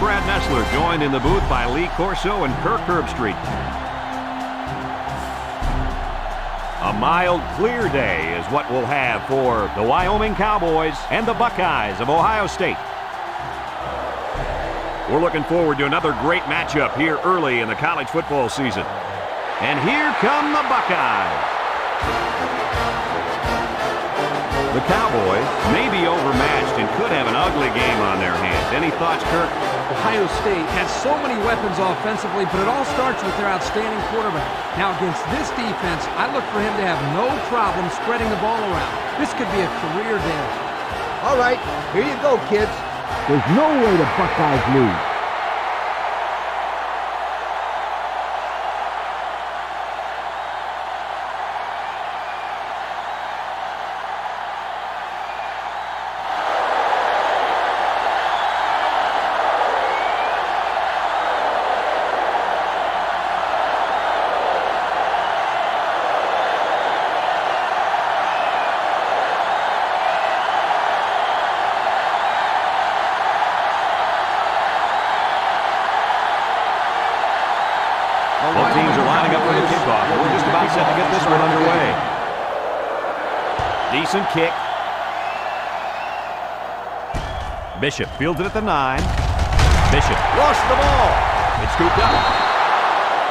I'm Brad Nessler, joined in the booth by Lee Corso and Kirk Herbstreet. A mild, clear day is what we'll have for the Wyoming Cowboys and the Buckeyes of Ohio State. We're looking forward to another great matchup here early in the college football season. And here come the Buckeyes. The Cowboys may be overmatched and could have an ugly game on their hands. Any thoughts, Kirk? Ohio State has so many weapons offensively, but it all starts with their outstanding quarterback. Now, against this defense, I look for him to have no problem spreading the ball around. This could be a career day. All right, here you go, kids. There's no way the Buckeyes lose. Decent kick. Bishop fields it at the 9. Bishop lost the ball. It's scooped up.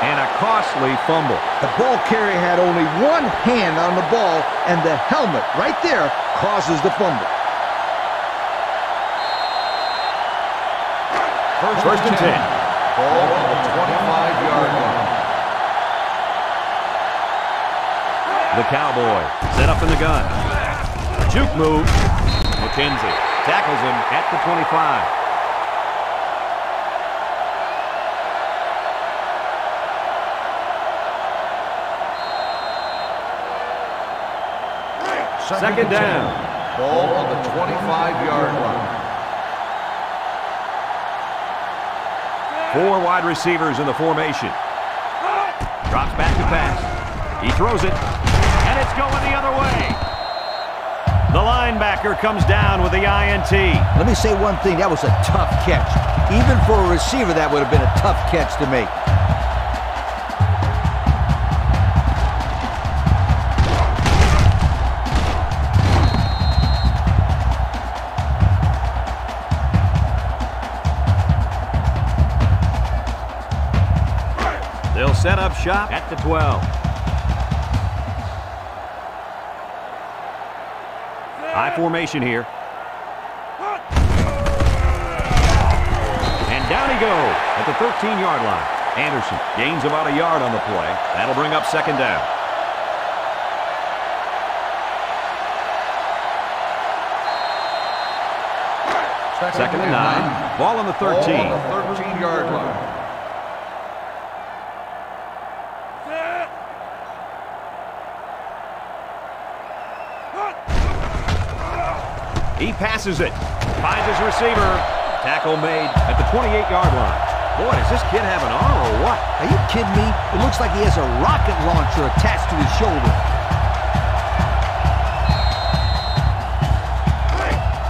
And a costly fumble. The ball carrier had only one hand on the ball, and the helmet right there causes the fumble. First and 10. Ball on the 25-yard line. The Cowboy set up in the gun. Juke move. McKenzie tackles him at the 25. Second down. Ball on the 25-yard line. Four wide receivers in the formation. Drops back to pass. He throws it. And it's going the other way. The linebacker comes down with the INT. Let me say one thing. That was a tough catch. Even for a receiver, that would have been a tough catch to make. They'll set up shop at the 12. High formation here. And down he goes at the 13-yard line. Anderson gains about a yard on the play. That'll bring up second down. Second and 9. Ball on the 13. Ball on the 13-yard line. He passes it, finds his receiver. Tackle made at the 28-yard line. Boy, does this kid have an arm or what? Are you kidding me? It looks like he has a rocket launcher attached to his shoulder.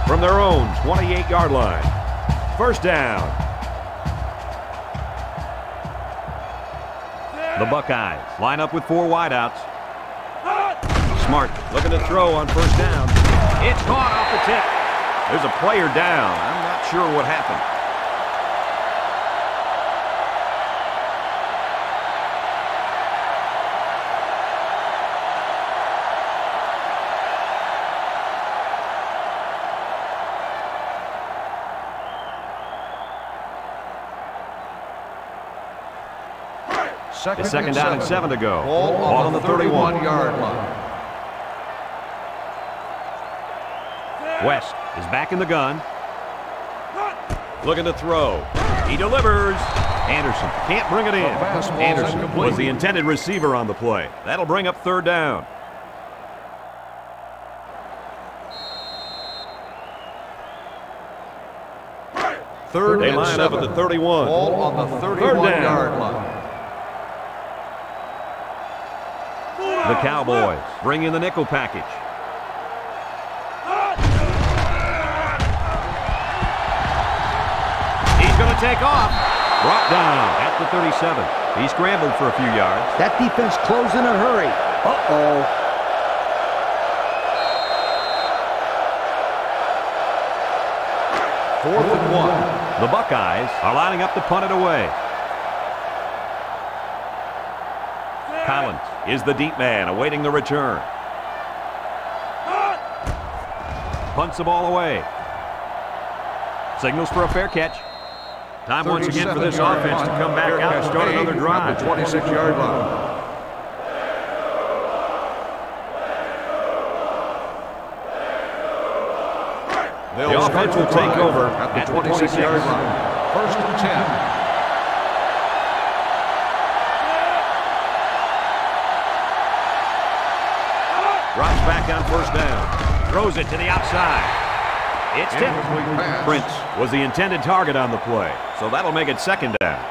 From their own 28-yard line. First down. The Buckeyes line up with four wideouts. Smart looking to throw on first down. It's caught off the tip. There's a player down. I'm not sure what happened. Second down and seven to go. Ball on the 31-yard line. West is back in the gun. Looking to throw. He delivers. Anderson can't bring it in. Anderson was the intended receiver on the play. That'll bring up third down. They line up at the 31. Ball on the 31-yard line. The Cowboys bring in the nickel package. going to take off. Brought down at the 37. He scrambled for a few yards. That defense closed in a hurry. Uh-oh. Fourth and one. The Buckeyes are lining up to punt it away. Collins is the deep man awaiting the return. Punts the ball away. Signals for a fair catch. Time once again for this offense to come back out and start another drive. The 26-yard line. The offense will take over at the 26-yard line. First and 10. Drops back on first down. Throws it to the outside. It's tipped. Prince was the intended target on the play, so that'll make it second down.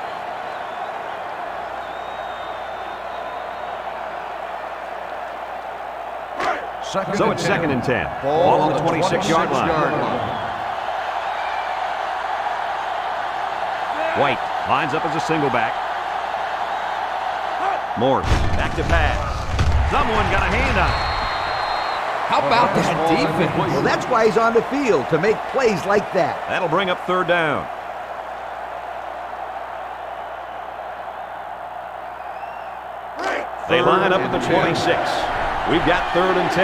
So it's second and 10. Ball on the 26-yard line. White lines up as a single back. Morris back to pass. Someone got a hand on it. How about that defense? Well, that's why he's on the field, to make plays like that. That'll bring up third down. They line up at the 26. We've got third and 10.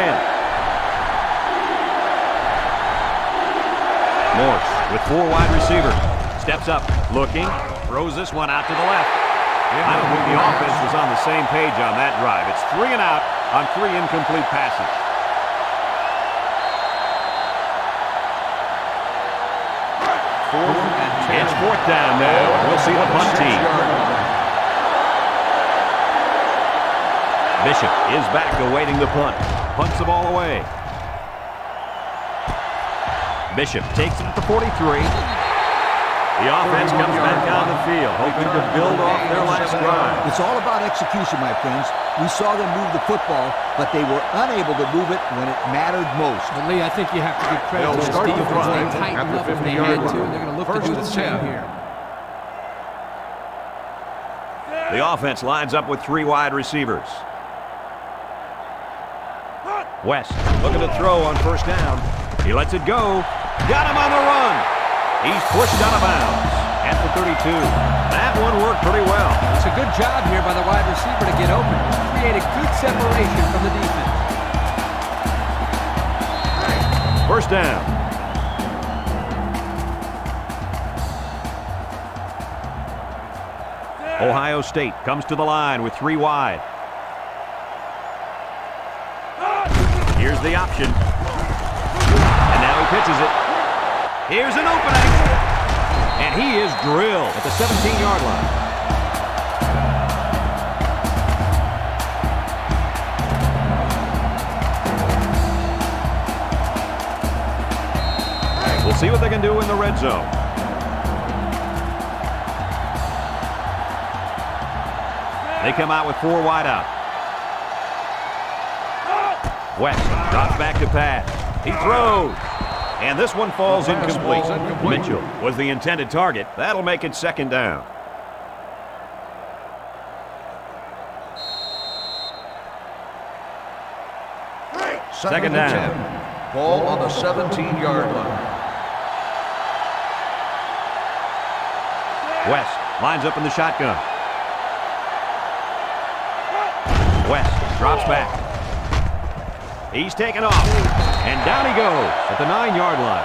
Morse with four wide receivers. Steps up, looking, throws this one out to the left. I don't think the offense was on the same page on that drive. It's three and out on three incomplete passes. It's fourth down now. We'll see the punt team. Bishop is back awaiting the punt. Punts the ball away. Bishop takes it at the 43. The offense comes back on the field, hoping to build off their last drive. It's all about execution, my friends. We saw them move the football, but they were unable to move it when it mattered most. Well, Lee, I think you have to give credit to this defense. They tightened up if they had to, and they're going to look to do the same here. The offense lines up with three wide receivers. West looking to throw on first down. He lets it go. Got him on the run. He's pushed out of bounds at the 32. That one worked pretty well. It's a good job here by the wide receiver to get open. Create a good separation from the defense. First down. Ohio State comes to the line with three wide. Here's the option. And now he pitches it. Here's an opening. And he is drilled at the 17-yard line. We'll see what they can do in the red zone. They come out with four wide out. West drops back to pass. He throws. And this one falls incomplete. Mitchell was the intended target. That'll make it second down. Second down. Ball on the 17-yard line. West lines up in the shotgun. West drops back. He's taken off, and down he goes at the 9-yard line.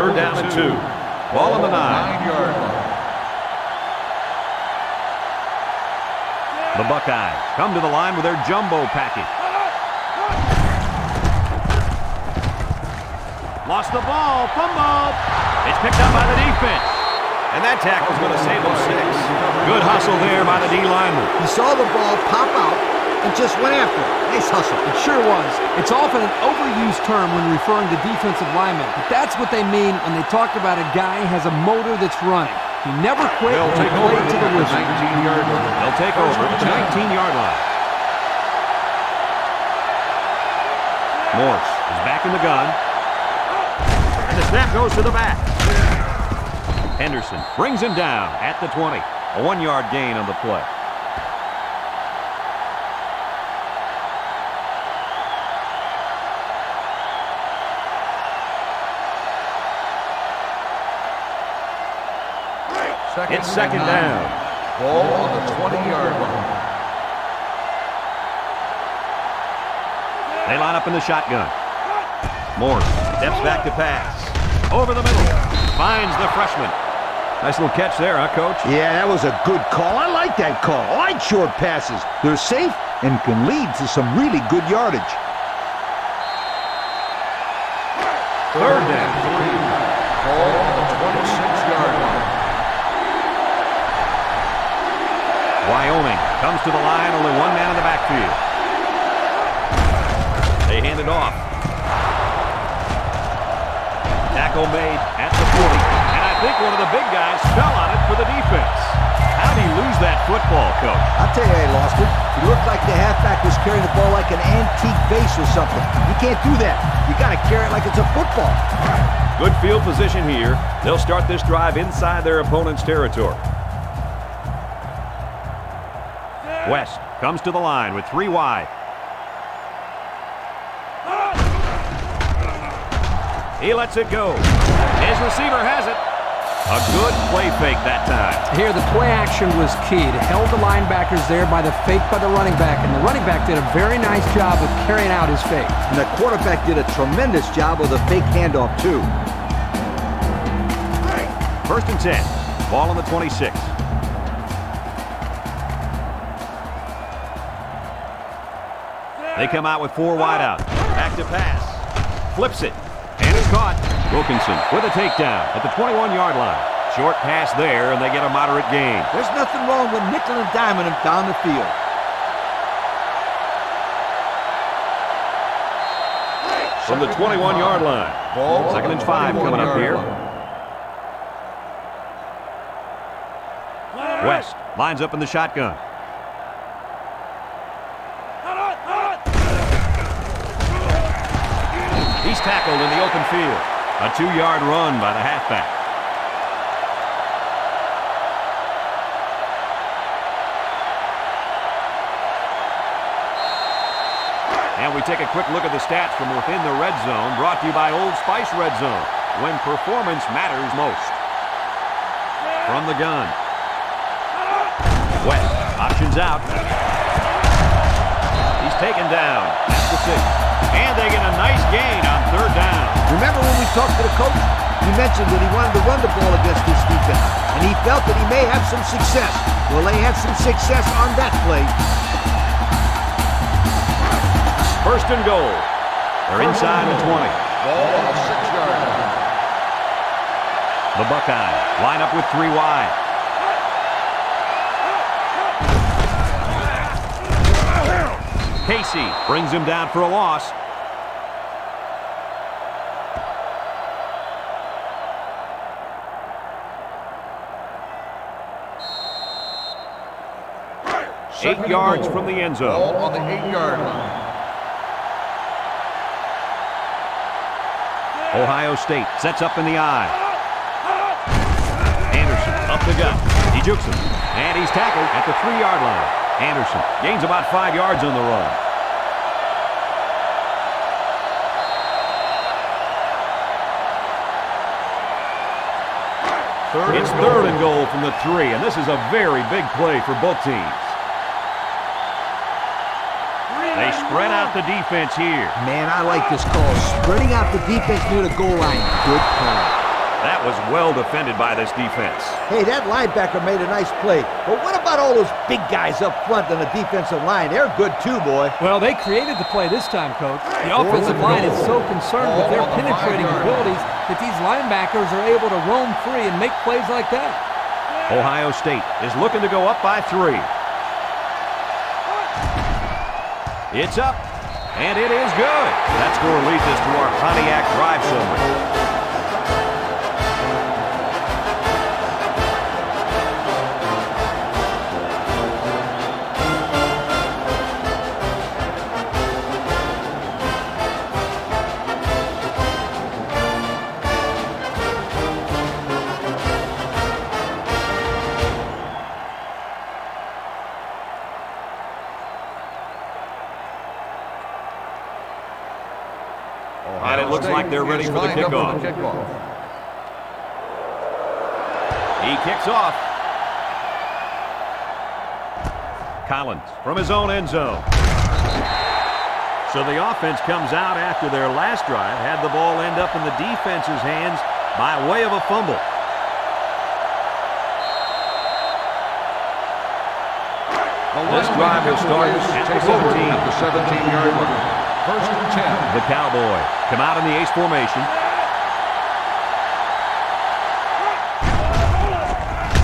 Third down and two. Ball on the 9-yard line. The Buckeyes come to the line with their jumbo package. Lost the ball, fumble. It's picked up by the defense. And that tackle's going to save them 6. Good hustle there by the D lineman. He saw the ball pop out and just went after it. Nice hustle. It sure was. It's often an overused term when referring to defensive linemen, but that's what they mean when they talk about a guy has a motor that's running. He never quit. They'll take over to the 19-yard line. They'll take over at the 19-yard line. Morse is back in the gun. And the snap goes to the back. Henderson brings him down at the 20. A 1-yard gain on the play. It's second down. Ball on the 20-yard line. They line up in the shotgun. Morris steps back to pass. Over the middle. Finds the freshman. Nice little catch there, huh, Coach? Yeah, that was a good call. I like that call. I like short passes. They're safe and can lead to some really good yardage. Third down. Ball on the 26-yard line. Wyoming comes to the line, only one man in the backfield. They hand it off. Tackle made at the 40. And I think one of the big guys fell on it for the defense. How'd he lose that football, Coach? I'll tell you how he lost it. He looked like the halfback was carrying the ball like an antique vase or something. You can't do that. You got to carry it like it's a football. Good field position here. They'll start this drive inside their opponent's territory. West comes to the line with three wide. He lets it go. His receiver has it. A good play fake that time. Here the play action was key. It held the linebackers there by the fake by the running back. And the running back did a very nice job of carrying out his fake. And the quarterback did a tremendous job of the fake handoff too. First and 10. Ball on the 26. They come out with four wide out. Back to pass. Flips it. And it's caught. Wilkinson with a takedown at the 21-yard line. Short pass there, and they get a moderate gain. There's nothing wrong with nickel and diming him down the field. From the 21-yard line. Second and 5 coming up here. West lines up in the shotgun. He's tackled in the open field. A 2-yard run by the halfback. And we take a quick look at the stats from within the red zone, brought to you by Old Spice Red Zone, when performance matters most. From the gun. West options out. He's taken down at the 6. And they get a nice gain on third down. Remember when we talked to the coach? He mentioned that he wanted to run the ball against this defense. And he felt that he may have some success. Well, they had some success on that play. First and goal. They're inside the 20. Ball on the 6-yard line. The Buckeyes line up with three wide. Casey brings him down for a loss. Second 8 yards from the end zone. Ball on the 8-yard line. Ohio State sets up in the eye. Anderson up the gut. He jukes him. And he's tackled at the 3-yard line. Anderson gains about 5 yards on the run. It's third and goal from the 3, and this is a very big play for both teams. They spread out the defense here. Man, I like this call. Spreading out the defense near the goal line. Good play. That was well defended by this defense. Hey, that linebacker made a nice play. But what about all those big guys up front on the defensive line? They're good too, boy. Well, they created the play this time, Coach. The offensive line is so concerned with their penetrating abilities that these linebackers are able to roam free and make plays like that. Ohio State is looking to go up by 3. It's up, and it is good. That score leads us to our Pontiac drive summary. They're ready for the kickoff. He kicks off. Collins from his own end zone. So the offense comes out after their last drive had the ball end up in the defense's hands by way of a fumble. This drive will start at the 17-yard line. First and 10. The Cowboys come out in the ace formation.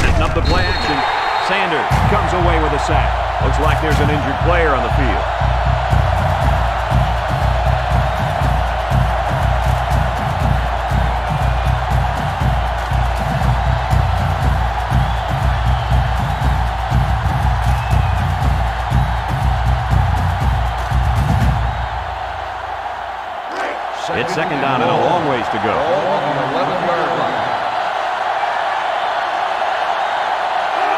Setting up the play action. Sanders comes away with a sack. Looks like there's an injured player on the field. It's second down and a long ways to go.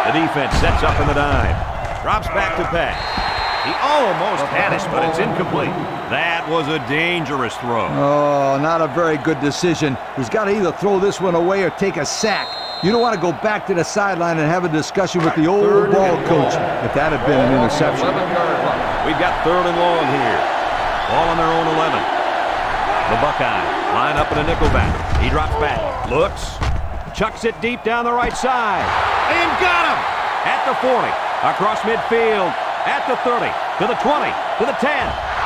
The defense sets up in the dime. Drops back to pass. He almost had it, but it's incomplete. That was a dangerous throw. Oh, not a very good decision. He's got to either throw this one away or take a sack. You don't want to go back to the sideline and have a discussion with the old ball coach if that had been an interception. We've got third and long here. All on their own 11. The Buckeye line up in a nickel back. He drops back, looks, chucks it deep down the right side, and got him at the 40, across midfield, at the 30, to the 20, to the 10.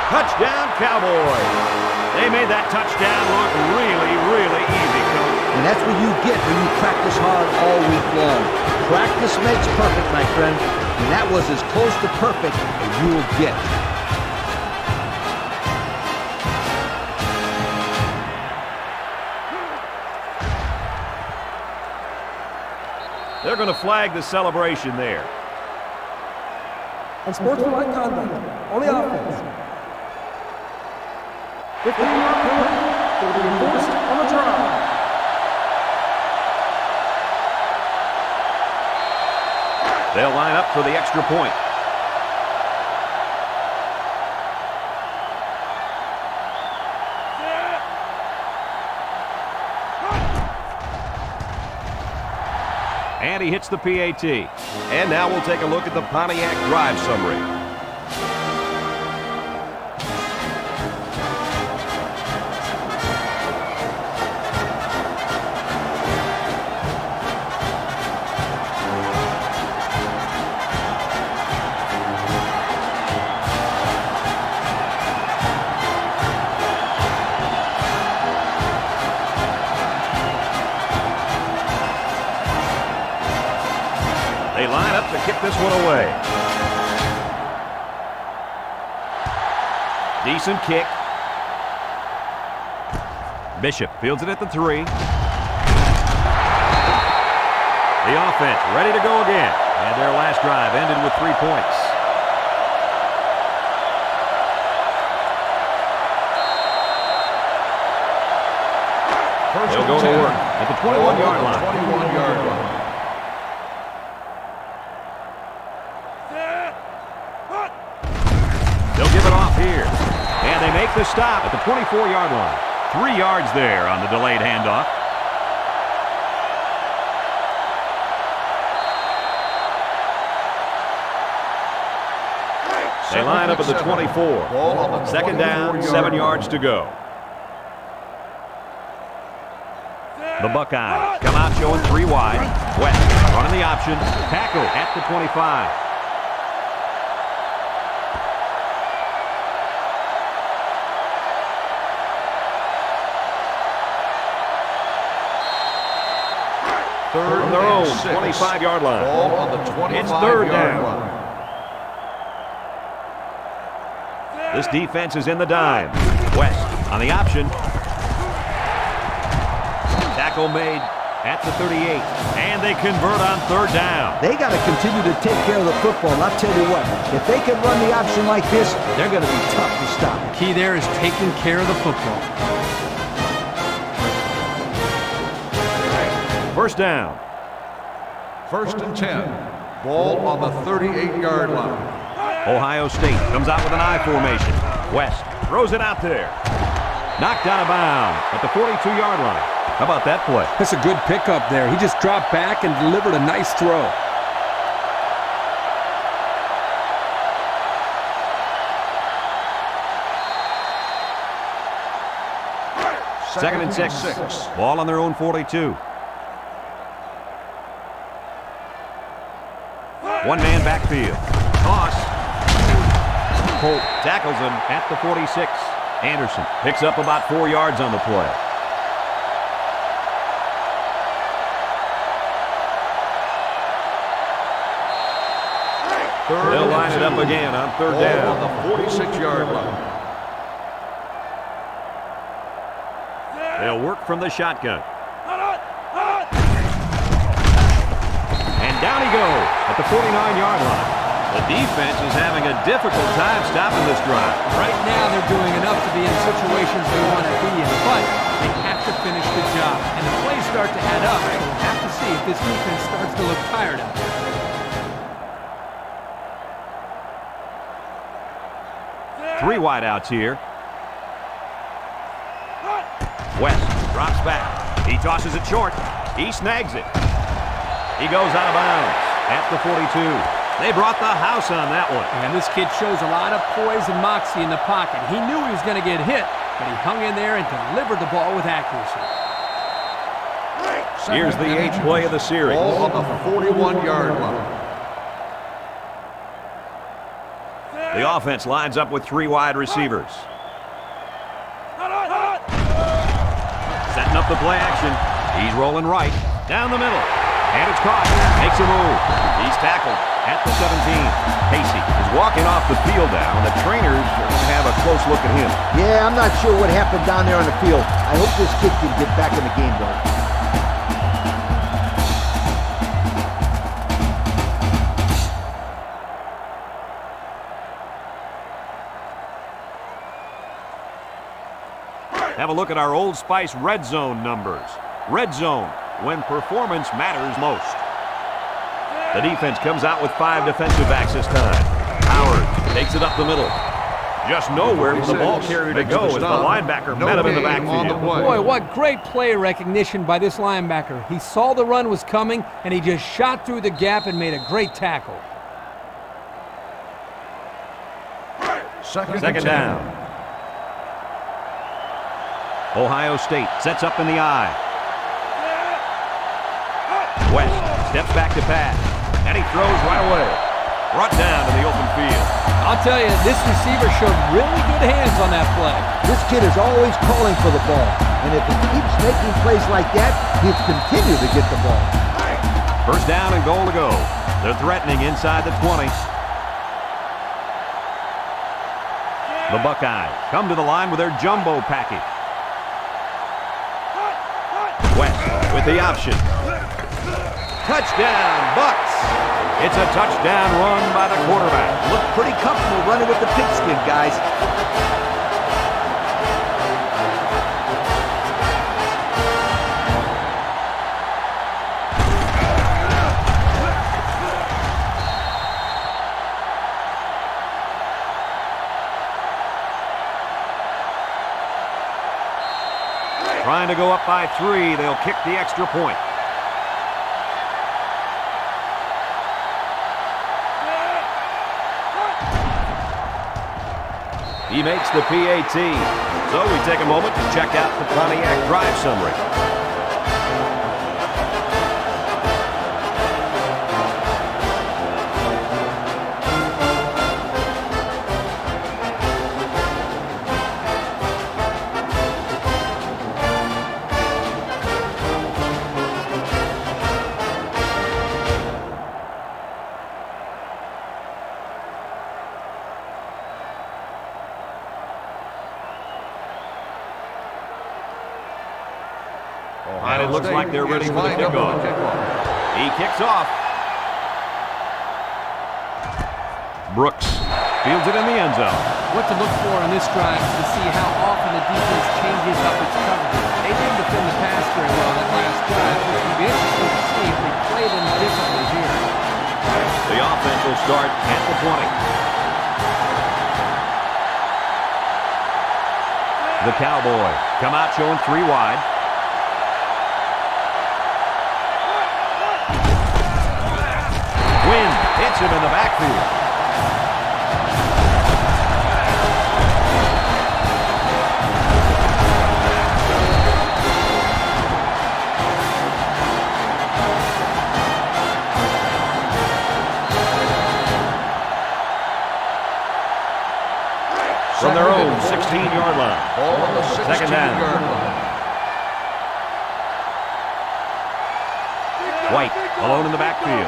Touchdown, Cowboys! They made that touchdown look really, really easy, Coach. And that's what you get when you practice hard all week long. Practice makes perfect, my friend, and that was as close to perfect as you will get. They're going to flag the celebration there. And sportsmanlike conduct on the offense. If they are penalty, will be enforced on the drive. They'll line up for the extra point. And he hits the PAT. And now we'll take a look at the Pontiac drive summary. Kick this one away. Decent kick. Bishop fields it at the 3. The offense ready to go again. And their last drive ended with 3 points. They'll go to work at the 21-yard line. The stop at the 24-yard line. 3 yards there on the delayed handoff. They line up at the 24. Second down, 7 yards to go. The Buckeyes come out showing 3 wide. West running the option. Tackle at the 25. Third and their own 25-yard line. It's third down. This defense is in the dime. West on the option. Tackle made at the 38. And they convert on third down. They got to continue to take care of the football. And I'll tell you what, if they can run the option like this, they're going to be tough to stop. The key there is taking care of the football. First down. First and 10. Ball on the 38-yard line. Ohio State comes out with an I formation. West throws it out there. Knocked out of bounds at the 42-yard line. How about that play? That's a good pickup there. He just dropped back and delivered a nice throw. Second and six. Ball on their own 42. One-man backfield. Toss. Holt tackles him at the 46. Anderson picks up about 4 yards on the play. They'll line it up again on third down. On the 46-yard line. They'll work from the shotgun. And down he goes at the 49-yard line. The defense is having a difficult time stopping this drive. Right now they're doing enough to be in situations they want to be in, but they have to finish the job. And the plays start to add up. We'll have to see if this defense starts to look tired out there. Three wideouts here. West drops back. He tosses it short. He snags it. He goes out of bounds at the 42. They brought the house on that one. And this kid shows a lot of poise and moxie in the pocket. He knew he was going to get hit, but he hung in there and delivered the ball with accuracy. Here's the eighth play of the series. Ball on the 41-yard line. The offense lines up with three wide receivers. Setting up the play action. He's rolling right. Down the middle. And it's caught. Makes a move. He's tackled at the 17. Casey is walking off the field now, and the trainers are going to have a close look at him. Yeah, I'm not sure what happened down there on the field. I hope this kid can get back in the game, though. Have a look at our Old Spice red zone numbers. Red zone, when performance matters most. The defense comes out with 5 defensive backs this time. Howard takes it up the middle. Just nowhere for the ball carrier to go as the linebacker met him in the backfield. Boy, what great play recognition by this linebacker. He saw the run was coming, and he just shot through the gap and made a great tackle. Second down. Ohio State sets up in the eye. West steps back to pass, and he throws right away. Brought down to the open field. I'll tell you, this receiver showed really good hands on that play. This kid is always calling for the ball, and if he keeps making plays like that, he'll continue to get the ball. First down and goal to go. They're threatening inside the 20. The Buckeyes come to the line with their jumbo package. West with the option. Touchdown, Bucks! It's a touchdown run by the quarterback. Looked pretty comfortable running with the pigskin, guys. Trying to go up by 3, they'll kick the extra point. He makes the PAT. So we take a moment to check out the Pontiac drive summary. They're ready for the kickoff. He kicks off. Brooks fields it in the end zone. What to look for on this drive is to see how often the defense changes up its coverage. They didn't defend the pass very well that last drive, but it'll be interesting to see if they play them differently here. The offense will start at the 20. The Cowboy. Camacho in three wide. Wynn hits him in the backfield. From their own 16-yard line. Second down. White alone in the backfield.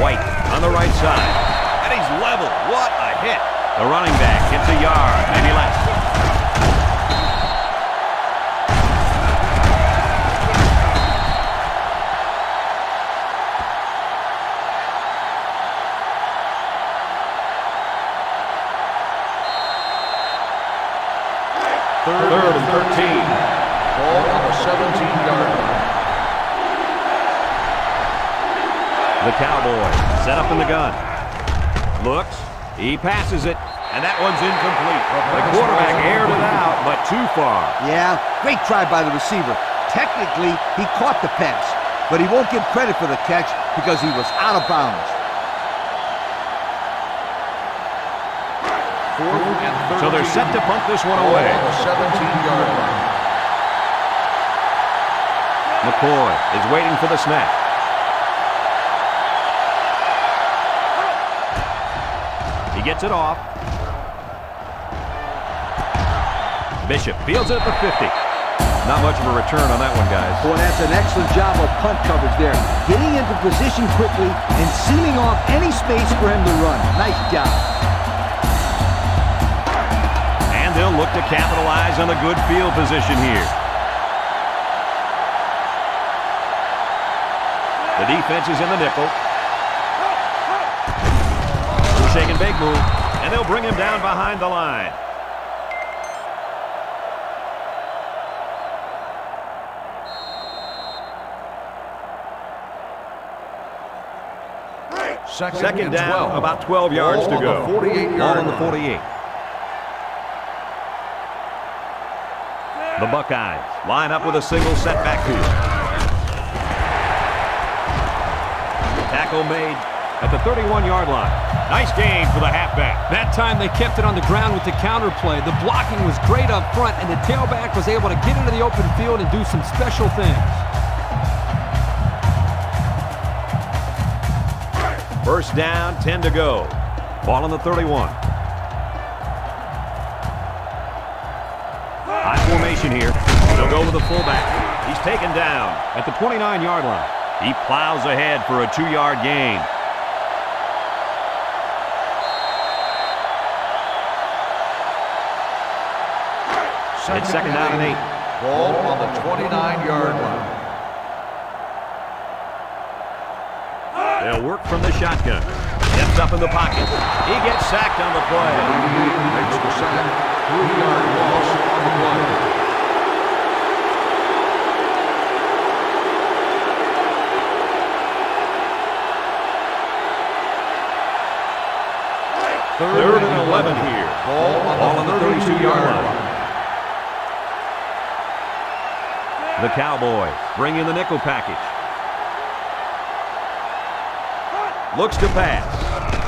White on the right side. And he's level. What a hit. The running back gets a yard, maybe less. Third and 13. Ball on the 17-yard line. The Cowboy set up in the gun. Looks. He passes it. And that one's incomplete. The quarterback aired it out, but too far. Yeah, great try by the receiver. Technically, he caught the pass. But he won't give credit for the catch because he was out of bounds. So they're set to punt this one away. 17-yard line. McCoy is waiting for the snap. He gets it off. Bishop fields it at the 50. Not much of a return on that one, guys. Boy, that's an excellent job of punt coverage there. Getting into position quickly and sealing off any space for him to run. Nice job. They'll look to capitalize on the good field position here. The defense is in the nickel. Shaking big move, and they'll bring him down behind the line. Second down, about 12 yards to go. All on the 48. The Buckeyes line up with a single set backfield. Tackle made at the 31-yard line. Nice game for the halfback. That time they kept it on the ground with the counterplay. The blocking was great up front, and the tailback was able to get into the open field and do some special things. First down, 10 to go. Ball on the 31. Formation here. They'll go with the fullback. He's taken down at the 29-yard line. He plows ahead for a 2-yard gain. It's second down and 8. Ball on the 29-yard line. They'll work from the shotgun. Steps up in the pocket. He gets sacked on the play. Makes the sack. 3-yard loss on the play. Third and 11 here. Ball on the 32-yard line. The Cowboys bring in the nickel package. Looks to pass.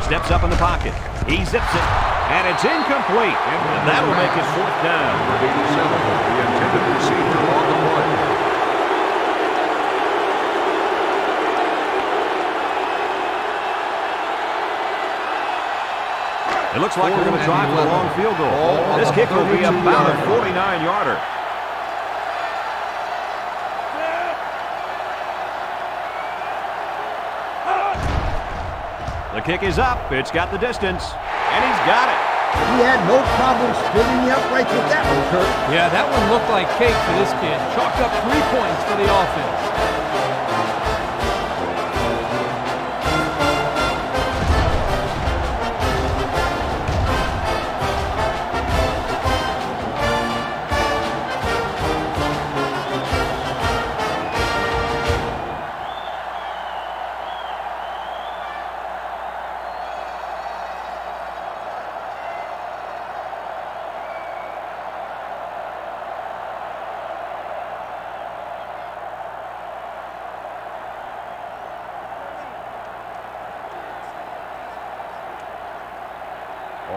Steps up in the pocket. He zips it. And it's incomplete. And that will make it fourth down. The intended receiver on the play. It looks like we're going to try for a long field goal. This kick will be about a 49-yarder. The kick is up. It's got the distance. And he's got it. He had no problem splitting the uprights with that one, Kirk. Yeah, that one looked like cake for this kid. Chalked up 3 points for the offense.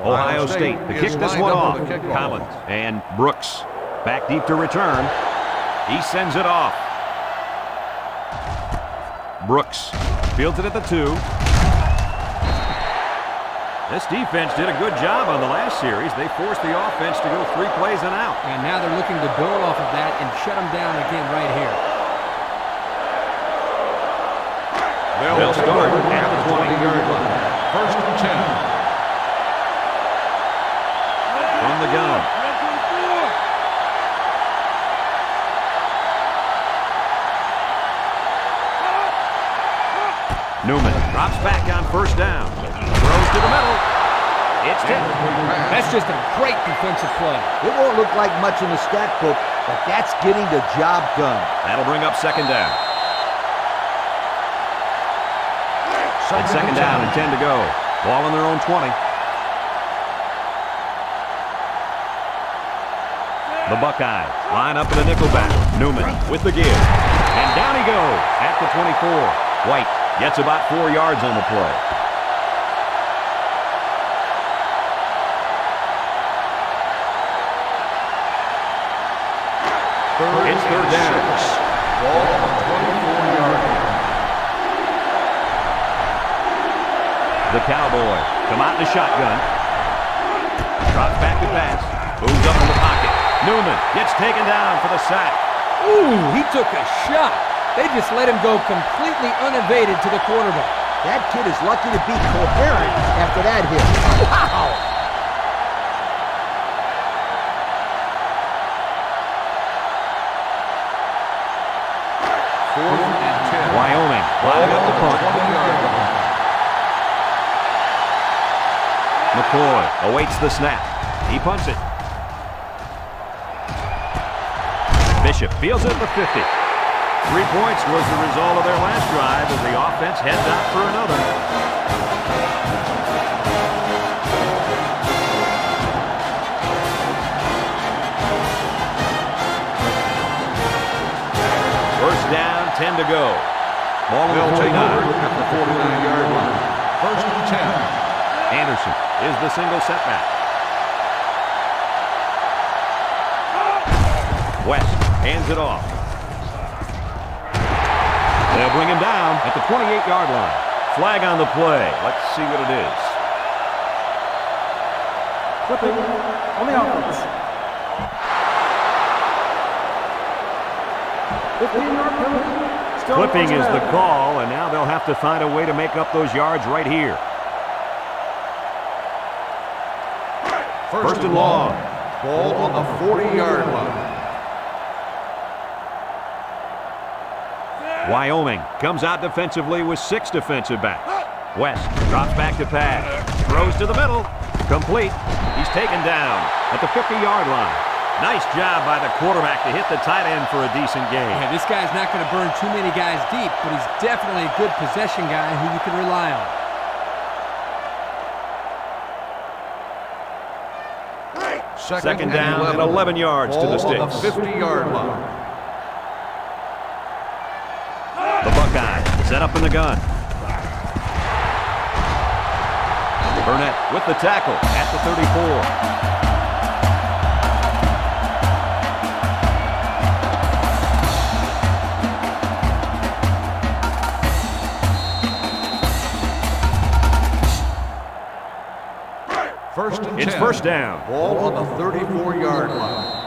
Ohio State, the kick this one off. Collins and Brooks back deep to return. He sends it off. Brooks fields it at the 2. This defense did a good job on the last series. They forced the offense to go 3 plays and out. And now they're looking to build off of that and shut them down again right here. They'll start at the 20-yard line. First and 10. From the gun. Newman drops back on first down. Throws to the middle. It's tipped. That's just a great defensive play. It won't look like much in the stat book, but that's getting the job done. That'll bring up second down. And second down and 10 to go. Ball on their own 20. The Buckeyes line up in a nickel back. Newman with the give. And down he goes at the 24. White gets about 4 yards on the play. It's third down. Ball on the 24-yard line. The Cowboys come out in the shotgun. Drops back to pass. Moves up in the pocket. Newman gets taken down for the sack. Ooh, he took a shot. They just let him go completely unabated to the quarterback. That kid is lucky to be coherent after that hit. Wow! Wyoming lining up the punt. McCoy awaits the snap. He punts it. Bishop fields it at the 50. 3 points was the result of their last drive as the offense heads out for another. First down, 10 to go. Ball will take over at the 49-yard line. First and 10. Anderson is the single setback. West hands it off. They'll bring him down at the 28-yard line. Flag on the play. Let's see what it is. Flipping on the offense. 15-yard penalty. Flipping is the call, and now they'll have to find a way to make up those yards right here. First and long. Ball on the 40-yard line. Wyoming comes out defensively with 6 defensive backs. West drops back to pass. Throws to the middle. Complete. He's taken down at the 50-yard line. Nice job by the quarterback to hit the tight end for a decent game. Yeah, this guy's not going to burn too many guys deep, but he's definitely a good possession guy who you can rely on. Second down and 11 yards to the sticks. 50-yard line. The Buckeyes set up in the gun. Burnett with the tackle at the 34. It's first down. Ball on the 34-yard line.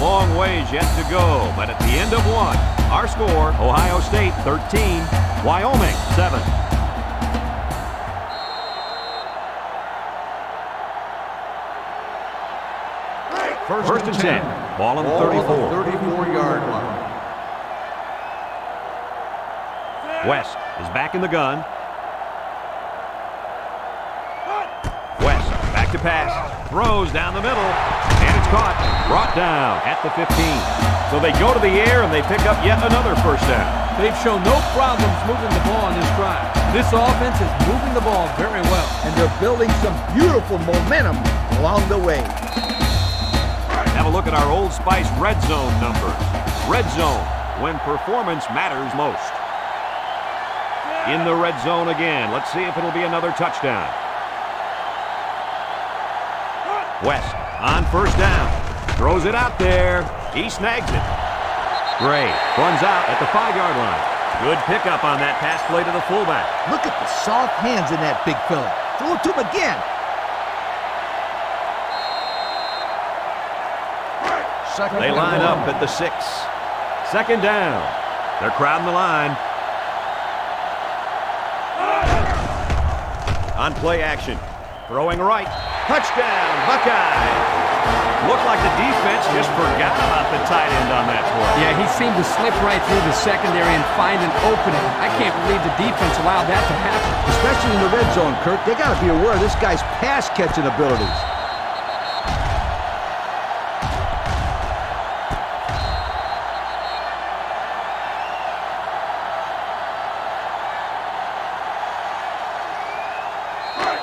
Long ways yet to go, but at the end of 1, our score, Ohio State 13, Wyoming 7. First and 10, ball on the 34-yard line. West is back in the gun. West back to pass, throws down the middle. Caught, brought down at the 15. So they go to the air and they pick up yet another first down. They've shown no problems moving the ball on this drive. This offense is moving the ball very well. And they're building some beautiful momentum along the way. Have a look at our Old Spice red zone numbers. Red zone, when performance matters most. in the red zone again. Let's see if it'll be another touchdown. West on first down. Throws it out there. He snags it. Gray runs out at the 5-yard line. Good pickup on that pass play to the fullback. Look at the soft hands in that big fella. Throw it to him again. They line up at the 6. Second down. They're crowding the line. On play action. Throwing right. Touchdown, Buckeye. Looked like the defense just forgot about the tight end on that play. Yeah, he seemed to slip right through the secondary and find an opening. I can't believe the defense allowed that to happen. Especially in the red zone, Kirk. They got to be aware of this guy's pass-catching abilities.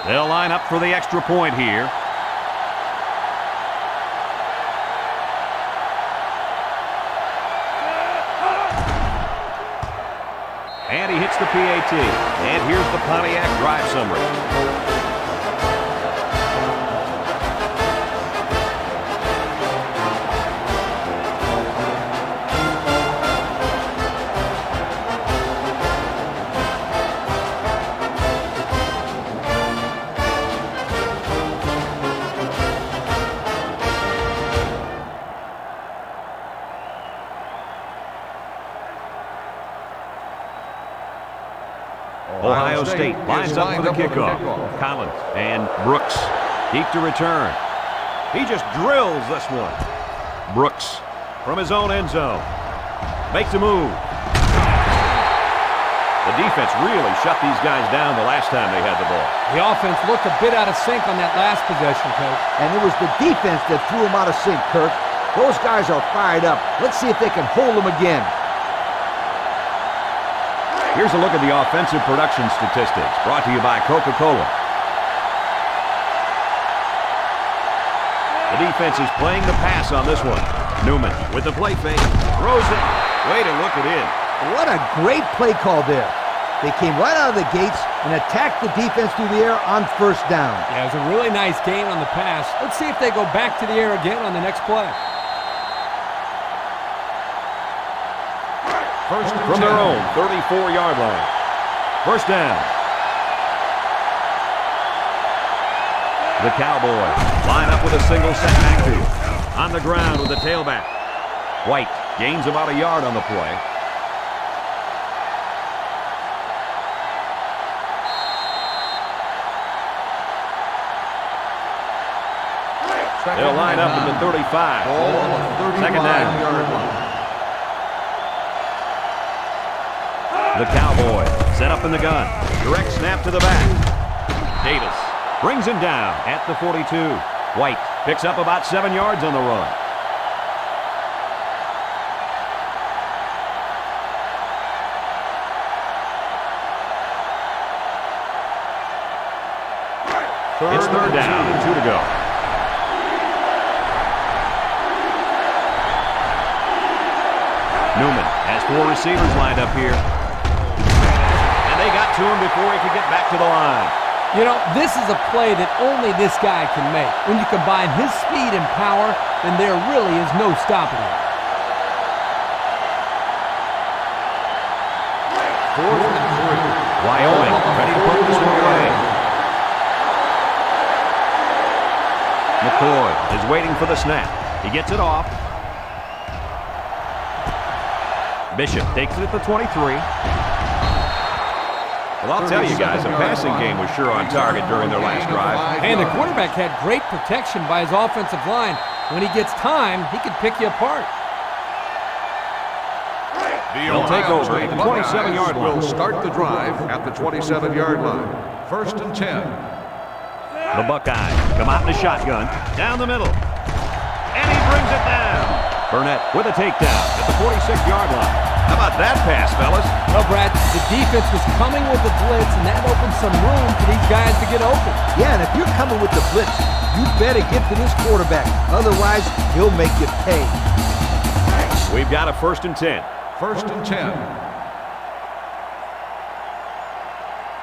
They'll line up for the extra point here. And he hits the PAT. And here's the Pontiac drive summary. Ohio State lines up for the kickoff. Collins and Brooks deep to return. He just drills this one. Brooks from his own end zone makes a move. The defense really shut these guys down the last time they had the ball. The offense looked a bit out of sync on that last possession, Coach. And it was the defense that threw them out of sync, Kirk. Those guys are fired up. Let's see if they can hold them again. Here's a look at the offensive production statistics, brought to you by Coca-Cola. The defense is playing the pass on this one. Newman with the play fake, throws it. Way to look it in. What a great play call there. They came right out of the gates and attacked the defense through the air on first down. Yeah, it was a really nice gain on the pass. Let's see if they go back to the air again on the next play. First from their own 34-yard line. First down. The Cowboys line up with a single set backfield. On the ground with the tailback. White gains about a yard on the play. They'll line up at the 35. Second down. The Cowboy set up in the gun. Direct snap to the back. Davis brings him down at the 42. White picks up about 7 yards on the run. It's third down and 2 to go. Newman has 4 receivers lined up here. They got to him before he could get back to the line. You know, this is a play that only this guy can make. When you combine his speed and power, then there really is no stopping him. Fourth and 3. Wyoming ready to put this one away. McCoy is waiting for the snap. He gets it off. Bishop takes it at the 23. Well, I'll tell you guys, the passing game was sure on target during their last drive. And the quarterback had great protection by his offensive line. When he gets time, he can pick you apart. They'll take over at the 27-yard line. Will start the drive at the 27-yard line. First and 10. The Buckeyes come out in the shotgun. Down the middle. And he brings it down. Burnett with a takedown at the 46-yard line. How about that pass, fellas? Well, Brad, the defense was coming with the blitz, and that opened some room for these guys to get open. Yeah, and if you're coming with the blitz, you better get to this quarterback. Otherwise, he'll make you pay. We've got a first and 10. First and 10.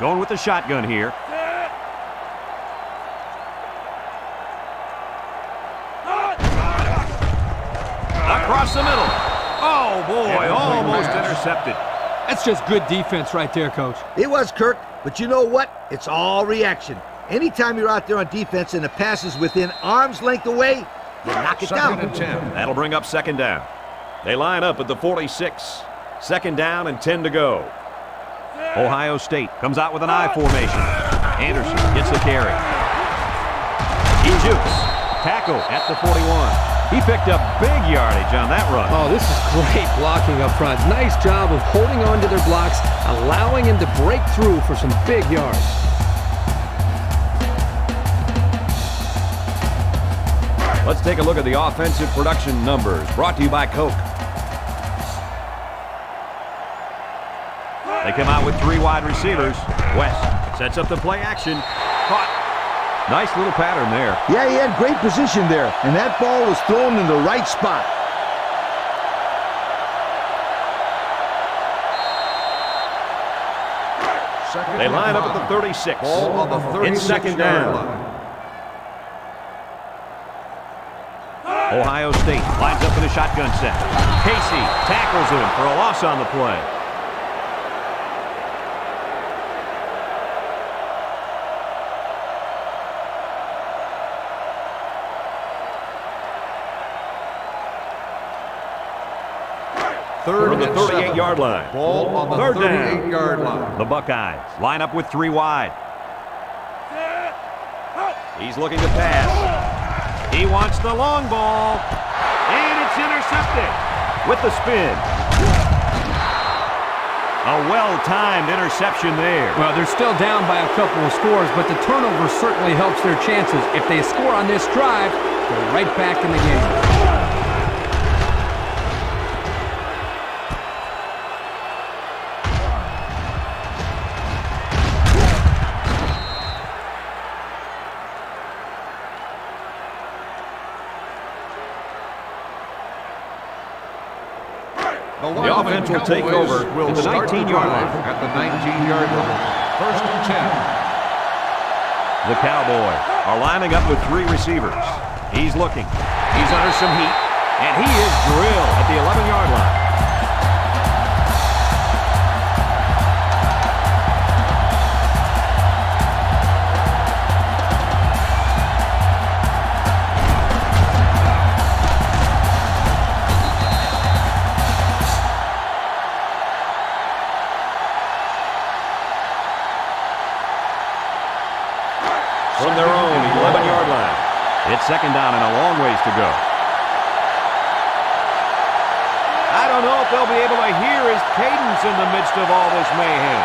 Going with the shotgun here. Across the middle. Oh, boy, almost intercepted. That's just good defense right there, Coach. It was, Kirk, but you know what? It's all reaction. Anytime you're out there on defense and the pass is within arm's length away, you knock it down. That'll bring up second down. They line up at the 46. Second down and 10 to go. Ohio State comes out with an I formation. Anderson gets the carry. He jukes. Tackle at the 41. He picked up big yardage on that run. Oh, this is great blocking up front. Nice job of holding on to their blocks, allowing him to break through for some big yards. Let's take a look at the offensive production numbers, brought to you by Coke. They come out with three wide receivers. West sets up the play action. Caught. Nice little pattern there. Yeah, he had great position there, and that ball was thrown in the right spot. They line up at the 36. It's second down. Ohio State lines up in a shotgun set. Casey tackles him for a loss on the play. Third on the 38-yard line. Ball on the 38-yard line. The Buckeyes line up with three wide. He's looking to pass. He wants the long ball. And it's intercepted with the spin. A well-timed interception there. Well, they're still down by a couple of scores, but the turnover certainly helps their chances. If they score on this drive, they're right back in the game. The offense will take over at the 19-yard line. At the 19-yard line. First and 10. The Cowboys are lining up with three receivers. He's looking. He's under some heat. And he is drilled at the 11-yard line. From their own 11-yard line. It's second down and a long ways to go. I don't know if they'll be able to hear his cadence in the midst of all this mayhem.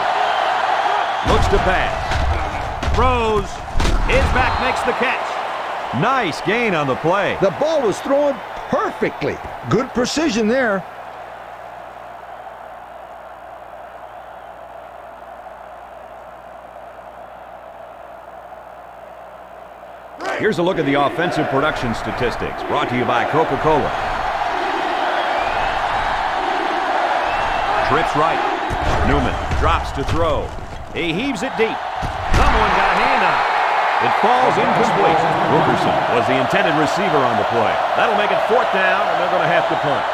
Looks to pass. Throws. His back makes the catch. Nice gain on the play. The ball was thrown perfectly. Good precision there. Here's a look at the offensive production statistics, brought to you by Coca-Cola. Trips right. Newman drops to throw. He heaves it deep. Someone got a hand on it. It falls incomplete. Wilkerson was the intended receiver on the play. That'll make it fourth down, and they're going to have to punt.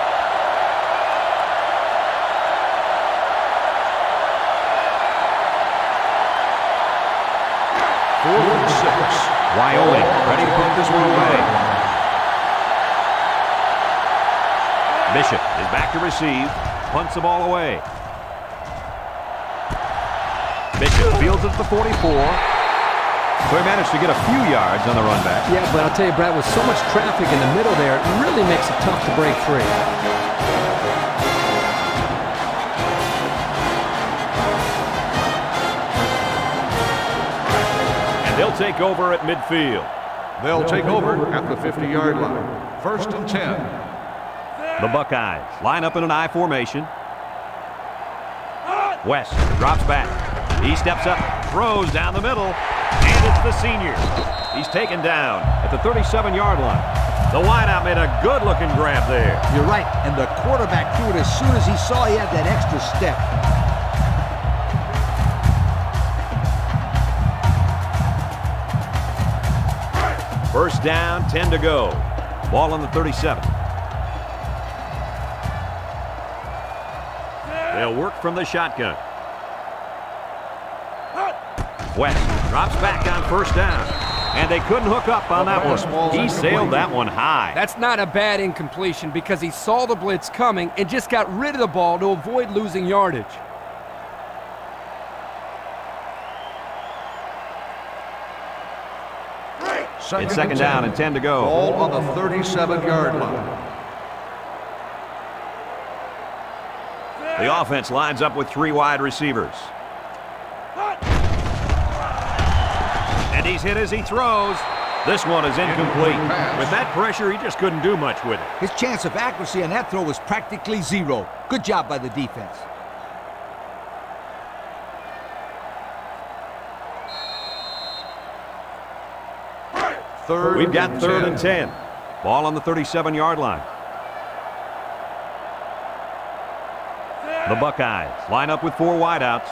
Wyoming ready to put this one away. Bishop is back to receive. Punts the ball away. Bishop fields it at the 44. So he managed to get a few yards on the run back. Yeah, but I'll tell you, Brad, with so much traffic in the middle there, it really makes it tough to break free. They'll take over at midfield. They'll take over at the 50-yard line. First and 10. The Buckeyes line up in an I formation. West drops back. He steps up, throws down the middle, and it's the senior. He's taken down at the 37-yard line. The wideout made a good-looking grab there. You're right, and the quarterback threw it as soon as he saw he had that extra step. First down, 10 to go. Ball on the 37. They'll work from the shotgun. West drops back on first down. And they couldn't hook up on that one. He sailed that one high. That's not a bad incompletion because he saw the blitz coming and just got rid of the ball to avoid losing yardage. It's second down and 10 to go. Ball on the 37-yard line. The offense lines up with three wide receivers. And he's hit as he throws. This one is incomplete. With that pressure, he just couldn't do much with it. His chance of accuracy on that throw was practically zero. Good job by the defense. We've got third and 10. Ball on the 37-yard line. The Buckeyes line up with four wideouts.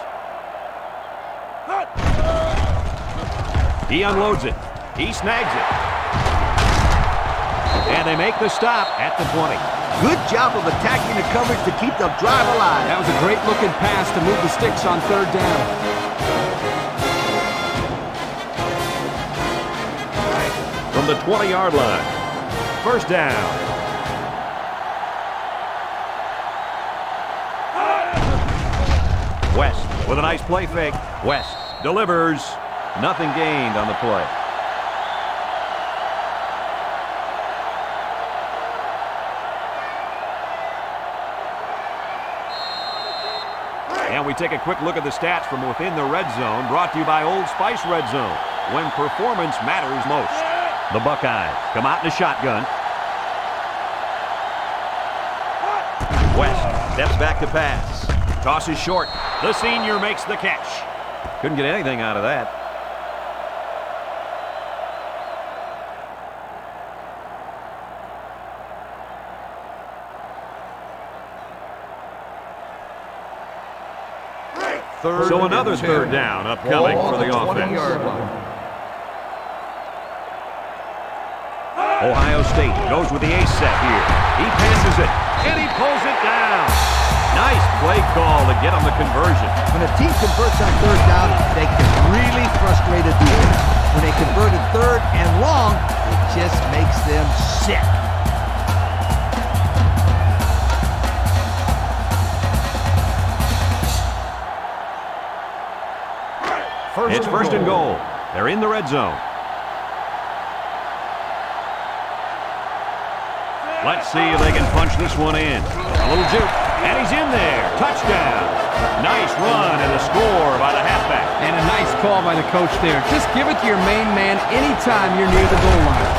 He unloads it. He snags it. And they make the stop at the 20. Good job of attacking the coverage to keep the drive alive. That was a great-looking pass to move the sticks on third down. From the 20-yard line, first down. West with a nice play fake. West delivers. Nothing gained on the play. And we take a quick look at the stats from within the red zone, brought to you by Old Spice Red Zone, when performance matters most. The Buckeyes come out in a shotgun. West steps back to pass. Tosses short. The senior makes the catch. Couldn't get anything out of that. So another third down upcoming for the offense. Ohio State goes with the ace set here. He passes it, and he pulls it down. Nice play call to get on the conversion. When a team converts on third down, they can really frustrate a defense. When they convert a third and long, it just makes them sick. It's first and goal. They're in the red zone. Let's see if they can punch this one in. A little juke, and he's in there. Touchdown. Nice run and a score by the halfback. And a nice call by the coach there. Just give it to your main man anytime you're near the goal line.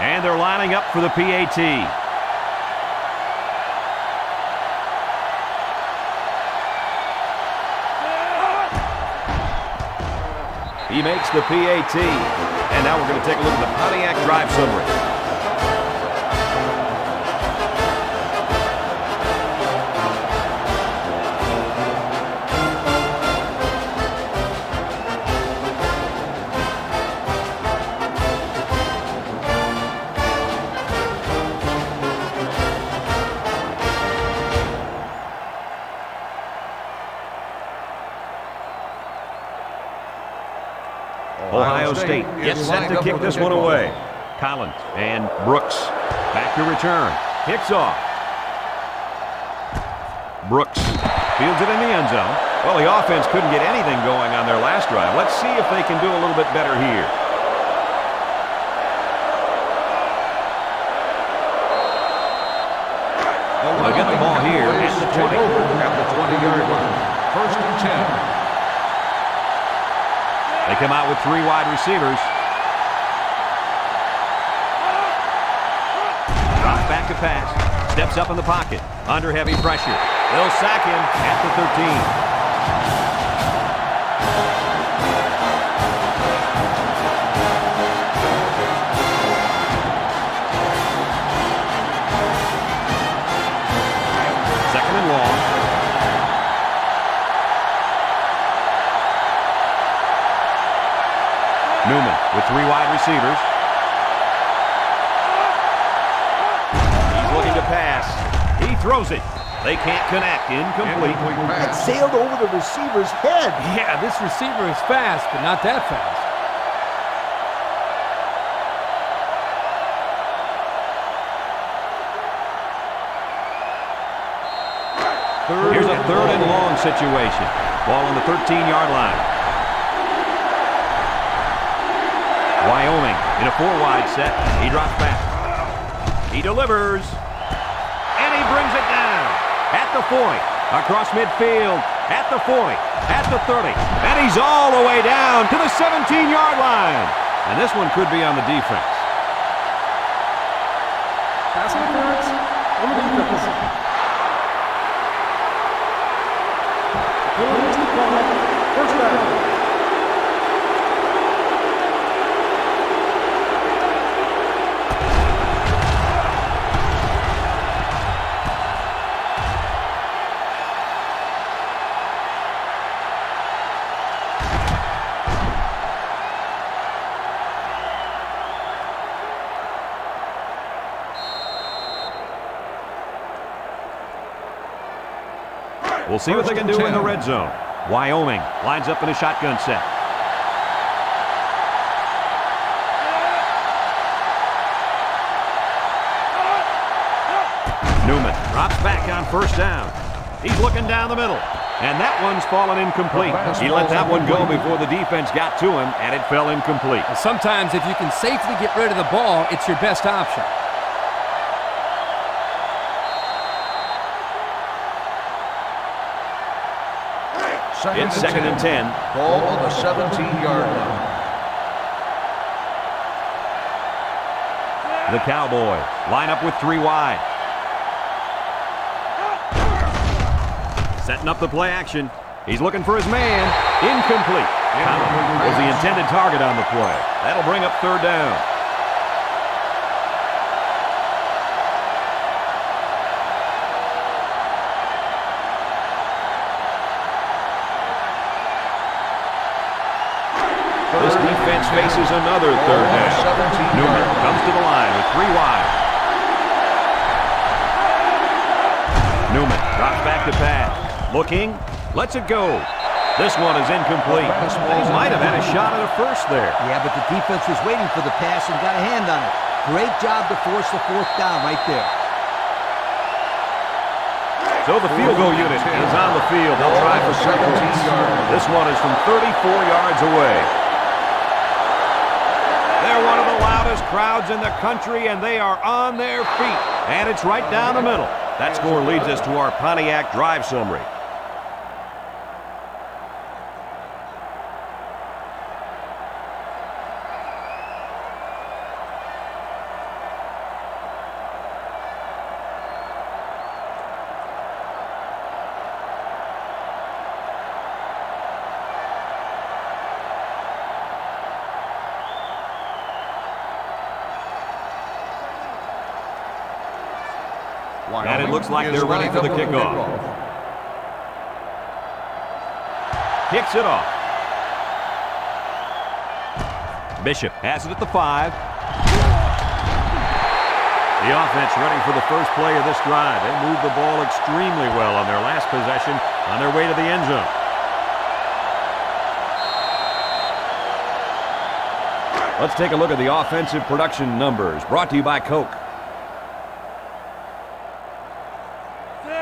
And they're lining up for the PAT. He makes the PAT. And now we're going to take a look at the Pontiac drive summary. State gets set to kick this one away. Collins and Brooks back to return. Kicks off. Brooks fields it in the end zone. Well, the offense couldn't get anything going on their last drive. Let's see if they can do a little bit better here. They'll get the ball here at the 20. At the 20-yard line. First and 10. They come out with three wide receivers. Drop back to pass. Steps up in the pocket. Under heavy pressure. They'll sack him at the 13. Second and long. with three wide receivers. He's looking to pass. He throws it. They can't connect. Incomplete. It sailed over the receiver's head. Yeah, this receiver is fast, but not that fast. Here's a third and long situation. Ball on the 13-yard line. Wyoming in a four-wide set. He drops back. He delivers. And he brings it down. At the 40. Across midfield. At the 40. At the 30. And he's all the way down to the 17-yard line. And this one could be on the defense. Pass interference on the defense. We'll see what they can do in the red zone. Wyoming lines up in a shotgun set. Newman drops back on first down. He's looking down the middle. And that one's fallen incomplete. He let that one go before the defense got to him, and it fell incomplete. Sometimes if you can safely get rid of the ball, it's your best option. It's second and 10. Ball on the 17-yard line. The Cowboys line up with three wide. Setting up the play action. He's looking for his man. Incomplete. Collins was the intended target on the play. That'll bring up third down. Faces another third down. Newman comes to the line with three wide. Newman drops back to pass. Looking, lets it go. This one is incomplete. They might have had a shot at a first there. Yeah, but the defense was waiting for the pass and got a hand on it. Great job to force the fourth down right there. So the field goal unit is on the field. They'll try for 17 yards. This one is from 34 yards away. One of the loudest crowds in the country, and they are on their feet. And it's right down the middle. That score leads us to our Pontiac drive summary. And it looks like they're ready for the kickoff. Kicks it off. Bishop has it at the 5. The offense ready for the first play of this drive. They moved the ball extremely well on their last possession on their way to the end zone. Let's take a look at the offensive production numbers brought to you by Coke.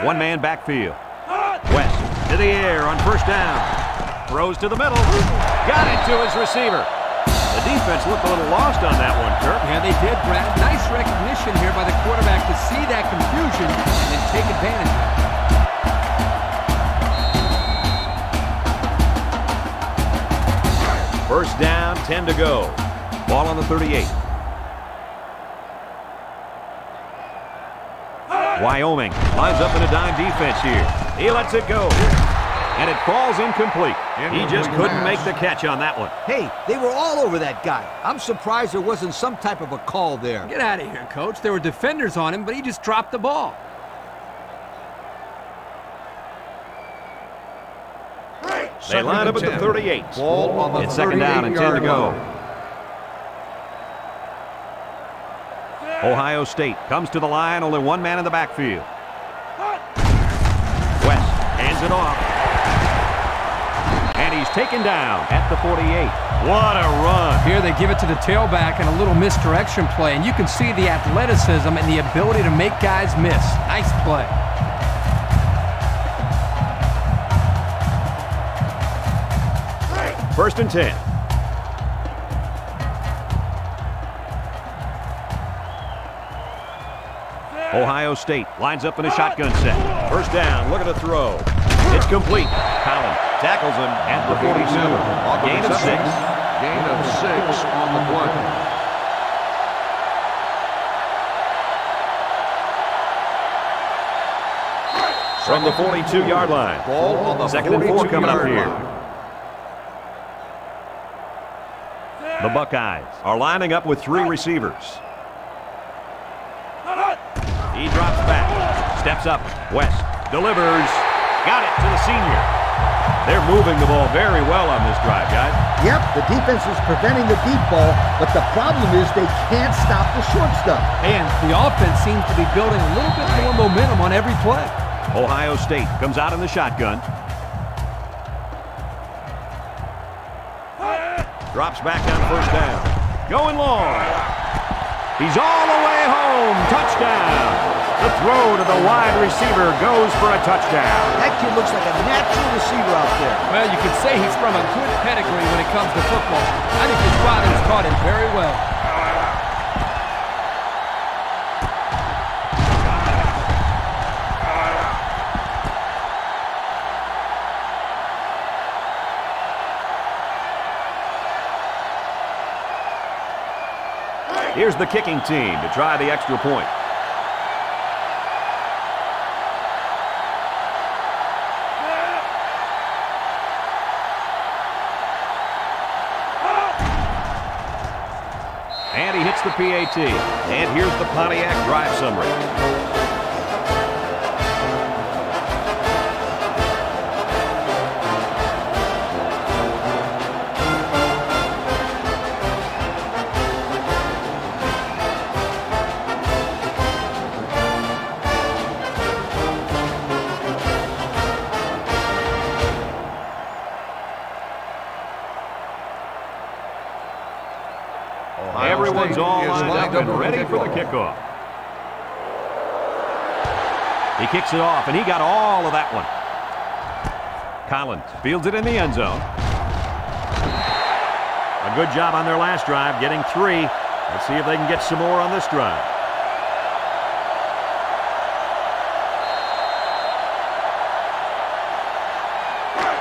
One-man backfield. West to the air on first down. Throws to the middle. Got it to his receiver. The defense looked a little lost on that one, Kirk. Yeah, they did, Brad. Nice recognition here by the quarterback to see that confusion and then take advantage of it. First down, 10 to go. Ball on the 38. Wyoming lines up in a dime defense here. He lets it go. And it falls incomplete. He just couldn't make the catch on that one. Hey, they were all over that guy. I'm surprised there wasn't some type of a call there. Get out of here, Coach. There were defenders on him, but he just dropped the ball. They line up at the 38. It's second down and 10 to go. Ohio State comes to the line, only one man in the backfield. West hands it off. And he's taken down at the 48. What a run. Here they give it to the tailback and a little misdirection play, and you can see the athleticism and the ability to make guys miss. Nice play. First and 10. Ohio State lines up in a shotgun set. First down, look at the throw. It's complete. Collins tackles him at the 42. Gain of 6. Gain of 6 on the play. From the 42-yard line. Ball on the 2nd and 4 coming up here. The Buckeyes are lining up with 3 receivers. He drops back, steps up, West delivers, got it to the senior. They're moving the ball very well on this drive, guys. Yep, the defense is preventing the deep ball, but the problem is they can't stop the short stuff. And the offense seems to be building a little bit more momentum on every play. Ohio State comes out in the shotgun. Drops back on first down. Going long. He's all the way home. Touchdown. The throw to the wide receiver goes for a touchdown. That kid looks like a natural receiver out there. Well, you could say he's from a good pedigree when it comes to football. I think his father has taught him very well. Here's the kicking team to try the extra point. And he hits the PAT. And here's the Pontiac drive summary. Kickoff. He kicks it off, and he got all of that one. Collins fields it in the end zone. A good job on their last drive, getting 3. Let's see if they can get some more on this drive.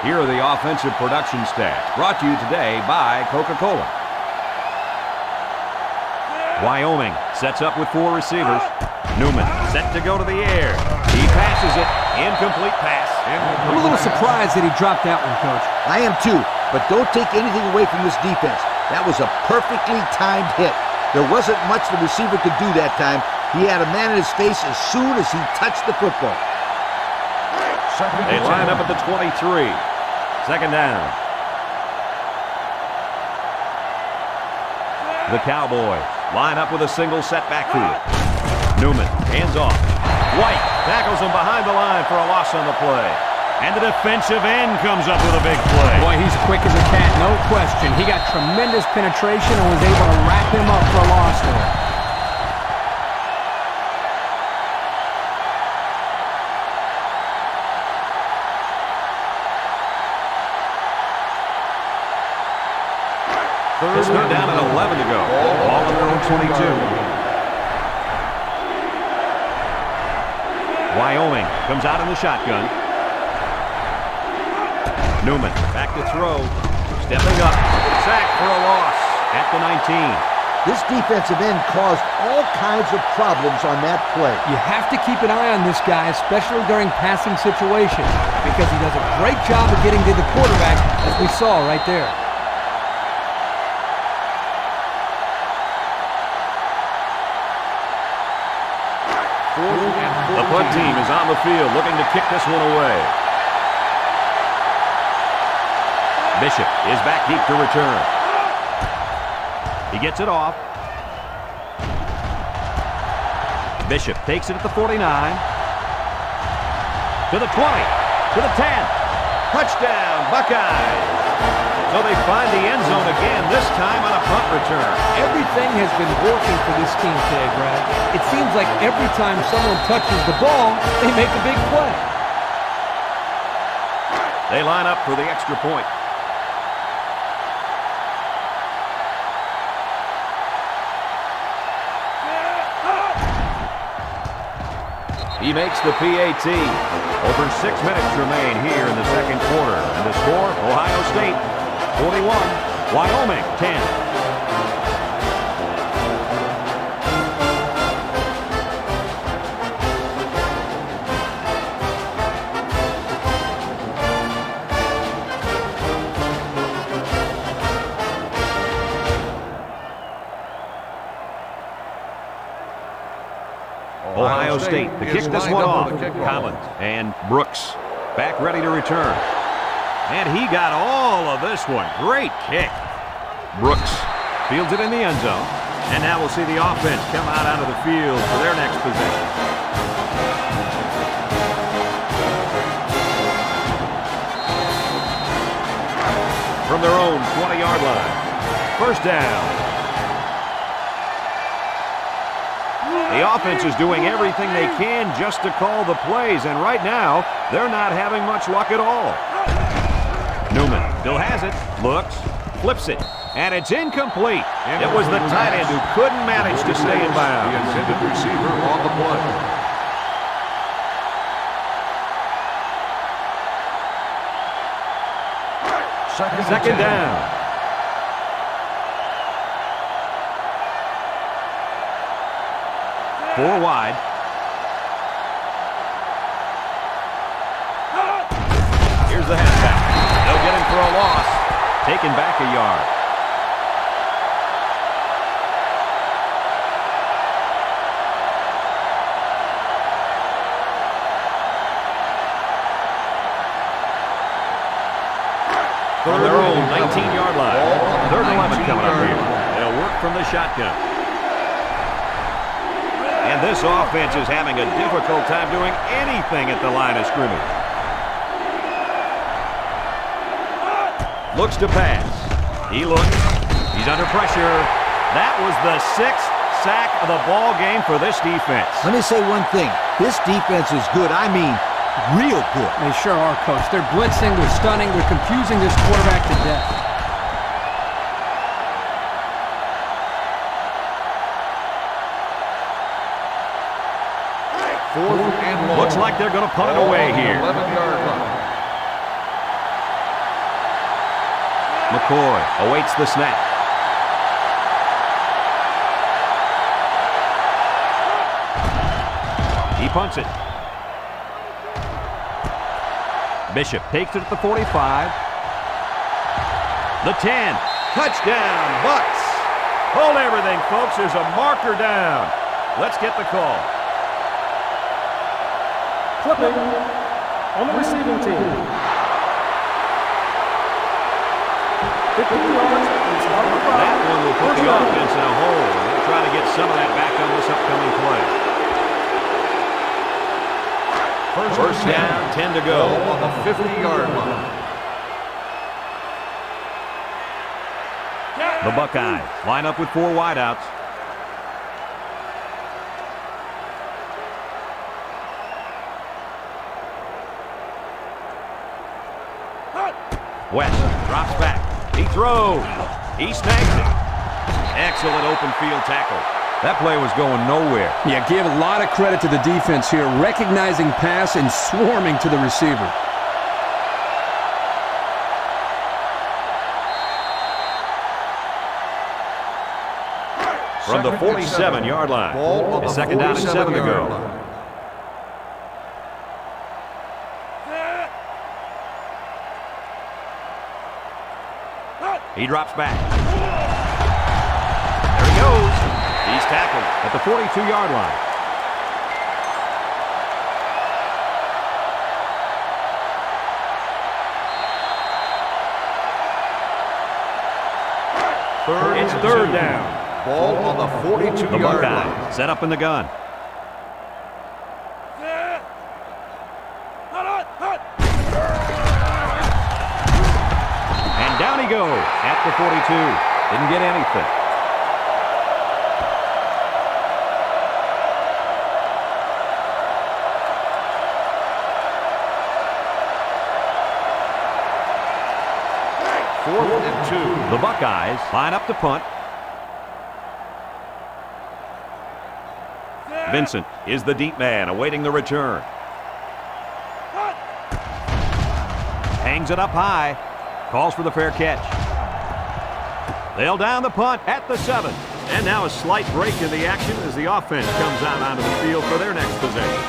Here are the offensive production stats, brought to you today by Coca-Cola. Wyoming sets up with 4 receivers. Newman set to go to the air. He passes it. Incomplete pass. I'm a little surprised that he dropped that one, Coach. I am too, but don't take anything away from this defense. That was a perfectly timed hit. There wasn't much the receiver could do that time. He had a man in his face as soon as he touched the football. They line up at the 23. Second down. The Cowboys line up with a single set backfield. Newman hands off. White tackles him behind the line for a loss on the play. And the defensive end comes up with a big play. Boy, he's quick as a cat, no question. He got tremendous penetration and was able to wrap him up for a loss there. It's not down at 11 to go. All on their own 22. Wyoming comes out in the shotgun. Newman back to throw. Stepping up. Sack for a loss at the 19. This defensive end caused all kinds of problems on that play. You have to keep an eye on this guy, especially during passing situations, because he does a great job of getting to the quarterback, as we saw right there. The punt team is on the field looking to kick this one away. Bishop is back deep to return. He gets it off. Bishop takes it at the 49. To the 20. To the 10. Touchdown, Buckeyes. So they find the end zone again, this time on a punt return. Everything has been working for this team today, Brad. It seems like every time someone touches the ball, they make a big play. They line up for the extra point. He makes the PAT. Over 6 minutes remain here in the second quarter. And the score, Ohio State 41, Wyoming 10. Ohio State to kick this one off. Collins and Brooks back ready to return. And he got all of this one. Great kick. Brooks fields it in the end zone. And now we'll see the offense come out onto the field for their next possession. From their own 20-yard line. First down. The offense is doing everything they can just to call the plays, and right now, they're not having much luck at all. Newman still has it, looks, flips it, and it's incomplete. It was the tight end who couldn't manage to stay in bounds. The intended receiver on the play. Second down. Four wide. Here's the halfback. They'll get him for a loss. Taken back a yard. From their own 19-yard line. Third and 11 coming up here. They'll work from the shotgun. And this offense is having a difficult time doing anything at the line of scrimmage. Looks to pass. He looks. He's under pressure. That was the sixth sack of the ball game for this defense. Let me say one thing. This defense is good. I mean, real good. They sure are, Coach. They're blitzing. They're stunning. They're confusing this quarterback to death. Looks like they're going to punt it away here. McCoy awaits the snap. He punts it. Bishop takes it at the 45. The 10. Touchdown, Bucks. Hold everything, folks. There's a marker down. Let's get the call. Flipping on the receiving team. 50 yards. That one will put the offense in a hole. They'll try to get some of that back on this upcoming play. First down, 10 to go. On the 50-yard line. The Buckeyes line up with four wideouts. West drops back. He throws. He snags it. Excellent open field tackle. That play was going nowhere. Yeah, give a lot of credit to the defense here, recognizing pass and swarming to the receiver. From the 47-yard line. A second down and 7 to go. He drops back. There he goes. He's tackled at the 42-yard line. It's third down. Ball on the 42-yard line. Set up in the gun. they go at the 42. Didn't get anything. Fourth and two. The Buckeyes line up to punt. Vincent is the deep man, awaiting the return. Hangs it up high. Calls for the fair catch. They'll down the punt at the 7. And now a slight break in the action as the offense comes out onto the field for their next possession.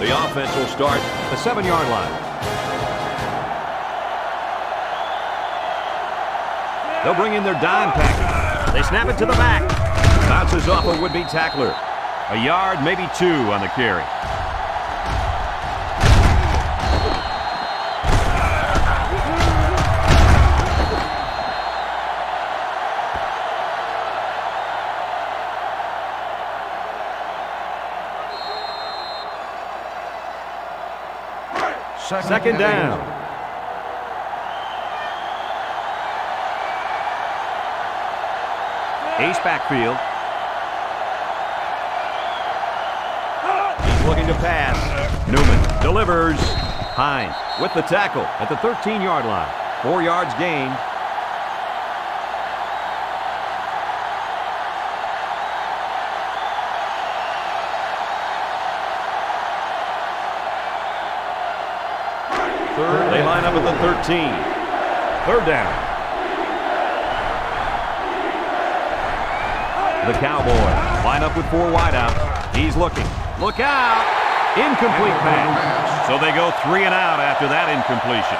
The offense will start at the 7-yard line. They'll bring in their dime package. They snap it to the back. Bounces off a would-be tackler. A yard, maybe two on the carry. Second down. Ace backfield. He's looking to pass. Newman delivers. Hines with the tackle at the 13-yard line. 4 yards gained. Third, they line up at the 13. Third down. The Cowboys line up with 4 wideouts. He's looking. Look out! Incomplete pass. So they go 3 and out after that incompletion.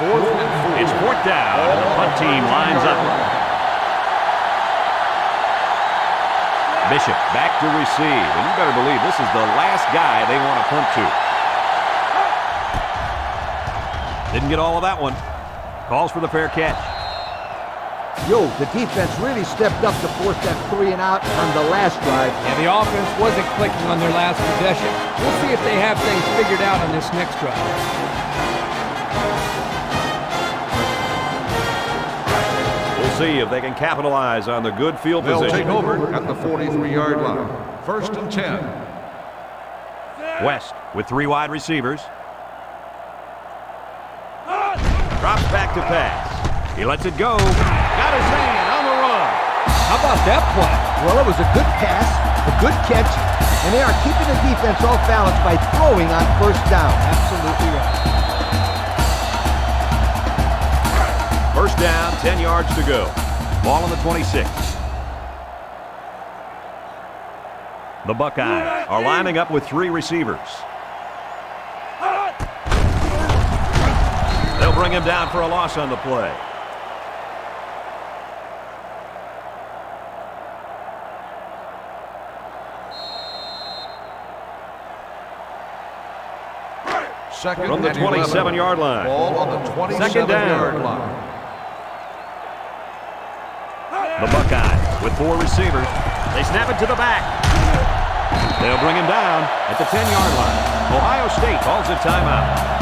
Fourth and 4. It's 4th down, and the punt team lines up. Bishop back to receive, and you better believe this is the last guy they want to punt to. Didn't get all of that one. Calls for the fair catch. Yo, the defense really stepped up to force that 3 and out on the last drive. And the offense wasn't clicking on their last possession. We'll see if they have things figured out on this next drive. We'll see if they can capitalize on the good field position. They'll take over at the 43-yard line. First and 10. West with 3 wide receivers. Drops back to pass. He lets it go. Got his hand on the run. How about that play? Well, it was a good pass, a good catch, and they are keeping the defense off balance by throwing on first down. Absolutely right. First down, 10 yards to go. Ball on the 26. The Buckeyes are lining up with 3 receivers. Bring him down for a loss on the play. Second from the 27-yard line. Ball on the 27-yard line. The Buckeyes with 4 receivers. They snap it to the back. They'll bring him down at the 10-yard line. Ohio State calls a timeout.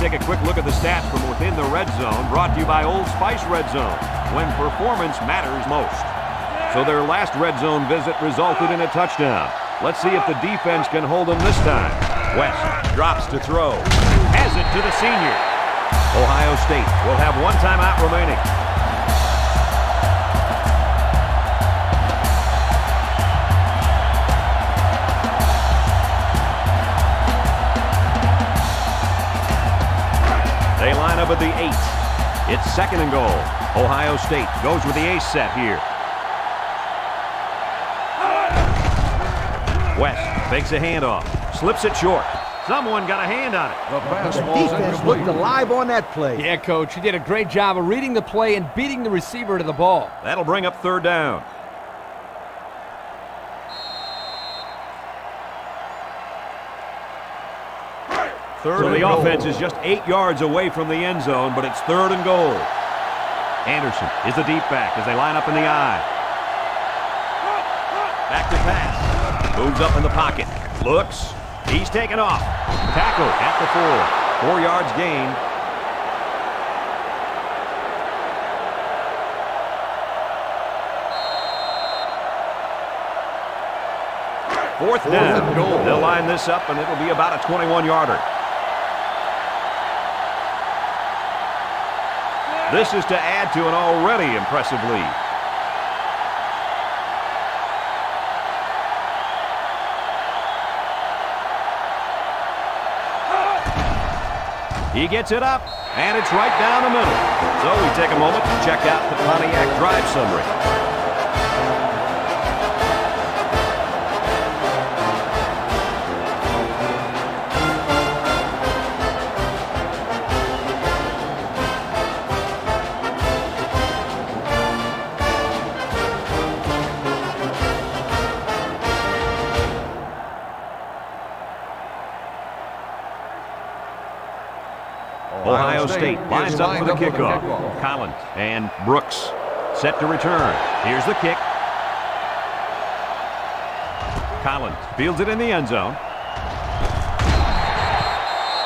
Take a quick look at the stats from within the red zone, brought to you by Old Spice Red Zone, when performance matters most. So their last red zone visit resulted in a touchdown. Let's see if the defense can hold them this time. West drops to throw. Has it to the senior. Ohio State will have 1 timeout remaining. They line up at the 8. It's 2nd and goal. Ohio State goes with the ace set here. West fakes a handoff, slips it short. Someone got a hand on it. The defense looked alive on that play. Yeah, Coach, you did a great job of reading the play and beating the receiver to the ball. That'll bring up 3rd down. So the offense is just 8 yards away from the end zone, but it's 3rd and goal. Anderson is the deep back as they line up in the eye. Back to pass. Moves up in the pocket. Looks. He's taken off. Tackle at the 4. 4 yards gained. Fourth down. They'll line this up, and it'll be about a 21-yarder. This is to add to an already impressive lead. He gets it up, and it's right down the middle. So we take a moment to check out the Pontiac drive summary. Ohio State lines up for the kickoff. Collins and Brooks set to return. Here's the kick. Collins fields it in the end zone.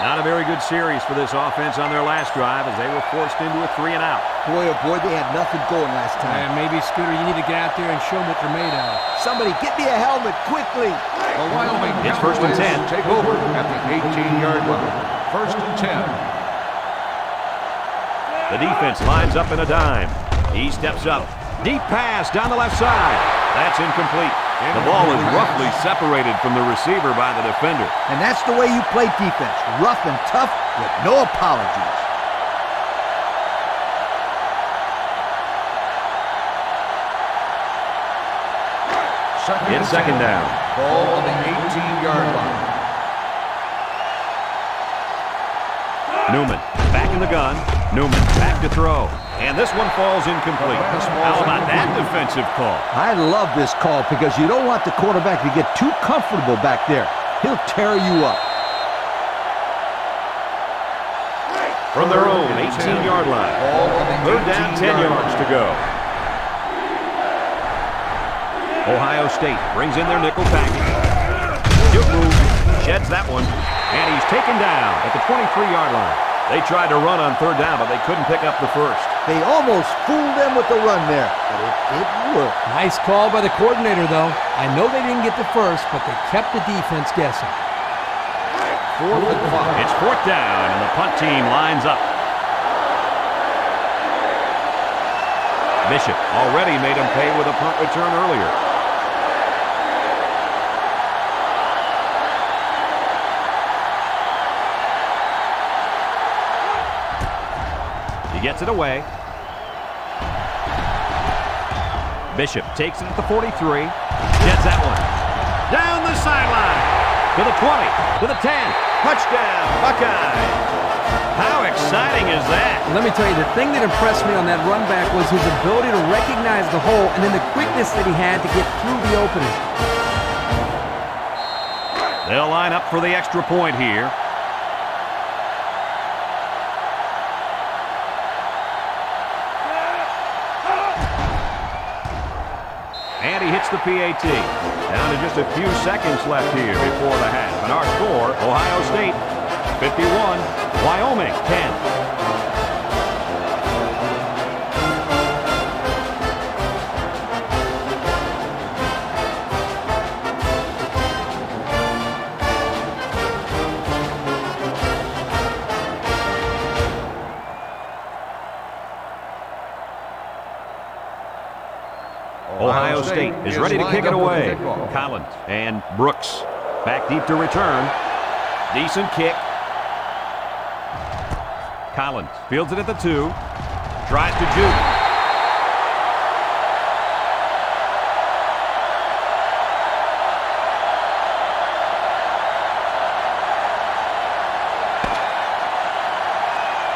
Not a very good series for this offense on their last drive as they were forced into a 3-and-out. Boy, oh boy, they had nothing going last time. And maybe, Scooter, you need to get out there and show them what they're made of. Somebody get me a helmet quickly. The Wyoming Cowboys. It's 1st and 10. Take over at the 18-yard line. 1st and 10. The defense lines up in a dime. He steps up. Deep pass down the left side. That's incomplete. The ball is roughly separated from the receiver by the defender. And that's the way you play defense. Rough and tough with no apologies. It's 2nd down. Ball on the 18-yard line. Newman back in the gun. Newman back to throw. And this one falls incomplete. How about that defensive call? I love this call because you don't want the quarterback to get too comfortable back there. He'll tear you up. From their own 18-yard line. 3rd down, 10 yards to go. Ohio State brings in their nickel package. Sheds that one. And he's taken down at the 23-yard line. They tried to run on 3rd down, but they couldn't pick up the 1st. They almost fooled them with the run there, but it didn't work. Nice call by the coordinator, though. I know they didn't get the 1st, but they kept the defense guessing. It's 4th down, and the punt team lines up. Bishop already made him pay with a punt return earlier. Gets it away. Bishop takes it at the 43. Gets that one. Down the sideline. To the 20. To the 10. Touchdown, Buckeye. How exciting is that? Let me tell you, the thing that impressed me on that run back was his ability to recognize the hole and then the quickness that he had to get through the opening. They'll line up for the extra point here. The PAT. Down to just a few seconds left here before the half. And our score, Ohio State 51, Wyoming 10. Ohio State is ready to kick it away. Collins and Brooks back deep to return. Decent kick. Collins fields it at the 2. Tries to juke.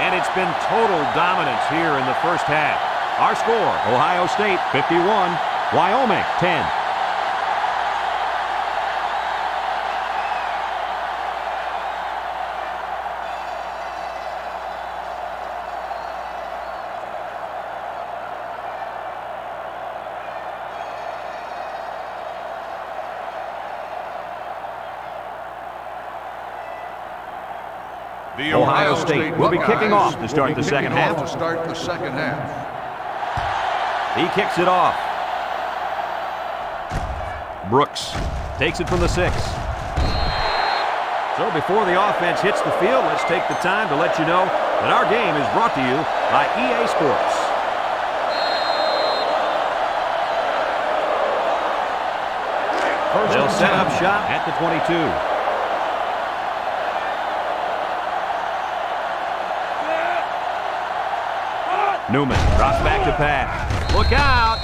And it's been total dominance here in the 1st half. Our score, Ohio State 51, Wyoming 10. The Ohio State will be kicking off to start the second half. He kicks it off. Brooks takes it from the 6. So before the offense hits the field, let's take the time to let you know that our game is brought to you by EA Sports. They'll set up shot at the 22. Newman drops back to pass. Look out!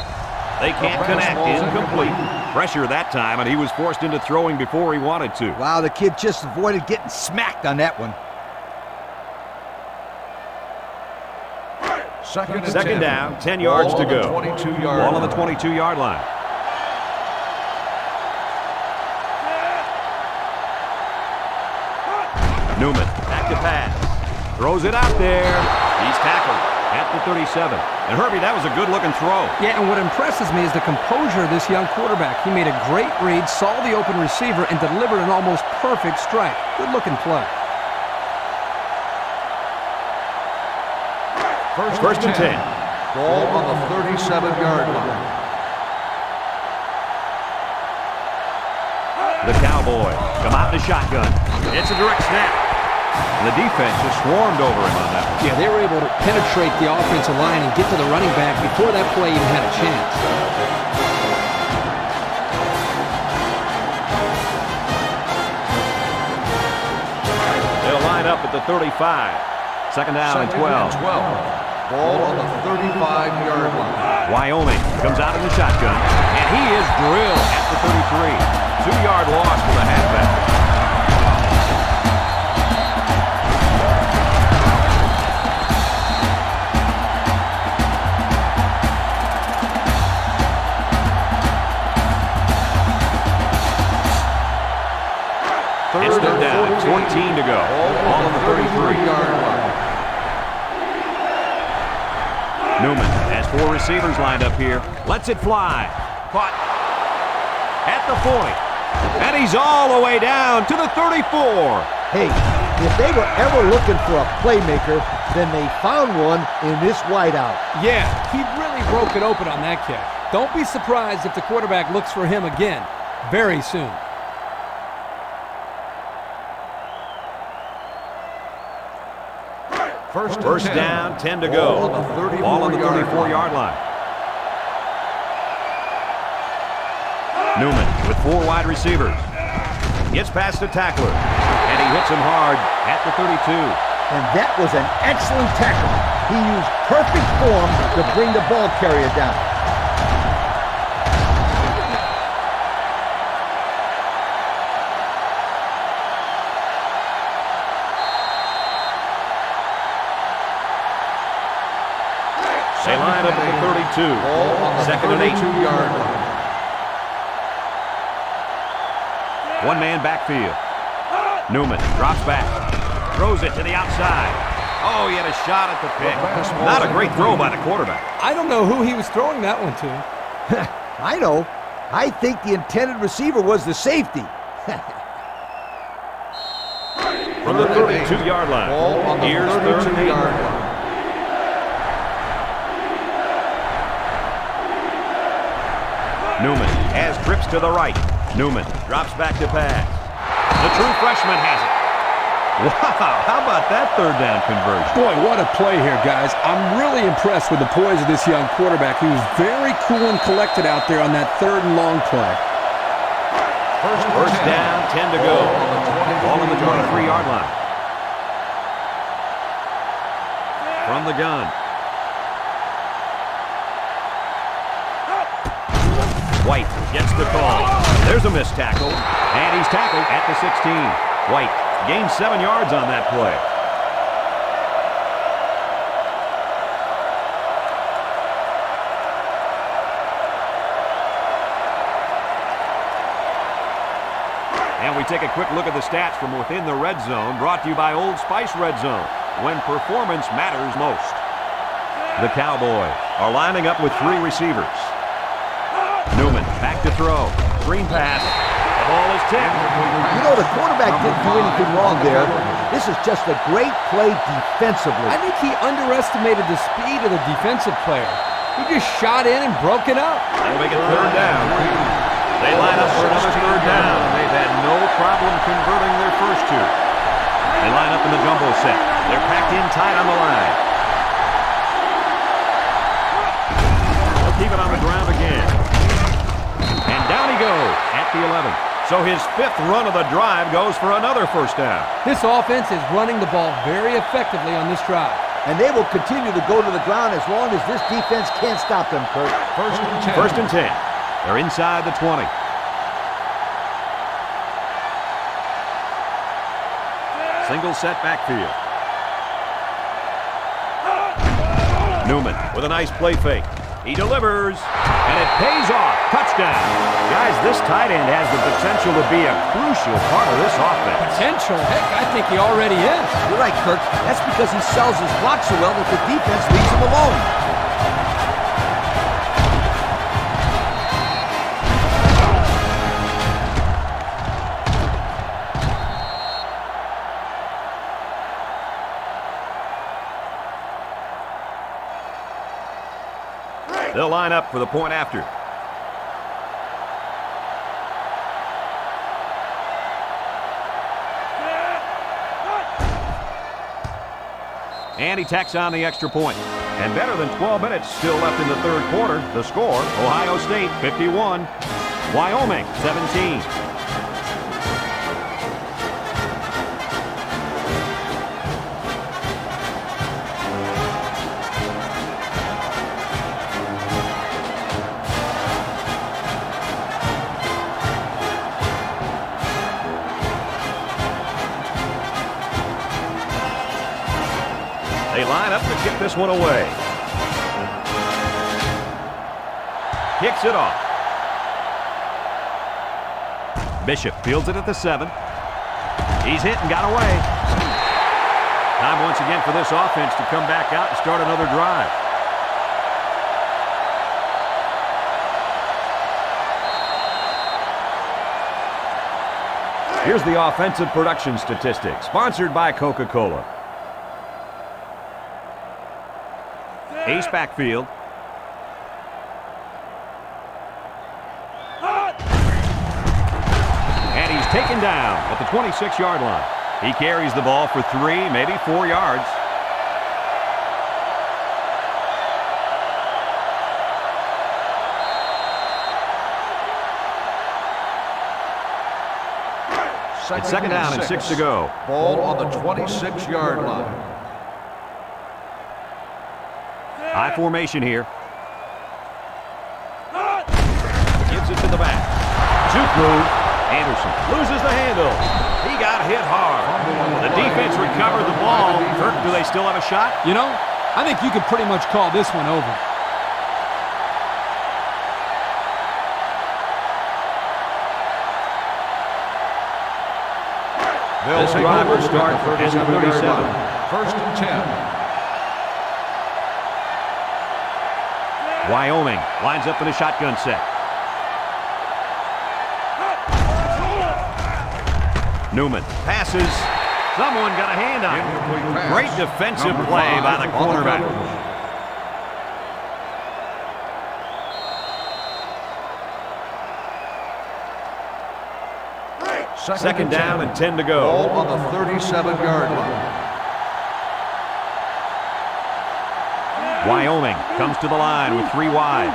They can't connect. Incomplete. Pressure that time, and he was forced into throwing before he wanted to. Wow, the kid just avoided getting smacked on that one. Second down, 10 yards to go. Ball on the 22-yard line. Newman back to pass. Throws it out there. He's tackled at the 37. And Herbie, that was a good-looking throw. Yeah, and what impresses me is the composure of this young quarterback. He made a great read, saw the open receiver, and delivered an almost perfect strike. Good-looking play. First and 10. Ball on the 37-yard line. The Cowboy come out in the shotgun. It's a direct snap. The defense just swarmed over him on that one. Yeah, they were able to penetrate the offensive line and get to the running back before that play even had a chance. They'll line up at the 35. Second down and 12. Ball on the 35-yard line. Wyoming comes out in the shotgun, and he is drilled at the 33. 2-yard loss for the halfback. Third down, 14 to go. Ball on the 33-yard line. Newman has 4 receivers lined up here. Lets it fly. Caught at the 40. And he's all the way down to the 34. Hey, if they were ever looking for a playmaker, then they found one in this wideout. Yeah, he really broke it open on that catch. Don't be surprised if the quarterback looks for him again very soon. First down, 10 to go. Ball on the 34-yard line. Newman with 4 wide receivers. Gets past the tackler, and he hits him hard at the 32. And that was an excellent tackle. He used perfect form to bring the ball carrier down. They line up at the 32. Second and 8. 2-yard line. One-man backfield. Newman drops back. Throws it to the outside. Oh, he had a shot at the pick. Not a great throw by the quarterback. I don't know who he was throwing that one to. I know. I think the intended receiver was the safety. From the 32-yard line. Here's third and 8. Newman has trips to the right. Newman drops back to pass. The true freshman has it. Wow, how about that third down conversion? Boy, what a play here, guys. I'm really impressed with the poise of this young quarterback. He was very cool and collected out there on that third and long play. First down, 10 to go. Ball on the 23-yard line. From the gun. White gets the call. There's a missed tackle, and he's tackled at the 16. White gained 7 yards on that play. And we take a quick look at the stats from within the red zone, brought to you by Old Spice Red Zone, when performance matters most. The Cowboys are lining up with 3 receivers. Newman back to throw. Green pass. The ball is tipped. You know, the quarterback didn't do anything wrong there. This is just a great play defensively. I think he underestimated the speed of the defensive player. He just shot in and broke it up. They'll make it third down. They line up for another third down. They've had no problem converting their first two. They line up in the jumbo set. They're packed in tight on the line. They'll keep it on the ground again. And down he goes at the 11. So his fifth run of the drive goes for another first down. This offense is running the ball very effectively on this drive. And they will continue to go to the ground as long as this defense can't stop them, Kirk. First and 10. They're inside the 20. Single set backfield. Newman with a nice play fake. He delivers. And it pays off. Touchdown. Guys, this tight end has the potential to be a crucial part of this offense. Potential? Heck, I think he already is. You're right, Kirk. That's because he sells his block so well that the defense leaves him alone. They'll line up for the point after. And he tacks on the extra point. And better than 12 minutes still left in the third quarter. The score, Ohio State 51, Wyoming 17. This one away. Kicks it off. Bishop fields it at the 7. He's hit and got away. Time once again for this offense to come back out and start another drive. Here's the offensive production statistics, sponsored by Coca-Cola. Ace backfield. And he's taken down at the 26-yard line. He carries the ball for 3, maybe 4 yards. It's second down and 6 to go. Ball on the 26-yard line. High formation here. Gives it to the back. Juke move. Anderson loses the handle. He got hit hard. The defense recovered the ball. Kirk, do they still have a shot? You know, I think you could pretty much call this one over. This drive will start at the 37. First and 10. Wyoming lines up in a shotgun set. Newman passes. Someone got a hand on it. Great defensive play by the cornerback. Second down and 10 to go. Ball on the 37-yard line. Wyoming comes to the line with 3 wide.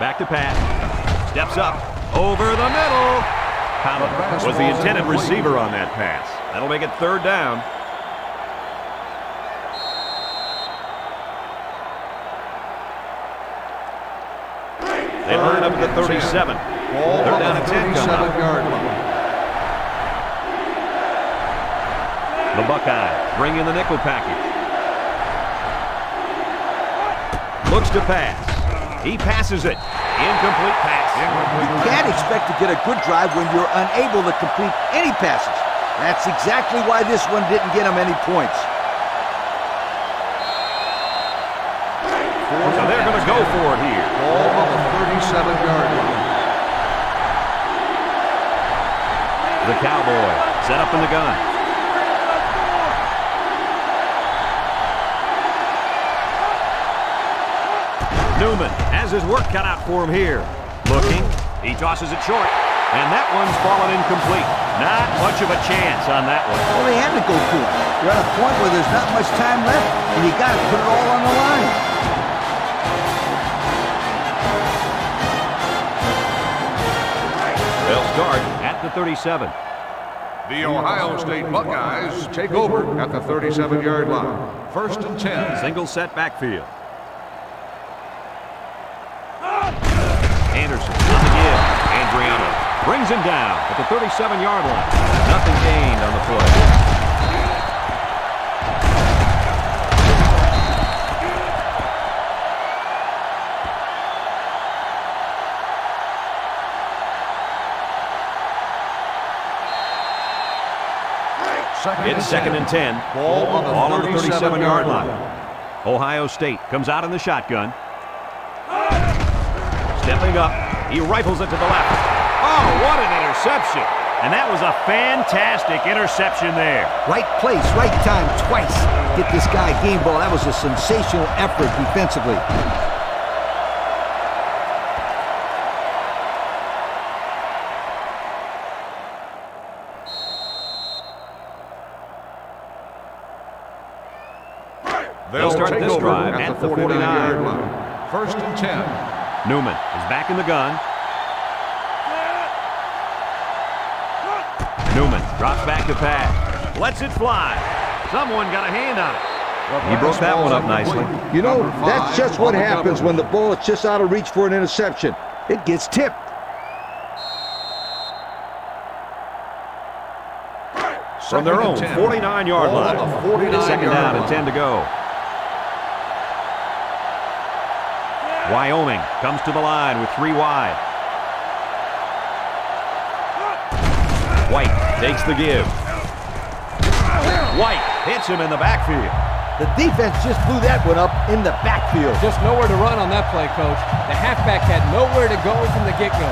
Back to Pat. Steps up. Over the middle. Comet was the intended receiver on that pass. That'll make it third down. They line up at the 37. Third down and 10 comes up. The Buckeyes bring in the nickel package. Looks to pass. He passes it. Incomplete pass. You can't expect to get a good drive when you're unable to complete any passes. That's exactly why this one didn't get him any points. So they're going to go for it here. Ball on the 37-yard line. The the Cowboy. Set up in the gun. Newman has his work cut out for him here. Looking. He tosses it short. And that one's fallen incomplete. Not much of a chance on that one. Well, they had to go for it. You're at a point where there's not much time left, and you got to put it all on the line. They'll start at the 37. The Ohio State Buckeyes take over at the 37-yard line. First and 10. Single set backfield. Anderson on the give. Andriano brings him down at the 37-yard line. Nothing gained on the play. It's second and 10. Ball on the 37-yard line. Ohio State comes out in the shotgun. Stepping up, he rifles it to the left. Oh, what an interception. And that was a fantastic interception there. Right place, right time, twice. Get this guy a game ball. That was a sensational effort defensively. They'll start this drive at the 49-yard line. First and 10. Newman is back in the gun. Newman drops back to pass. Lets it fly. Someone got a hand on it. He broke that one up nicely. You know, that's just what happens when the ball is just out of reach for an interception. It gets tipped. From their own 49-yard line. Second down and 10 to go. Wyoming comes to the line with three wide. White takes the give. White hits him in the backfield. The defense just blew that one up in the backfield. Just nowhere to run on that play, Coach. The halfback had nowhere to go from the get-go.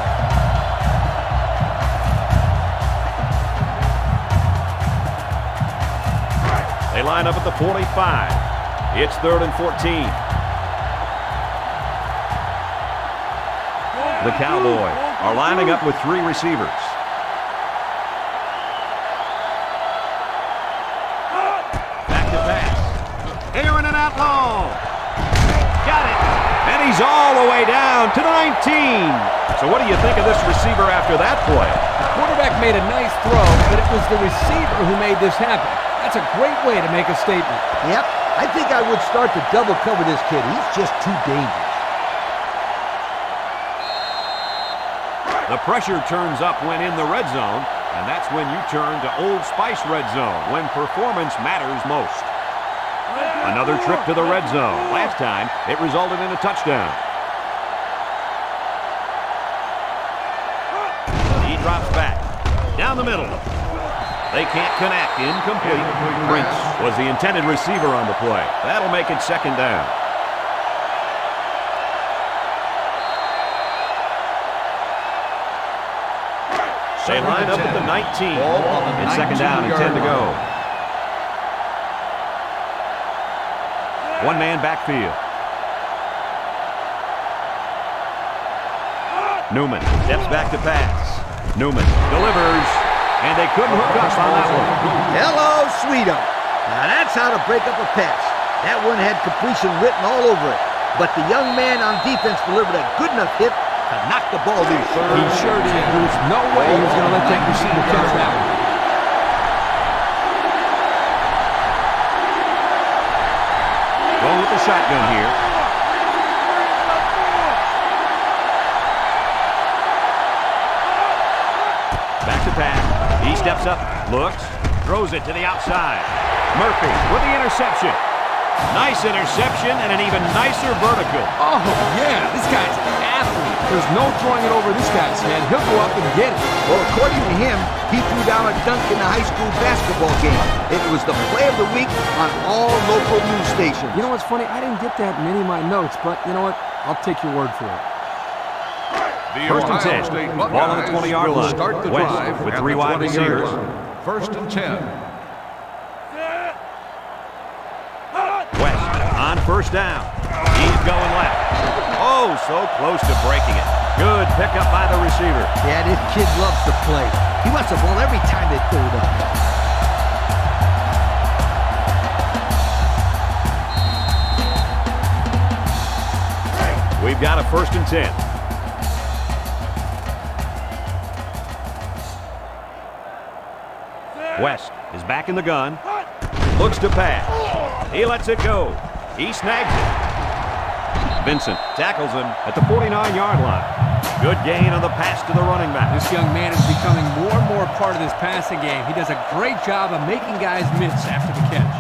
They line up at the 45. It's third and 14. The Cowboys are lining up with three receivers. Back to pass. Aaron and out long. Got it. And he's all the way down to the 19. So what do you think of this receiver after that play? The quarterback made a nice throw, but it was the receiver who made this happen. That's a great way to make a statement. Yep. I think I would start to double cover this kid. He's just too dangerous. The pressure turns up when in the red zone, and that's when you turn to Old Spice red zone, when performance matters most. Another trip to the red zone. Last time, it resulted in a touchdown. He drops back. Down the middle. They can't connect. Incomplete. Prince was the intended receiver on the play. That'll make it second down. They line up at the 19. It's second down and 10 to go. One-man backfield. Newman steps back to pass. Newman delivers, and they couldn't hook up on that one. Hello, sweetheart. Now that's how to break up a pass. That one had completion written all over it, but the young man on defense delivered a good enough hit to knock the ball loose. He sure did. There was no way he was going to let that receiver catch that one. Going with the shotgun here. Back to pass. He steps up, looks, throws it to the outside. Murphy with the interception. Nice interception and an even nicer vertical. Oh, yeah, this guy's an athlete. There's no throwing it over this guy's head. He'll go up and get it. Well, according to him, he threw down a dunk in the high school basketball game. It was the play of the week on all local news stations. You know what's funny? I didn't get that many of my notes, but you know what? I'll take your word for it. First and 10. Ball on the 20-yard line. West with three wide receivers. First and 10. West on first down. He's going left. Oh, so close to breaking it. Good pickup by the receiver. Yeah, this kid loves to play. He wants the ball every time they throw it up. We've got a first and 10. West is back in the gun. Looks to pass. He lets it go. He snags it. Vincent tackles him at the 49-yard line. Good gain on the pass to the running back. This young man is becoming more and more part of this passing game. He does a great job of making guys miss after the catch.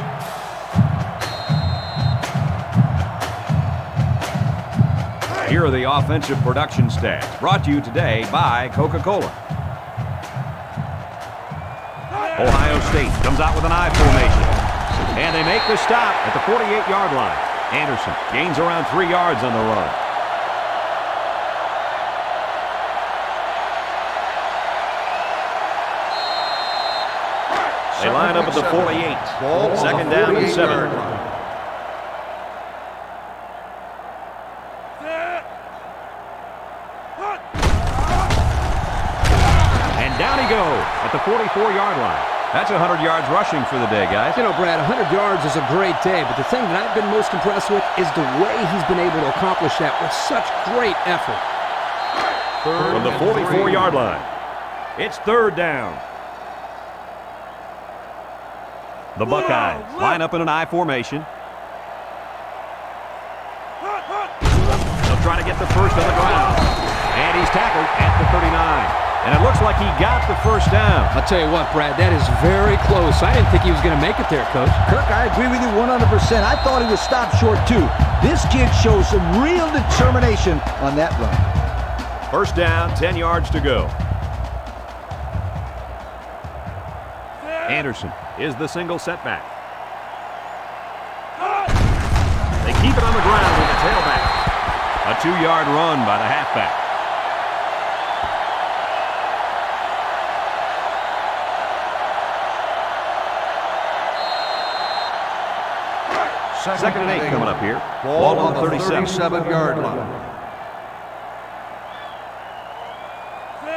Here are the offensive production stats, brought to you today by Coca-Cola. Ohio State comes out with an I formation. And they make the stop at the 48-yard line. Anderson gains around 3 yards on the run. They line up at the 48. Second down and 7. At the 44-yard line. That's 100 yards rushing for the day, guys. You know, Brad, 100 yards is a great day, but the thing that I've been most impressed with is the way he's been able to accomplish that with such great effort. From the 44-yard line, it's third down. The Buckeyes line up in an I formation. They'll try to get the first on the ground. And he's tackled at the 39. And it looks like he got the first down. I'll tell you what, Brad, that is very close. I didn't think he was going to make it there, Coach. Kirk, I agree with you 100%. I thought he was stopped short, too. This kid shows some real determination on that run. First down, 10 yards to go. Anderson is the single setback. They keep it on the ground with the tailback. A 2-yard run by the halfback. Second and 8 coming up here. Ball on the 37-yard line.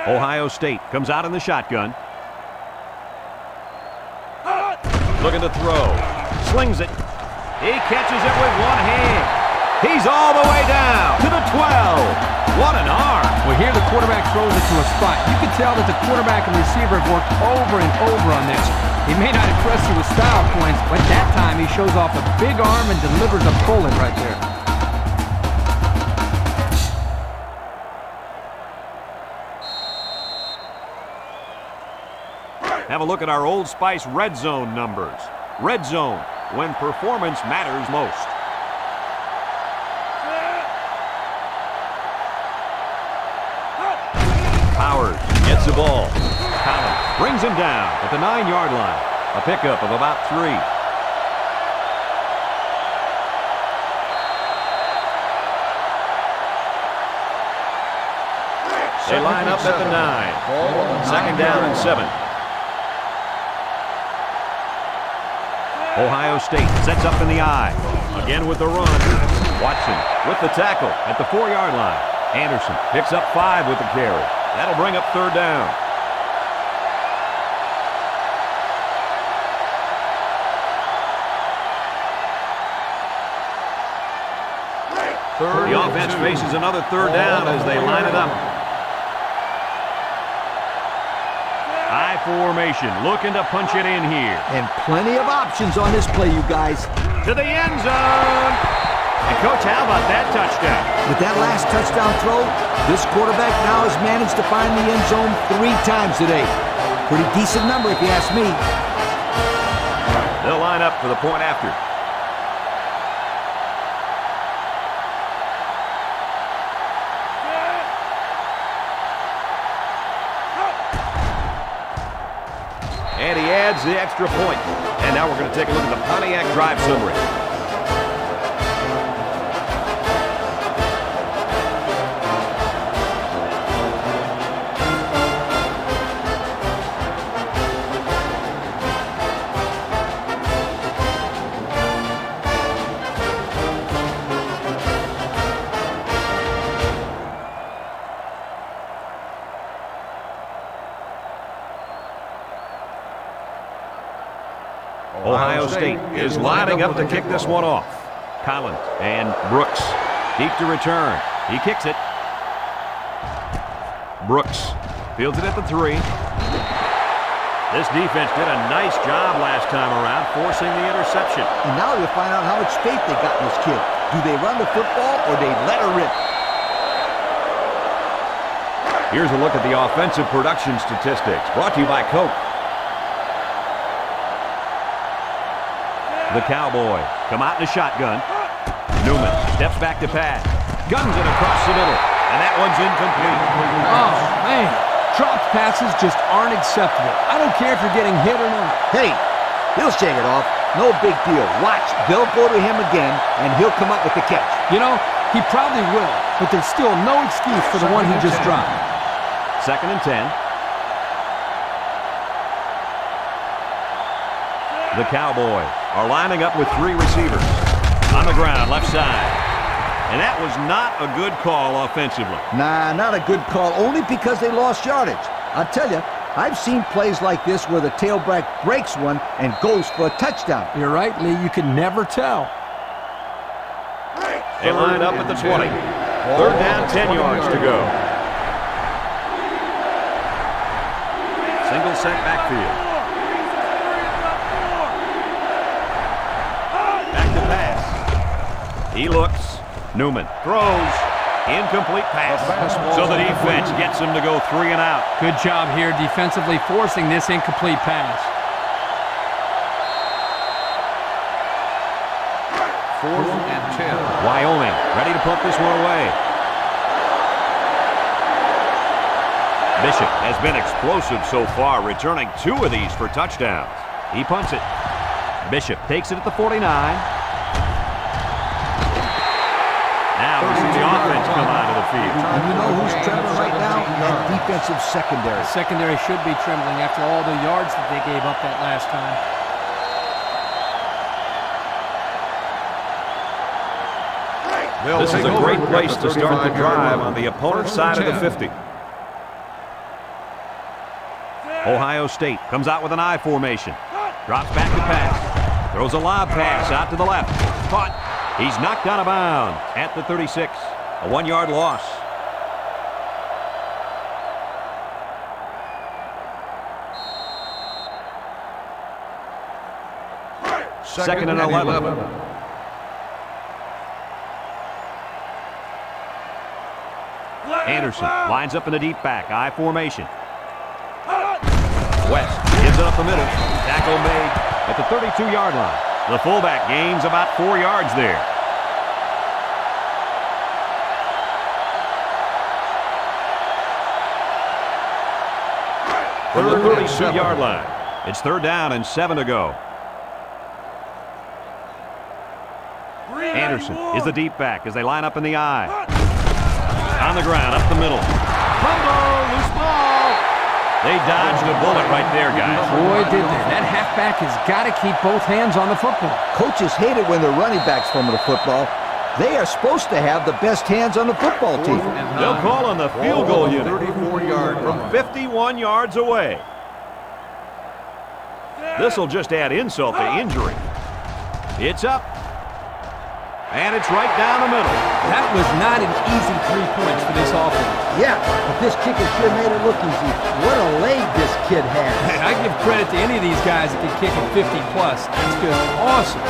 Ohio State comes out in the shotgun. Looking to throw. Slings it. He catches it with one hand. He's all the way down to the 12. What an arm. Well, here the quarterback throws it to a spot. You can tell that the quarterback and receiver have worked over and over on this. He may not impress you with style points, but that time he shows off a big arm and delivers a bullet right there. Have a look at our Old Spice red zone numbers. Red zone, when performance matters most. Powers gets the ball. Collins brings him down at the 9-yard line. A pickup of about 3. They line up at the 9. Second down and 7. Ohio State sets up in the eye. Again with the run. Watson with the tackle at the 4-yard line. Anderson picks up 5 with the carry. That'll bring up third down. The offense faces another third down as they line it up. I formation, looking to punch it in here. And plenty of options on this play, you guys. To the end zone. And, Coach, how about that touchdown? With that last touchdown throw, this quarterback now has managed to find the end zone 3 times today. Pretty decent number, if you ask me. They'll line up for the point after. And he adds the extra point. And now we're going to take a look at the Pontiac drive summary. Ohio State is lining up to kick this one off. Collins and Brooks. Deep to return. He kicks it. Brooks fields it at the 3. This defense did a nice job last time around forcing the interception. And now we'll find out how much faith they got in this kid. Do they run the football or they let her rip? Here's a look at the offensive production statistics brought to you by Coke. The Cowboy come out in a shotgun. Newman steps back to pass. Guns it across the middle. And that one's incomplete. Oh, man. Dropped passes just aren't acceptable. I don't care if you're getting hit or not. Hey, he'll shake it off. No big deal. Watch. They'll go to him again, and he'll come up with the catch. You know, he probably will, but there's still no excuse for the one he just dropped. 2nd and 10. The Cowboys are lining up with 3 receivers. On the ground, left side. And that was not a good call offensively. Nah, not a good call, only because they lost yardage. I'll tell you, I've seen plays like this where the tailback breaks one and goes for a touchdown. You're right, Lee. You can never tell. They line up at the 20. 3rd down, 10 yards to go. Single set backfield. He looks. Newman throws. Incomplete pass. So the defense gets him to go 3 and out. Good job here defensively forcing this incomplete pass. 4th and 10. Wyoming ready to put this one away. Bishop has been explosive so far, returning 2 of these for touchdowns. He punts it. Bishop takes it at the 49. Now we see the offense come out of the field. And you know who's trembling right now? That defensive secondary. Secondary should be trembling after all the yards that they gave up that last time. This is a great place to start the drive on the opponent's side of the 50. Ohio State comes out with an I formation. Drops back to pass. Throws a lob pass out to the left. Caught. He's knocked out of bounds at the 36. A 1-yard loss. Second and 11. Anderson lines up in the deep back. I formation. West gives it up the middle. Tackle made at the 32-yard line. The fullback gains about 4 yards there. From the 32-yard line, it's 3rd down and 7 to go. Anderson is the deep back as they line up in the eye. On the ground, up the middle. Fumble, loose ball. They dodged a bullet right there, guys. Boy, did they. That halfback has got to keep both hands on the football. Coaches hate it when their running backs fumble the football. They are supposed to have the best hands on the football team. They'll call on the field goal unit. 34-yard from 51 yards away. This will just add insult to injury. It's up. And it's right down the middle. That was not an easy 3 points for this offense. Yeah, but this kicker sure made it look easy. What a leg this kid has. And I give credit to any of these guys that can kick at 50+. That's just awesome.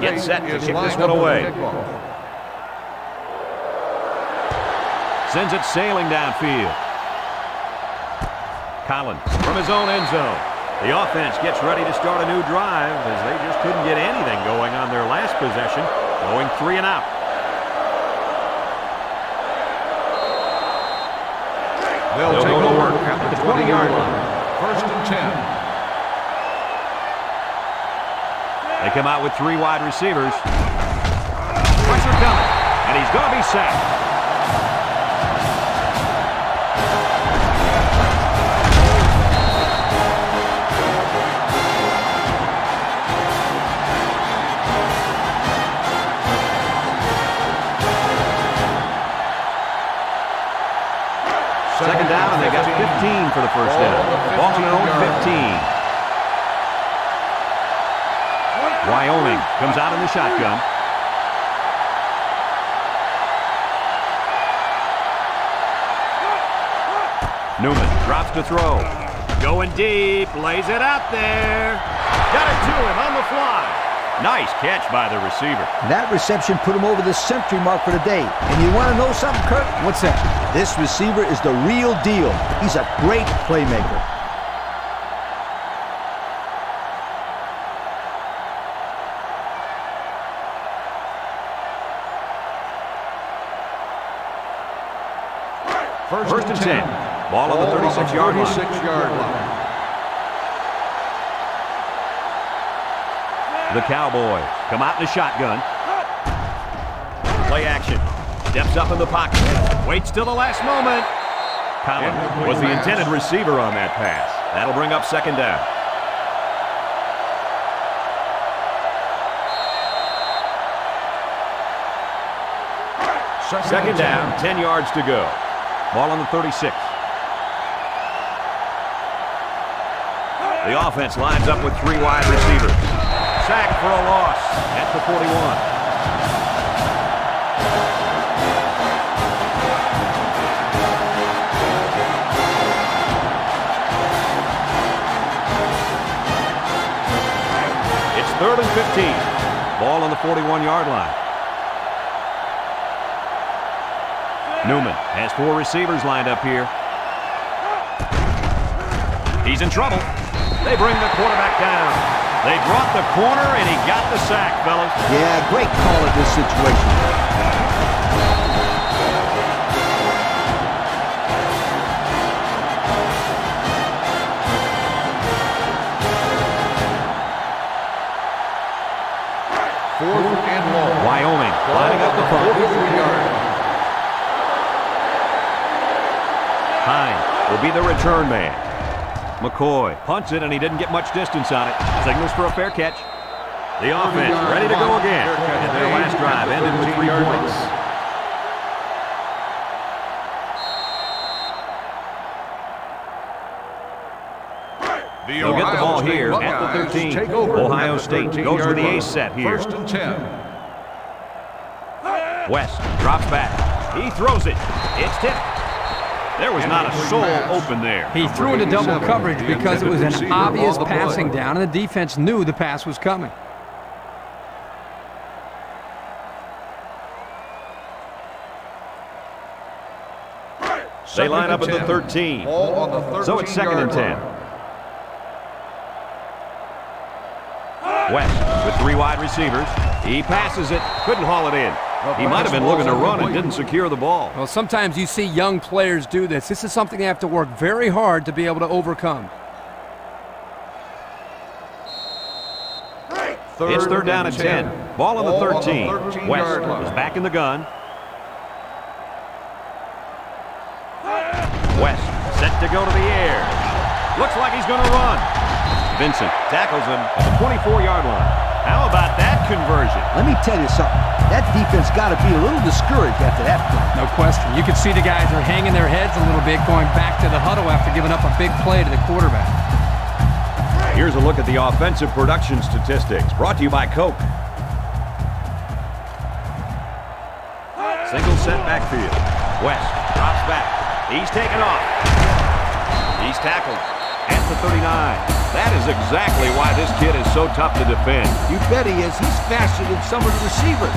Get set to kick this one away. Sends it sailing downfield. Collins from his own end zone. The offense gets ready to start a new drive as they just couldn't get anything going on their last possession, going 3 and out. They'll take the work at the 20-yard line. 1st and 10. They come out with 3 wide receivers. Pressure coming, and he's going to be sacked. Second down, and they got 15 for the first down. Ball on their own 15. Wyoming comes out in the shotgun. Newman drops to throw. Going deep, lays it out there. Got it to him on the fly. Nice catch by the receiver. That reception put him over the century mark for the day. And you want to know something, Kirk? What's that? This receiver is the real deal. He's a great playmaker. First and 10. Ball on the 36-yard line. The Cowboys come out in the shotgun. Play action. Steps up in the pocket. Waits till the last moment. Collins was the intended receiver on that pass. That'll bring up second down. Second down, 10 yards to go. Ball on the 36. The offense lines up with three wide receivers. Sack for a loss at the 41. It's third and 15. Ball on the 41-yard line. Newman has four receivers lined up here. He's in trouble. They bring the quarterback down. They brought the corner, and he got the sack, fellas. Yeah, great call at this situation. Fourth and long. Wyoming lining up the punt. Hines will be the return man. McCoy punts it, and he didn't get much distance on it. Signals for a fair catch. The offense ready to go again. And their last drive ended with 3 points. They'll get the ball here at the 13. Ohio State goes with the ace set here. First and 10. West drops back. He throws it. It's tipped. There was not a soul open there. He threw into double coverage because it was an obvious passing down, and the defense knew the pass was coming. They line up at the 13. So it's second and 10. West with three wide receivers. He passes it, couldn't haul it in. He might have been looking to run and didn't secure the ball. Well, sometimes you see young players do this. This is something they have to work very hard to be able to overcome. It's third down and 10. Ball on the 13. West is back in the gun. West set to go to the air. Looks like he's going to run. Vincent tackles him at the 24-yard line. How about that conversion? Let me tell you something. That defense got to be a little discouraged after that play. No question. You can see the guys are hanging their heads a little bit, going back to the huddle after giving up a big play to the quarterback. Here's a look at the offensive production statistics, brought to you by Coke. Single set backfield. West drops back. He's taken off. He's tackled at the 39. That is exactly why this kid is so tough to defend. You bet he is. He's faster than some of the receivers.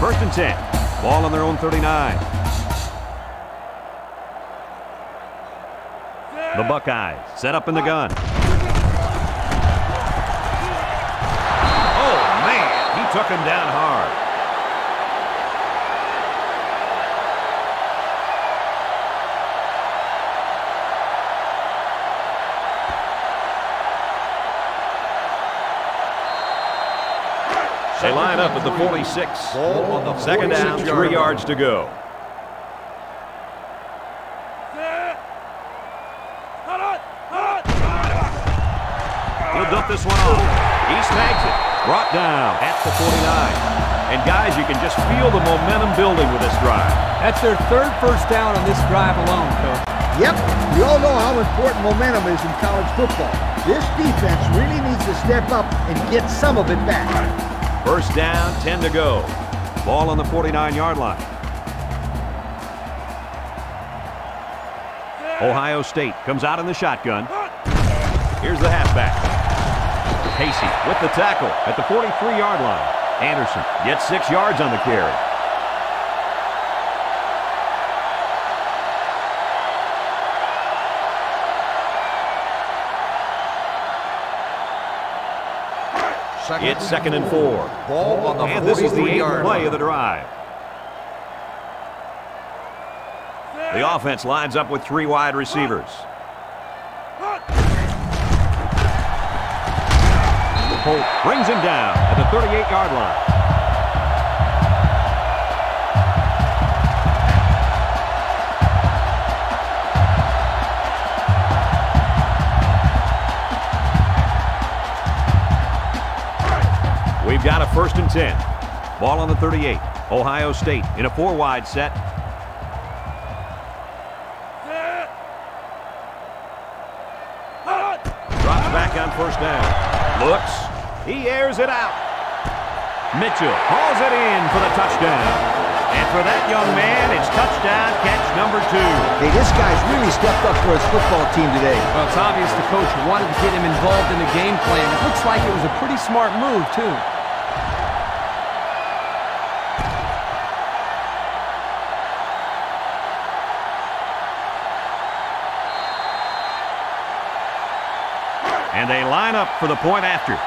First and 10. Ball on their own 39. The Buckeyes set up in the gun. Oh, man. He took him down hard. They line up at the 46. Second down, 3 yards to go. He'll dump this one off. He snags it. Brought down at the 49. And guys, you can just feel the momentum building with this drive. That's their third first down on this drive alone, Coach. Yep, we all know how important momentum is in college football. This defense really needs to step up and get some of it back. First down, 10 to go. Ball on the 49-yard line. Ohio State comes out in the shotgun. Here's the halfback. Casey with the tackle at the 43-yard line. Anderson gets 6 yards on the carry. It's second and four. Ball on the 43-yard line. And this is the eighth play of the drive. The offense lines up with three wide receivers. Holt brings him down at the 38-yard line. We've got a first and 10. Ball on the 38. Ohio State in a four-wide set. Drops back on first down. Looks. He airs it out. Mitchell hauls it in for the touchdown. And for that young man, it's touchdown catch number 2. Hey, this guy's really stepped up for his football team today. Well, it's obvious the coach wanted to get him involved in the game plan. It looks like it was a pretty smart move, too. And they line up for the point after.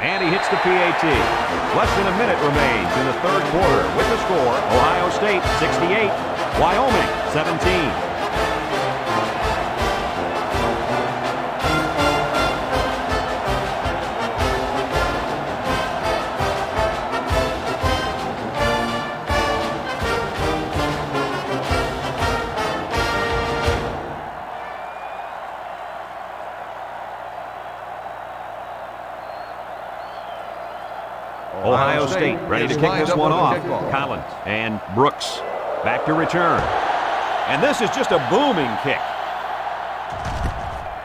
And he hits the PAT. Less than a minute remains in the third quarter with the score, Ohio State 68, Wyoming 17. Ohio State ready to kick this one off. Collins and Brooks back to return. And this is just a booming kick.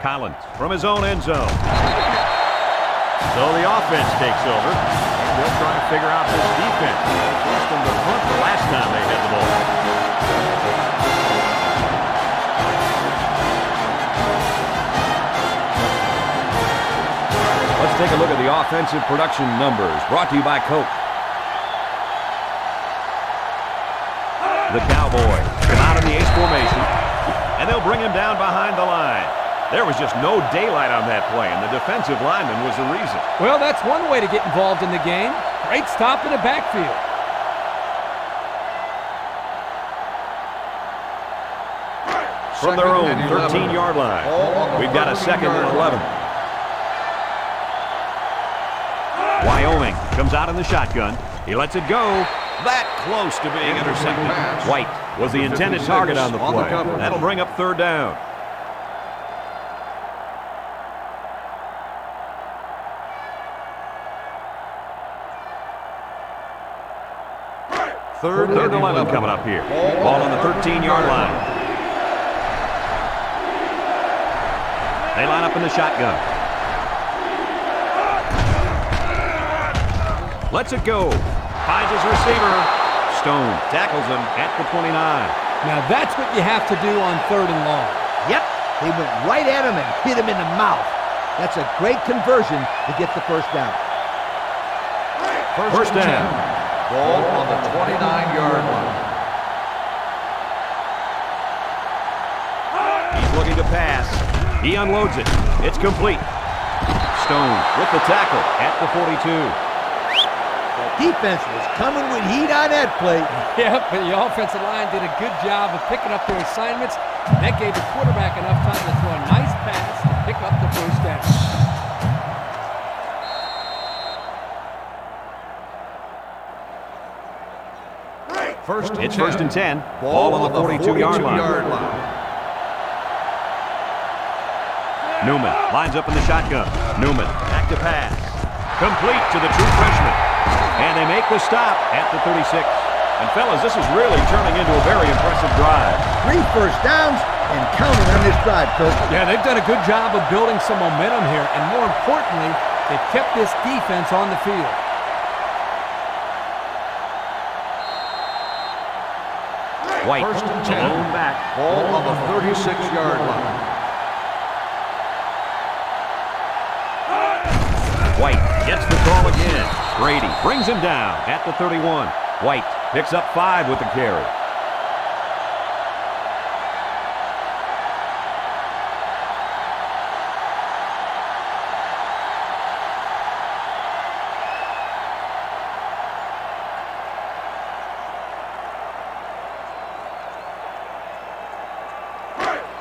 Collins from his own end zone. So the offense takes over. And they'll try to figure out this defense. They forced them to punt the last time they had the ball. Take a look at the offensive production numbers brought to you by Coke. The Cowboys come out in the ace formation, and they'll bring him down behind the line. There was just no daylight on that play, and the defensive lineman was the reason. Well, that's one way to get involved in the game. Great stop in the backfield. From their own 13-yard line, we've got a second and 11. Wyoming comes out in the shotgun. He lets it go. That close to being intercepted. White was the intended target on the play. That'll bring up third down. Third and 11 coming up here. Ball on the 13-yard line. They line up in the shotgun. Lets it go. Finds his receiver. Stone tackles him at the 29. Now that's what you have to do on third and long. Yep. They went right at him and hit him in the mouth. That's a great conversion to get the first down. First down. Ball on the 29-yard line. He's looking to pass. He unloads it. It's complete. Stone with the tackle at the 42. Defense was coming with heat on that play. Yeah, but the offensive line did a good job of picking up their assignments. That gave the quarterback enough time to throw a nice pass to pick up the first down. First and 10. Ball on the 42-yard line. Newman lines up in the shotgun. Newman back to pass. Complete to the true freshman. And they make the stop at the 36. And fellas, this is really turning into a very impressive drive. 3 first downs and counting on this drive, Coach. Yeah, they've done a good job of building some momentum here. And more importantly, they've kept this defense on the field. White, alone back. Ball on the 36-yard line. White gets the call again. Brady brings him down at the 31. White picks up 5 with the carry.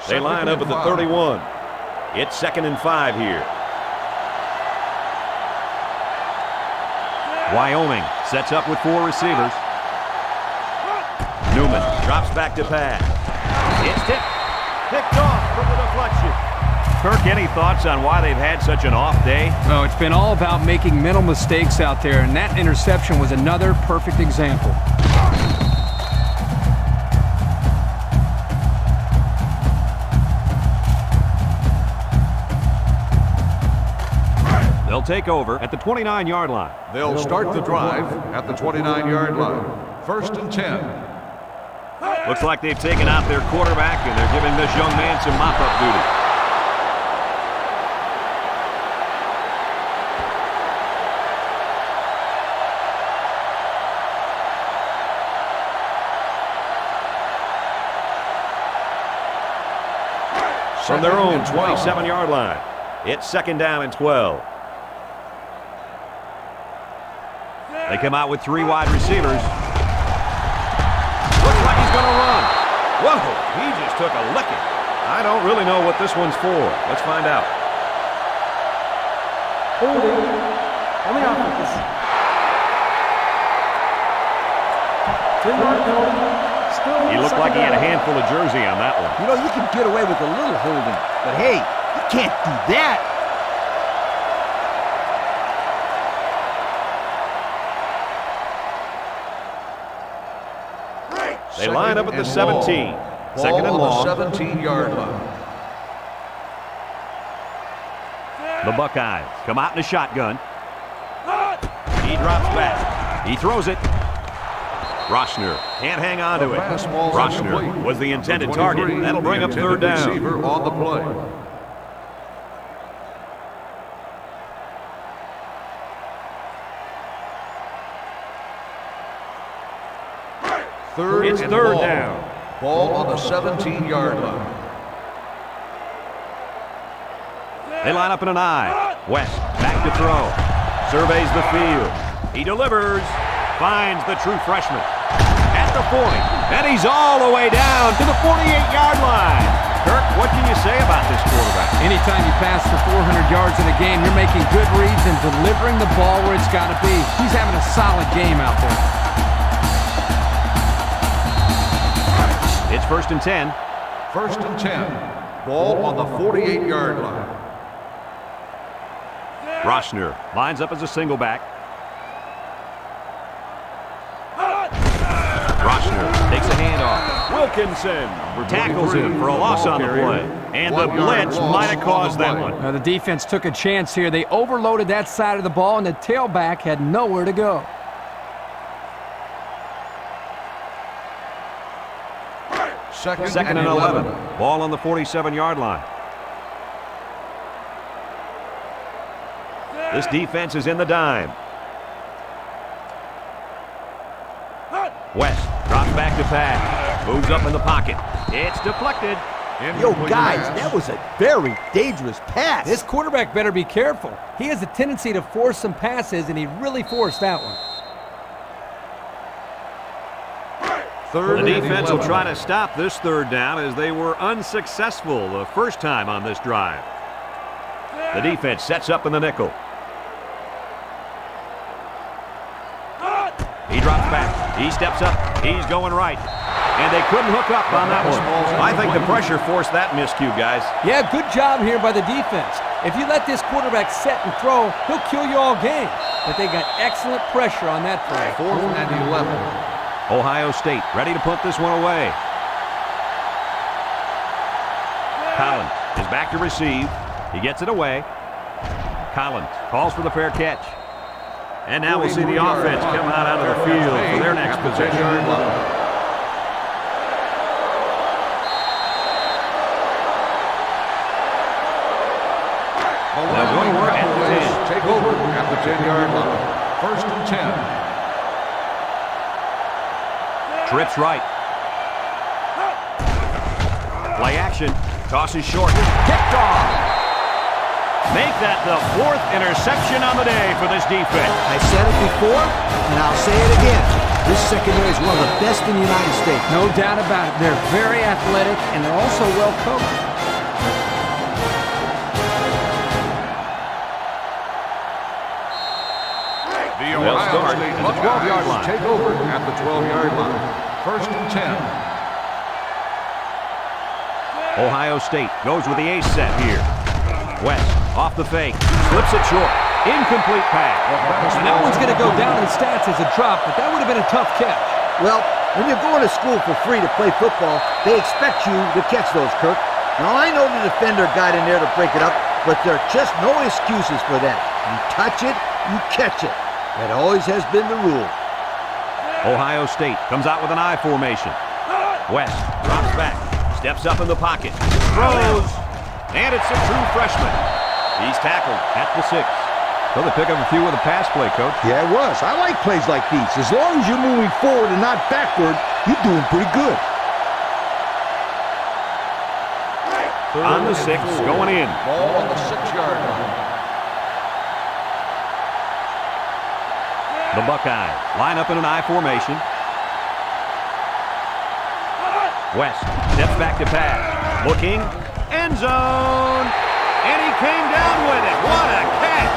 They line up at the 31. It's 2nd and 5 here. Wyoming sets up with 4 receivers. Newman drops back to pass. It's picked off from the deflection. Kirk, any thoughts on why they've had such an off day? No, it's been all about making mental mistakes out there, and that interception was another perfect example. Take over at the 29-yard line. They'll start the drive at the 29-yard line. 1st and 10. Looks like they've taken out their quarterback, and they're giving this young man some mop-up duty. From their own 27-yard line, it's 2nd down and 12. They come out with 3 wide receivers. Looks like he's going to run. Whoa, he just took a licking. I don't really know what this one's for. Let's find out. Holding on the offense. 10-yard holding. He looked like he had a handful of jersey on that one. You know, you can get away with a little holding, but hey, you can't do that. They line up at the 17. Ball. 2nd and long. The 17-yard line. The Buckeyes come out in a shotgun. He drops back. He throws it. Rochner can't hang on to it. Rochner was the intended target. That'll bring up 3rd down. Receiver on the play. It's third down. Ball on the 17-yard line. They line up in an eye. West back to throw. Surveys the field. He delivers. Finds the true freshman at the 40. And he's all the way down to the 48-yard line. Kirk, what can you say about this quarterback? Anytime you pass for 400 yards in a game, you're making good reads and delivering the ball where it's got to be. He's having a solid game out there. It's 1st and 10. 1st and 10. Ball on the 48-yard line. Rochner lines up as a single back. Rochner takes a handoff. Wilkinson tackles him for a loss on the play. And the blitz might have caused that one. Now the defense took a chance here. They overloaded that side of the ball, and the tailback had nowhere to go. Second and 11. Ball on the 47-yard line. This defense is in the dime. West drops back to pass. Moves up in the pocket. It's deflected. Yo, guys, that was a very dangerous pass. This quarterback better be careful. He has a tendency to force some passes, and he really forced that one. The defense will try to stop this 3rd down as they were unsuccessful the first time on this drive. The defense sets up in the nickel. He drops back. He steps up. He's going right. And they couldn't hook up on that one. I think the pressure forced that miscue, guys. Yeah, good job here by the defense. If you let this quarterback set and throw, he'll kill you all game. But they got excellent pressure on that play. 4th and 11. Ohio State ready to put this one away. Collins is back to receive. He gets it away. Collins calls for the fair catch. And now we'll see the offense come out of the field for their next possession. Over at the 10-yard line. 1st and 10. Trips right. Play action. Tosses short. Kicked off. Make that the 4th interception on the day for this defense. I said it before, and I'll say it again. This secondary is one of the best in the United States. No doubt about it. They're very athletic, and they're also well coached. They'll start at the 12-yard line. Take over at the 12-yard line. 1st and 10. Ohio State goes with the ace set here. West off the fake. Flips it short. Incomplete pass. And that one's going to go down in stats as a drop, but that would have been a tough catch. Well, when you're going to school for free to play football, they expect you to catch those, Kirk. Now, I know the defender got in there to break it up, but there are just no excuses for that. You touch it, you catch it. That always has been the rule. Ohio State comes out with an I formation. West drops back, steps up in the pocket, throws, and it's a true freshman. He's tackled at the 6. So they pick up a few with a pass play, Coach. Yeah, it was. I like plays like these. As long as you're moving forward and not backward, you're doing pretty good. On the 6, going in. Ball on the 6-yard line. The Buckeyes line up in an I formation. West steps back to pass. Looking. End zone. And he came down with it. What a catch.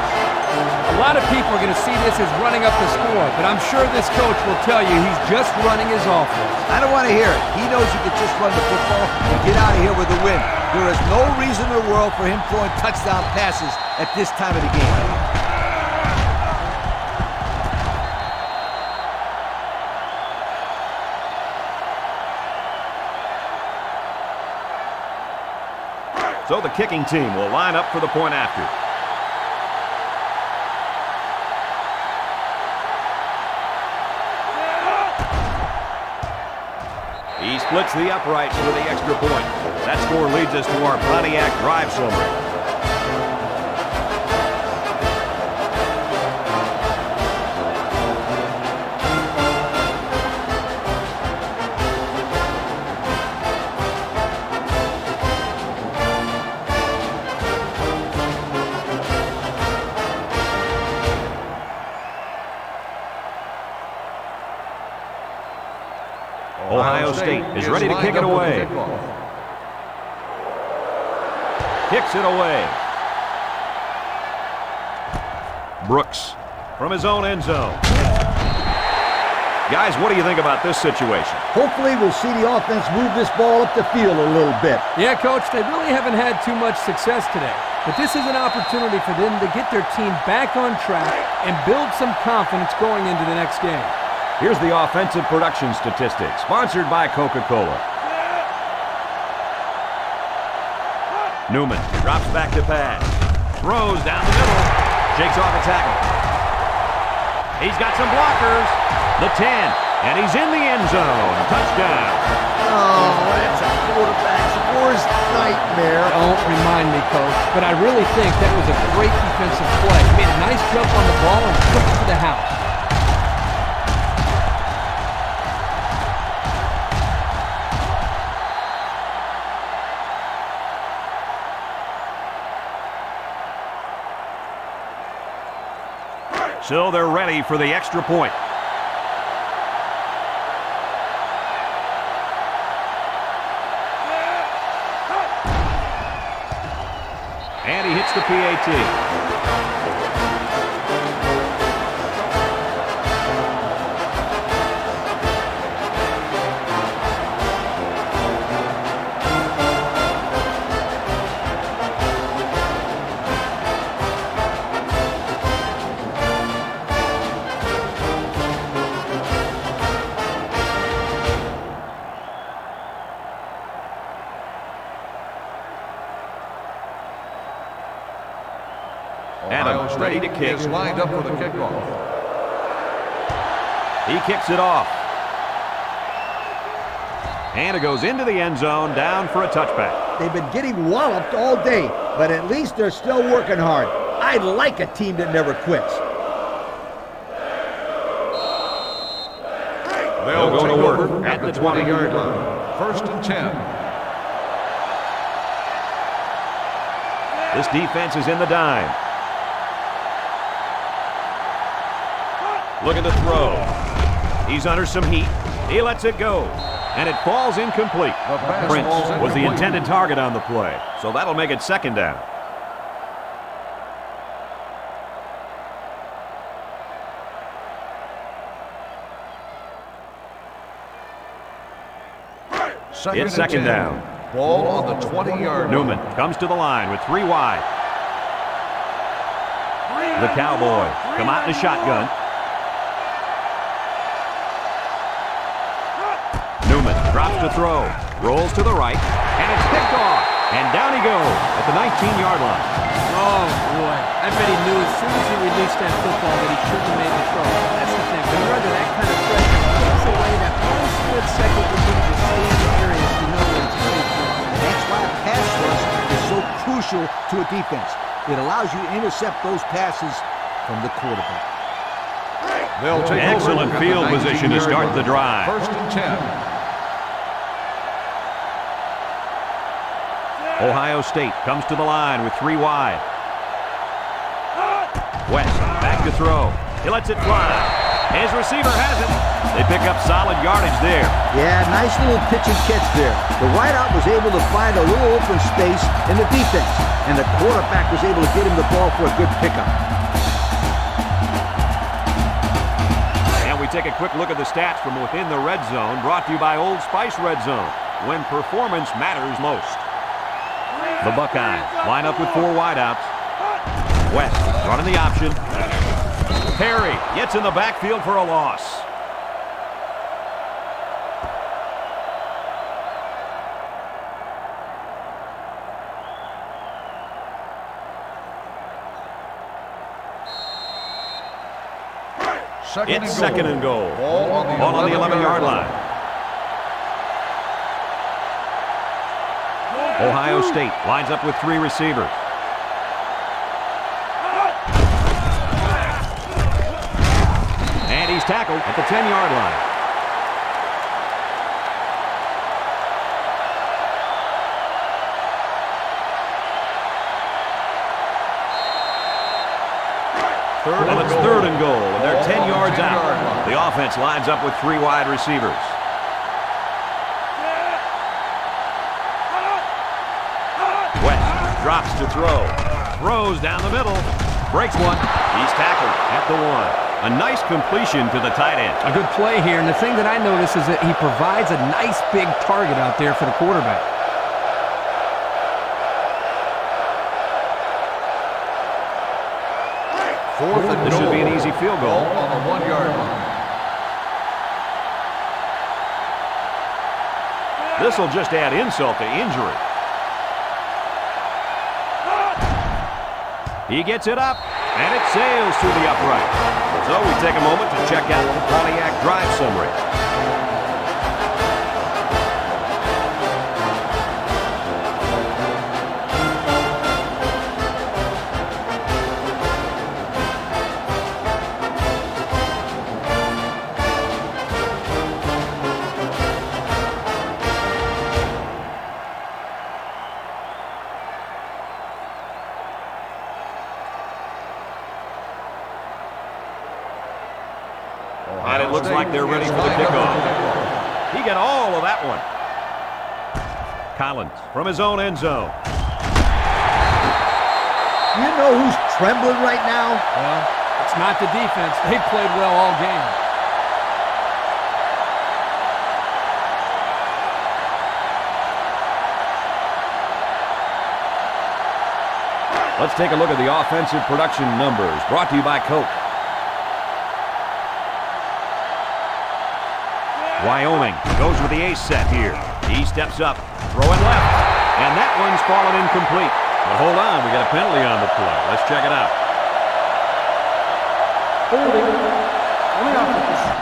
A lot of people are going to see this as running up the score, but I'm sure this coach will tell you he's just running his offense. I don't want to hear it. He knows you can just run the football and get out of here with a win. There is no reason in the world for him throwing touchdown passes at this time of the game. So the kicking team will line up for the point after. He splits the uprights for the extra point. That score leads us to our Pontiac drive summary. Is ready to kick it away. Kicks it away. Brooks from his own end zone. Guys, what do you think about this situation? Hopefully we'll see the offense move this ball up the field a little bit. Yeah, Coach, they really haven't had too much success today. But this is an opportunity for them to get their team back on track and build some confidence going into the next game. Here's the offensive production statistics, sponsored by Coca-Cola. Newman drops back to pass. Throws down the middle. Shakes off a tackle. He's got some blockers. The 10. And he's in the end zone. Touchdown. Oh, that's a quarterback's worst nightmare. Don't remind me, Coach. But I really think that was a great defensive play. He made a nice jump on the ball and took it to the house. So they're ready for the extra point. And he hits the PAT. ready to kick. Is lined up for the kickoff. He kicks it off. And it goes into the end zone, down for a touchback. They've been getting walloped all day, but at least they're still working hard. I like a team that never quits. They'll go to work at the 20-yard line. First and 10. This defense is in the dime. Looking to throw. He's under some heat. He lets it go. And it falls incomplete. Prince was the intended target on the play. So that'll make it second down. It's second down. Ball on the 20-yard line. Newman comes to the line with three wide. The Cowboys come out in the shotgun. Newman drops to throw, rolls to the right, and it's picked off. And down he goes at the 19-yard line. Oh, boy. I bet he knew as soon as he released that football that he shouldn't have made the throw. That's the thing. But rather that kind of pressure takes away that whole split second between the same area to know where to take. That's why pass rush is so crucial to a defense. It allows you to intercept those passes from the quarterback. They'll take excellent field position to start the drive. First and 10. Ohio State comes to the line with three wide. West back to throw. He lets it fly. His receiver has it. They pick up solid yardage there. Yeah, nice little pitch and catch there. The wideout was able to find a little open space in the defense, and the quarterback was able to get him the ball for a good pickup. And we take a quick look at the stats from within the red zone, brought to you by Old Spice Red Zone, when performance matters most. The Buckeyes line up with four wideouts. West running the option. Perry gets in the backfield for a loss. It's second and goal. Ball on the 11-yard line. Ohio State lines up with three receivers. Tackled at the 10-yard line. Well, it's third and goal, and they're 10 yards out. The offense lines up with three wide receivers. West drops to throw. Throws down the middle. Breaks one. He's tackled at the 1. A nice completion to the tight end. A good play here, and the thing that I notice is that he provides a nice big target out there for the quarterback. Fourth and this goal. Should be an easy field goal. On the 1-yard line. This will just add insult to injury. He gets it up, and it sails through the upright. So we take a moment to check out the Pontiac drive summary. They're ready for the kickoff. He got all of that one. Collins from his own end zone. You know who's trembling right now? Well, it's not the defense. They played well all game. Let's take a look at the offensive production numbers, brought to you by Coke. Wyoming goes with the ace set here. He steps up, throwing left, and that one's fallen incomplete. But hold on, we got a penalty on the play. Let's check it out. holding on the offense.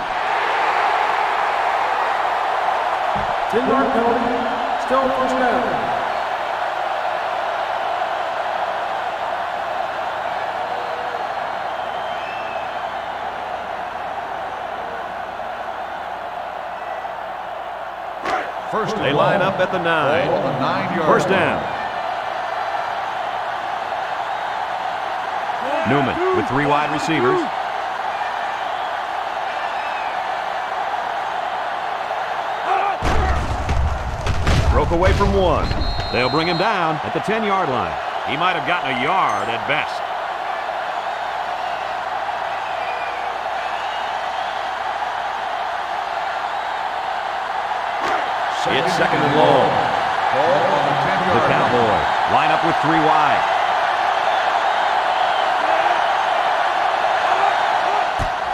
10-yard penalty, still first down. First, they line up at the 9. First down. Newman with 3 wide receivers. Broke away from 1. They'll bring him down at the 10-yard line. He might have gotten a yard at best. It's second and long. The Cowboys line up with 3 wide.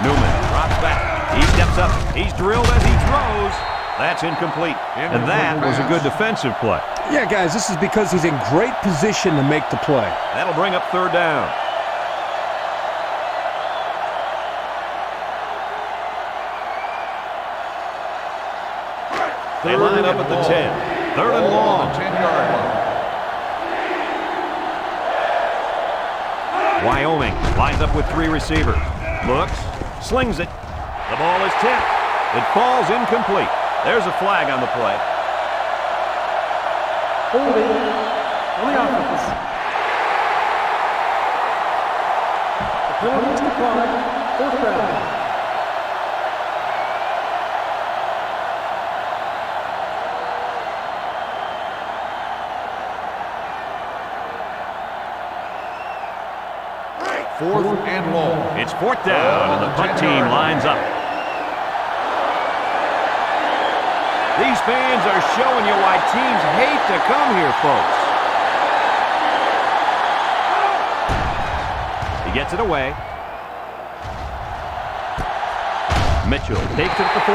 Newman drops back. He steps up. He's drilled as he throws. That's incomplete. And that was a good defensive play. Yeah, guys, this is because he's in great position to make the play. That'll bring up third down. They line up at the 10. Third and long. 10-yard line. Wyoming lines up with 3 receivers. Looks, slings it. The ball is tipped. It falls incomplete. There's a flag on the play. Holding on the offense. The penalty is declined. Fourth down. Fourth and long. It's fourth down, and the punt team lines up. These fans are showing you why teams hate to come here, folks. He gets it away. Mitchell takes it at the 45.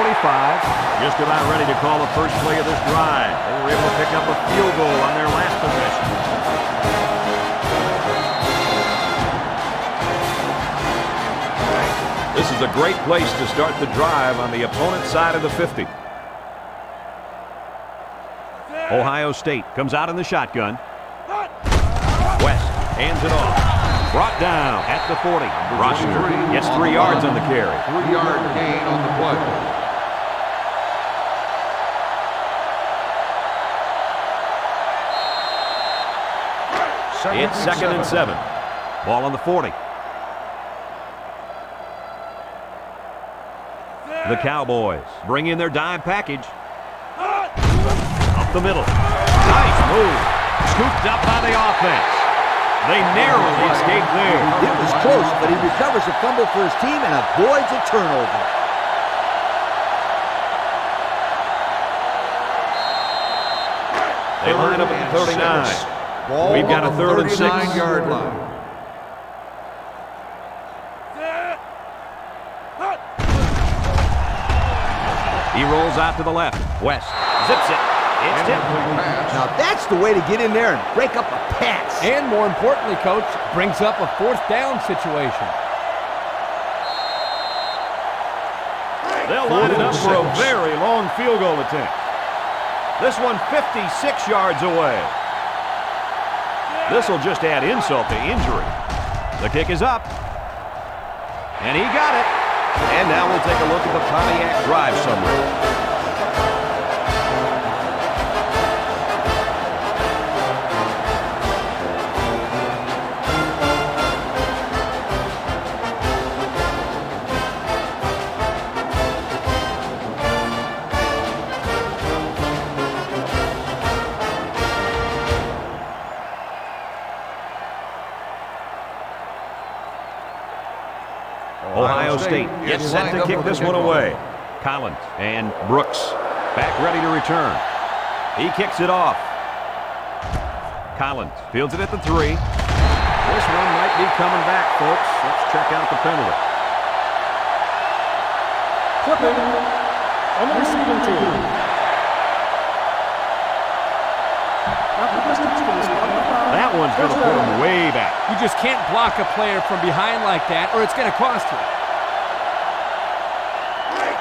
Just about ready to call the first play of this drive. They were able to pick up a field goal on their last possession. This is a great place to start the drive on the opponent's side of the 50. Ohio State comes out in the shotgun. West hands it off. Brought down at the 40. Rochner gets 3 yards on the carry. 3-yard gain on the play. It's second and 7. Ball on the 40. The Cowboys bring in their dime package. Up the middle. Nice move. Scooped up by the offense. They narrowly escaped there. It was close, but he recovers a fumble for his team and avoids a turnover. They line up at the 39. We've got a 3rd and 6. 9-yard line. He rolls out to the left. West zips it. It's tipped. Now that's the way to get in there and break up a pass. And more importantly, coach, brings up a 4th down situation. They'll line it up for a very long field goal attempt. This one 56 yards away. This will just add insult to injury. The kick is up. And he got it. And now we'll take a look at the Pontiac drive summary. Gets set to kick this one away. Collins and Brooks back ready to return. He kicks it off. Collins fields it at the 3. This one might be coming back, folks. Let's check out the penalty. Clipping on the receiving team. That one's going to put him way back. You just can't block a player from behind like that, or it's going to cost you.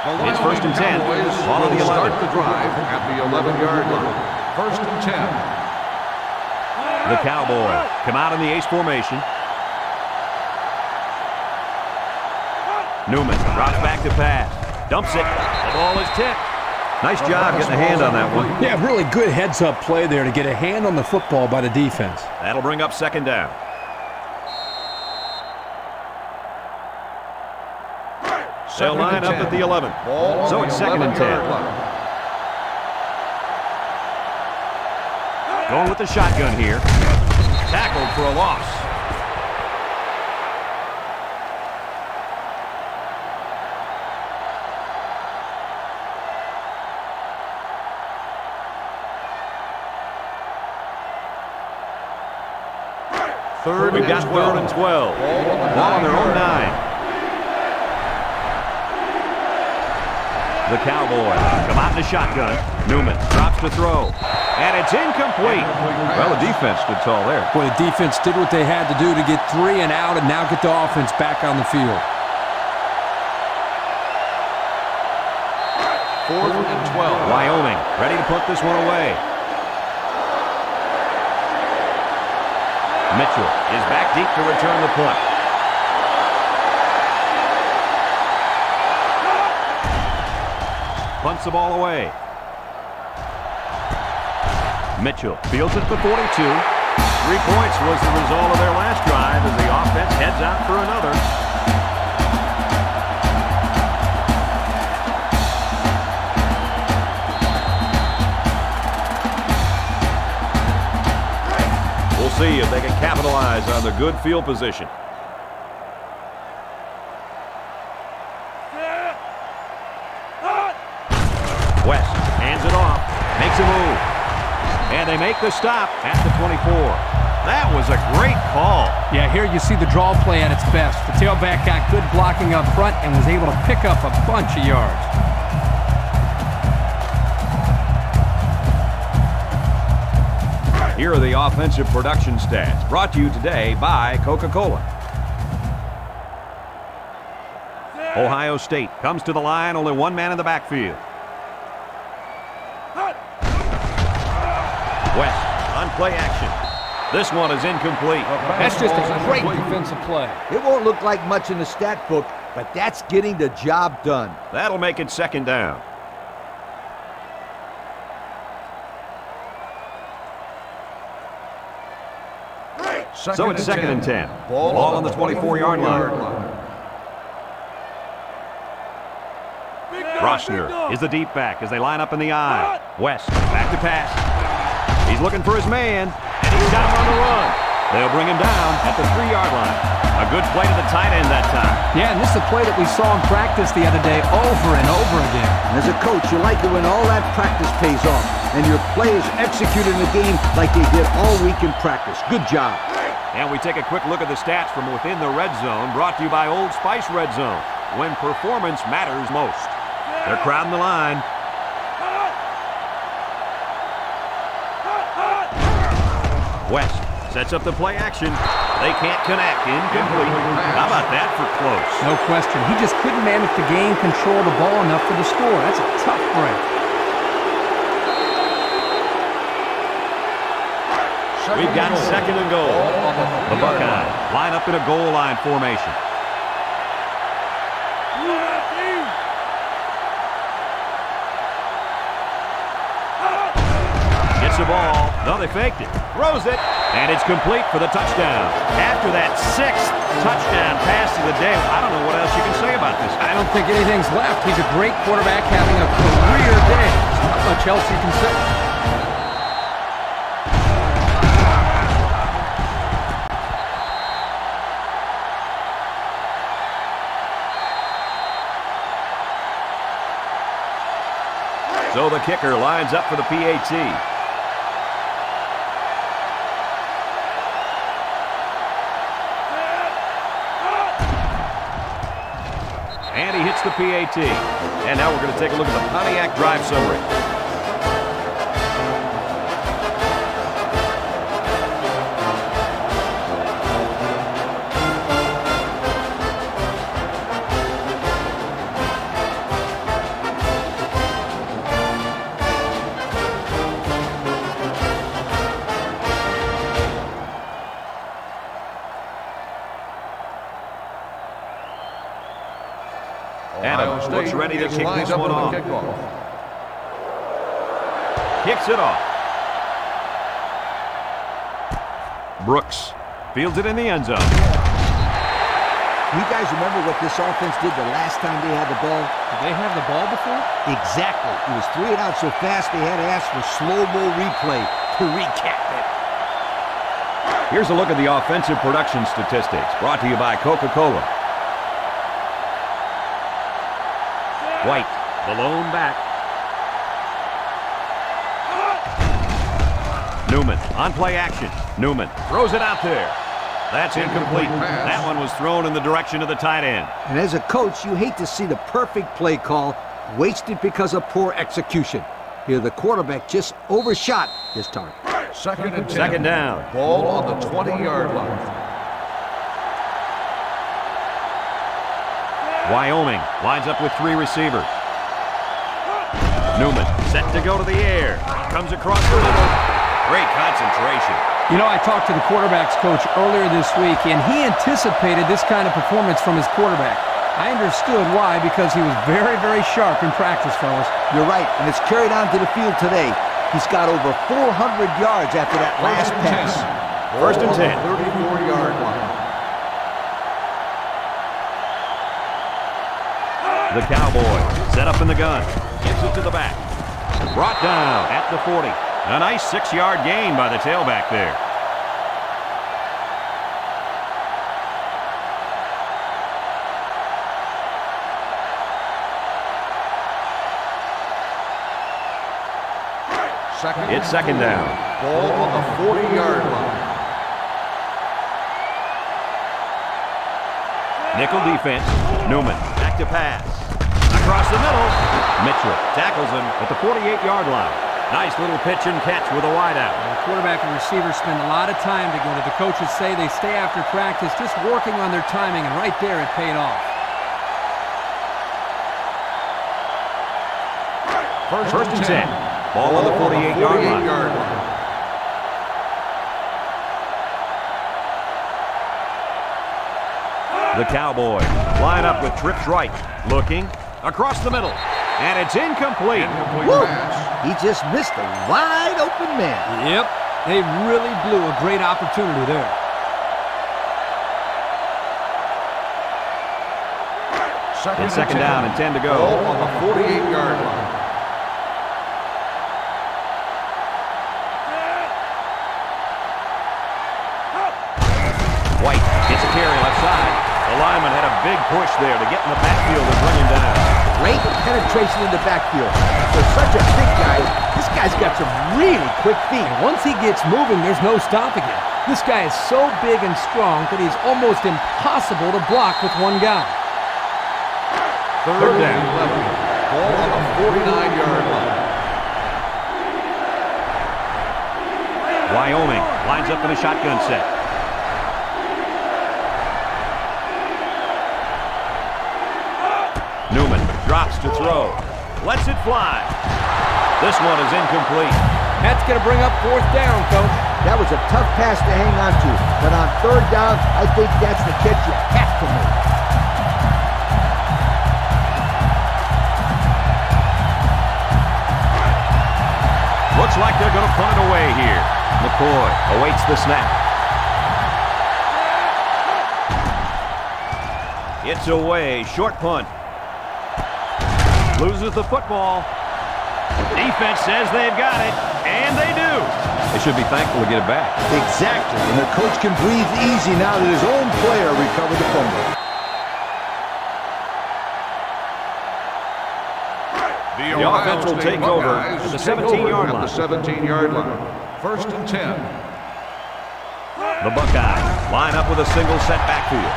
It's first and 10. Follow the 11. Start the drive at the 11-yard line. First and 10. The Cowboys come out in the H formation. Newman drops back to pass. Dumps it. The ball is tipped. Nice job getting a hand on that one. Yeah, really good heads-up play there to get a hand on the football by the defense. That'll bring up second down. They'll line up at the 11. So it's second and 10. Going with the shotgun here. Tackled for a loss. Third, we've got 3rd and 12. Ball on their own 9. The Cowboys come out in the shotgun. Newman drops to throw. And it's incomplete. Well, the defense stood tall there. Boy, the defense did what they had to do to get three and out and now get the offense back on the field. 4th and 12. Wyoming ready to put this one away. Mitchell is back deep to return the punt. Punts the ball away. Mitchell fields it for 42. 3 points was the result of their last drive as the offense heads out for another. We'll see if they can capitalize on their good field position. They make the stop at the 24. That was a great call. Yeah, here you see the draw play at its best. The tailback got good blocking up front and was able to pick up a bunch of yards. Here are the offensive production stats brought to you today by Coca-Cola. Ohio State comes to the line, only one man in the backfield. West on play action. This one is incomplete. That's just a great defensive play. It won't look like much in the stat book, but that's getting the job done. That'll make it second down. So it's second and 10. Ball on the 24-yard line. Rossner is the deep back as they line up in the eye. West back to pass. He's looking for his man, and he's got him on the run. They'll bring him down at the 3-yard line. A good play to the tight end that time. Yeah, and this is a play that we saw in practice the other day over and over again. As a coach, you like it when all that practice pays off, and your players execute in the game like they did all week in practice. Good job. And we take a quick look at the stats from within the red zone, brought to you by Old Spice Red Zone, when performance matters most. They're crowding the line. West sets up the play action. They can't connect. Incomplete. How about that for close? No question. He just couldn't manage to gain control of the ball enough for the score. That's a tough break. We've got second and goal. The Buckeyes line up in a goal line formation. Gets the ball. No, they faked it. Throws it, and it's complete for the touchdown. After that 6th touchdown pass of the day, I don't know what else you can say about this. I don't think anything's left. He's a great quarterback having a career day. There's not much else you can say. So the kicker lines up for the PAT. The PAT. And now we're going to take a look at the Pontiac drive summary. ready to kick this one off. Kicks it off. Brooks fields it in the end zone. You guys remember what this offense did the last time they had the ball? Did they have the ball before? Exactly. It was 3 and out so fast they had to ask for slow-mo replay to recap it. Here's a look at the offensive production statistics brought to you by Coca-Cola. White, the lone back. Newman, on play action. Newman throws it out there. That's incomplete. That one was thrown in the direction of the tight end. And as a coach, you hate to see the perfect play call wasted because of poor execution. Here, the quarterback just overshot his target. Second and 10. Second down. Ball on the 20-yard line. Wyoming lines up with 3 receivers. Newman set to go to the air. Comes across the middle. Great concentration. You know, I talked to the quarterback's coach earlier this week, and he anticipated this kind of performance from his quarterback. I understood why, because he was very, very sharp in practice, fellas. You're right, and it's carried on to the field today. He's got over 400 yards after that last pass. First and 10. 34-yard line. The Cowboy set up in the gun. Gets it to the back. Brought down at the 40. A nice 6-yard gain by the tailback there. It's second down. Ball on the 40-yard line. Nickel defense. Newman back to pass. Across the middle. Mitchell tackles him at the 48-yard line. Nice little pitch and catch with a wideout. The quarterback and receiver spend a lot of time together. The coaches say they stay after practice, just working on their timing, and right there it paid off. First and 10. Ball on the 48-yard line. The Cowboys line up with trips right, looking across the middle. And it's incomplete. He just missed a wide open man. Yep. They really blew a great opportunity there. Second down and 10 to go. Ball on the 48-yard line. White gets a carry left side. The lineman had a big push there to get in the backfield and run him down. Great penetration in the backfield. For such a big guy, this guy's got some really quick feet. And once he gets moving, there's no stopping him. This guy is so big and strong that he's almost impossible to block with one guy. Third down. Ball on the 49-yard line. Wyoming lines up in a shotgun set. Newman drops to throw. Lets it fly. This one is incomplete. That's going to bring up 4th down, coach. That was a tough pass to hang on to, but on 3rd down, I think that's the catch you have to make. Looks like they're going to punt away here. McCoy awaits the snap. It's away, short punt. Loses the football. Defense says they've got it, and they do. They should be thankful to get it back. Exactly, and the coach can breathe easy now that his own player recovered the fumble. The offense will take over at the 17-yard line. First and 10. The Buckeyes line up with a single set backfield.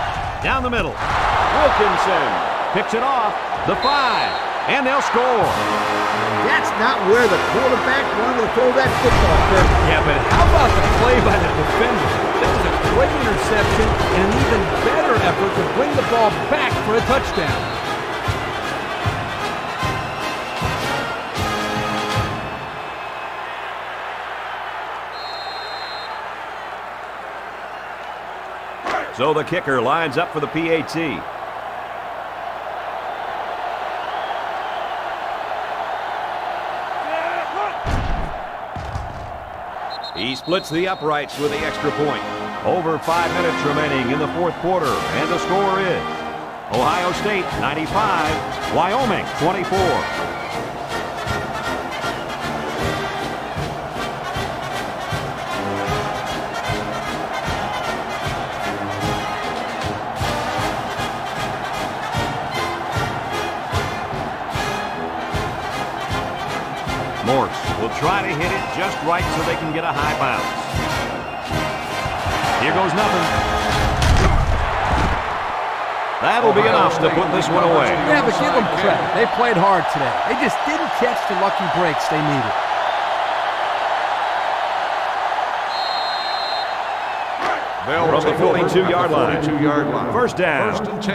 Down the middle. Wilkinson picks it off. The 5. And they'll score. That's not where the quarterback wanted to throw that football, Kirk. Yeah, but how about the play by the defender? That was a great interception and an even better effort to bring the ball back for a touchdown. So the kicker lines up for the PAT. He splits the uprights with the extra point. Over 5 minutes remaining in the fourth quarter, and the score is Ohio State 95, Wyoming 24. Will try to hit it just right so they can get a high bounce. Here goes nothing. That'll be enough to put this one away. Yeah, but give them credit. They played hard today. They just didn't catch the lucky breaks they needed. They'll from the 42-yard line. First down. First and 10.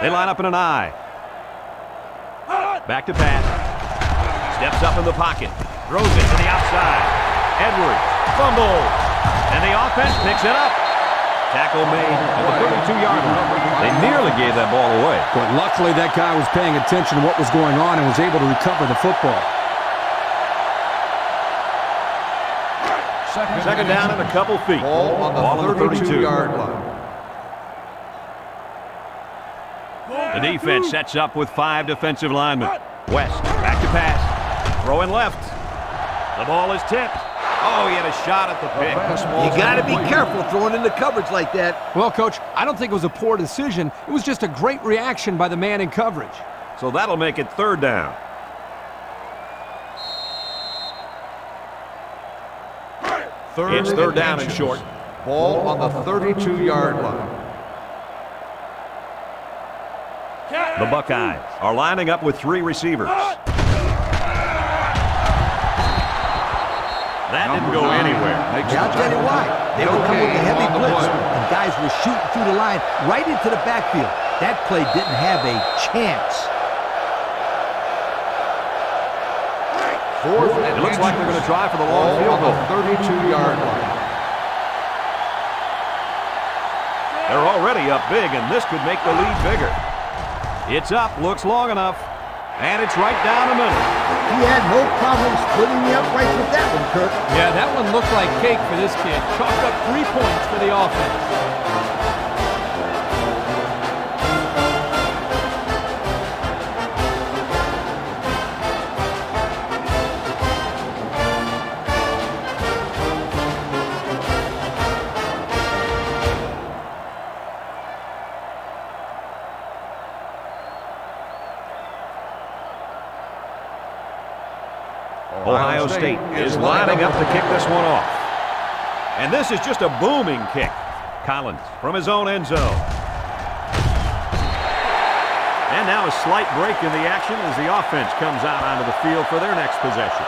They line up in an eye. Back to pass. Steps up in the pocket. Throws it to the outside. Edwards fumbles. And the offense picks it up. Tackle made at the 32-yard line. They nearly gave that ball away. But luckily that guy was paying attention to what was going on and was able to recover the football. Second down and a couple feet. Ball on the 32-yard line. The defense sets up with 5 defensive linemen. West, back to pass. Throw in left. The ball is tipped. Oh, he had a shot at the pick. You got to be careful throwing into coverage like that. Well, Coach, I don't think it was a poor decision. It was just a great reaction by the man in coverage. So that'll make it third down. It's third down and short. Ball on the 32-yard line. The Buckeyes are lining up with 3 receivers. That didn't go anywhere. I'll tell you why. They were coming with a heavy blitz, and guys were shooting through the line right into the backfield. That play didn't have a chance. It looks like they're going to try for the long field goal. 32-yard line. They're already up big, and this could make the lead bigger. It's up, looks long enough, and it's right down the middle. He had no problem splitting the uprights with that one, Kirk. Yeah, that one looked like cake for this kid. Chalked up 3 points for the offense. Ohio State is lining up to kick this one off. And this is just a booming kick. Collins from his own end zone. And now a slight break in the action as the offense comes out onto the field for their next possession.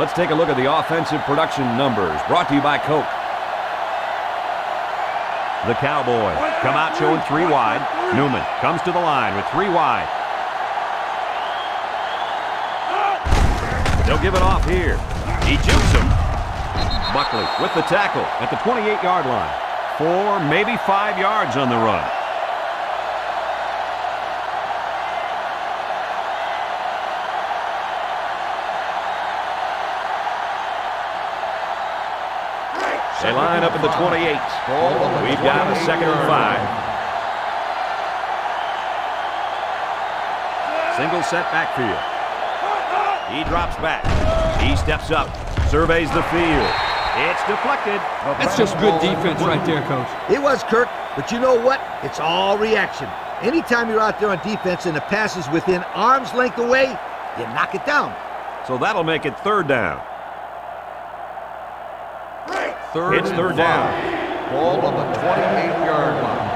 Let's take a look at the offensive production numbers brought to you by Coke. The Cowboys come out showing 3 wide. Newman comes to the line with 3 wide. They'll give it off here. He jukes him. Buckley with the tackle at the 28-yard line. 4, maybe 5 yards on the run. They line up in the 28. We've got a 2nd and 5. Single set backfield. He drops back. He steps up. Surveys the field. It's deflected. That's just good defense right there, Coach. It was, Kirk, but you know what? It's all reaction. Anytime you're out there on defense and the pass is within arm's length away, you knock it down. So that'll make it third down. It's third down. Ball on the 28-yard line.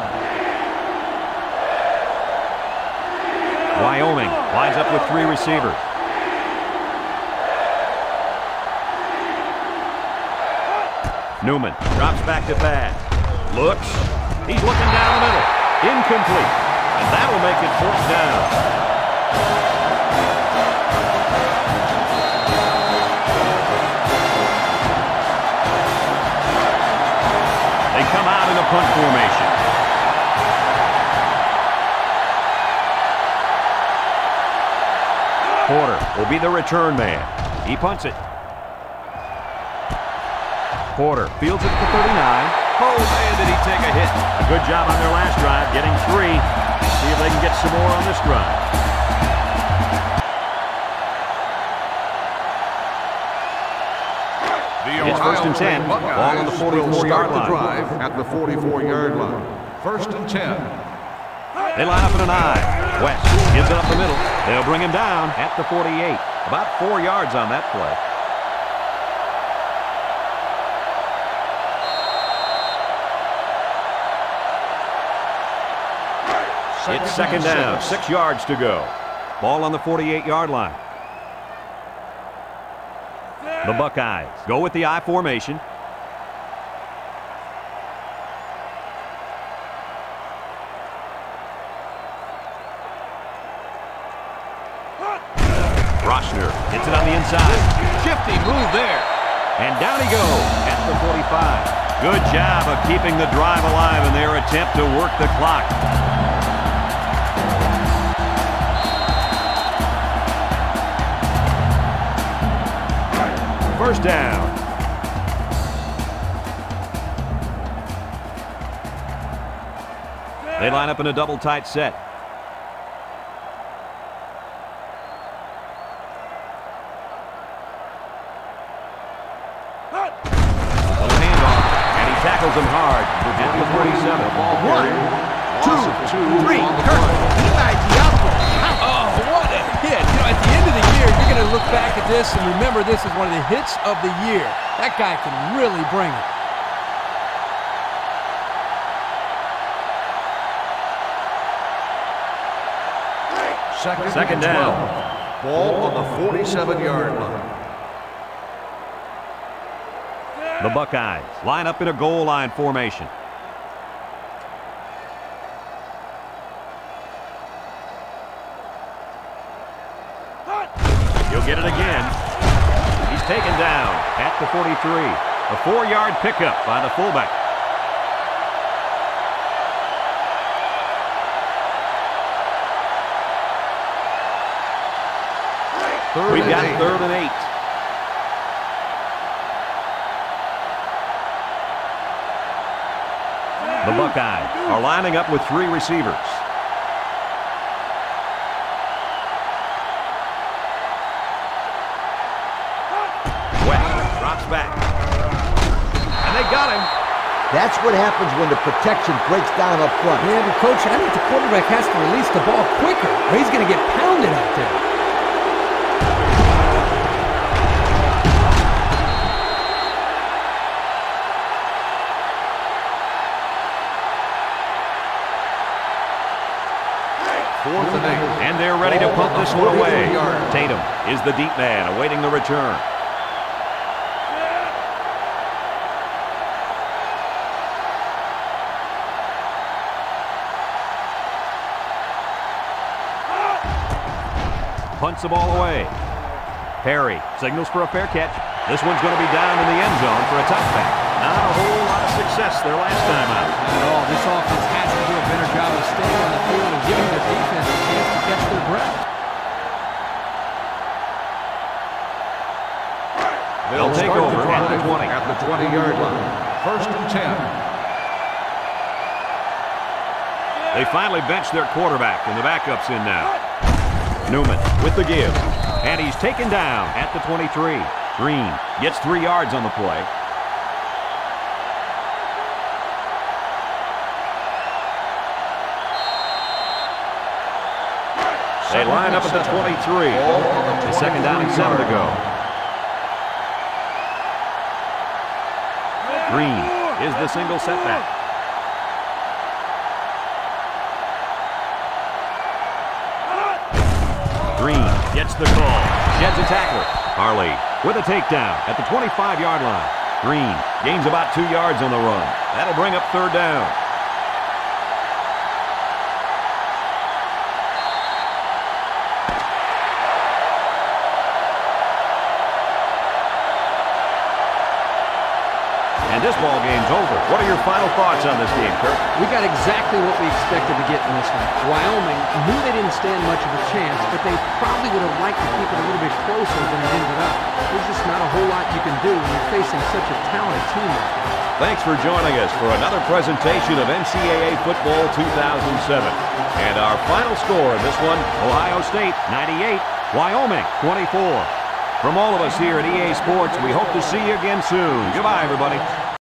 Wyoming lines up with 3 receivers. Newman drops back to pass. Looks. He's looking down the middle. Incomplete. And that will make it fourth down. Come out in a punt formation. Porter will be the return man. He punts it. Porter fields it for 39. Oh, man, did he take a hit. A good job on their last drive, getting three. See if they can get some more on this drive. It's first and 10. Ball on the 44-yard line. Drive at the 44-yard line. First and 10. They line up in an eye. West gives it up the middle. They'll bring him down at the 48. About 4 yards on that play. It's second down, 6 yards to go. Ball on the 48-yard line. The Buckeyes go with the I formation. Rochner hits it on the inside. Shifty move there. And down he goes at the 45. Good job of keeping the drive alive in their attempt to work the clock. First down. They line up in a double tight set. A handoff, and he tackles him hard. At the 47, ball carrier. 1, 2, 3. Kirk, Eli Diablo. Oh, what a hit! You know, at the end of the year, you're going to look back at this and remember this is one of the hits of the year. That guy can really bring it. Second down. 12. Ball on the 47-yard line. The Buckeyes line up in a goal line formation. He'll get it again. He's taken down at the 43. A 4-yard pickup by the fullback. We've got third and 8. The Buckeyes are lining up with 3 receivers. West drops back. And they got him. That's what happens when the protection breaks down up front. Yeah, but Coach, I think the quarterback has to release the ball quicker, or he's going to get pounded out there. And they're ready to pump this one away. Tatum is the deep man, awaiting the return. Punts the ball away. Perry signals for a fair catch. This one's going to be down in the end zone for a touchback. Not a whole lot of success their last time out. Not at all. This offense has to do a better job of staying on the field and giving their defense a chance to catch their breath. They'll take over at the 20. At the 20-yard line. First and 10. They finally bench their quarterback, and the backup's in now. Newman with the give. And he's taken down at the 23. Green gets 3 yards on the play. They line up at the 23. The second down and 7 to go. Green is the single setback. Green gets the call. Sheds a tackler. Harley with a takedown at the 25-yard line. Green gains about 2 yards on the run. That'll bring up third down. and this ball game's over. What are your final thoughts on this game, Kirk? We got exactly what we expected to get in this one. Wyoming knew they didn't stand much of a chance, but they probably would have liked to keep it a little bit closer than it ended up. There's just not a whole lot you can do when you're facing such a talented team like that. Thanks for joining us for another presentation of NCAA Football 2007. And our final score in this one, Ohio State 98, Wyoming 24. From all of us here at EA Sports, we hope to see you again soon. Goodbye, everybody.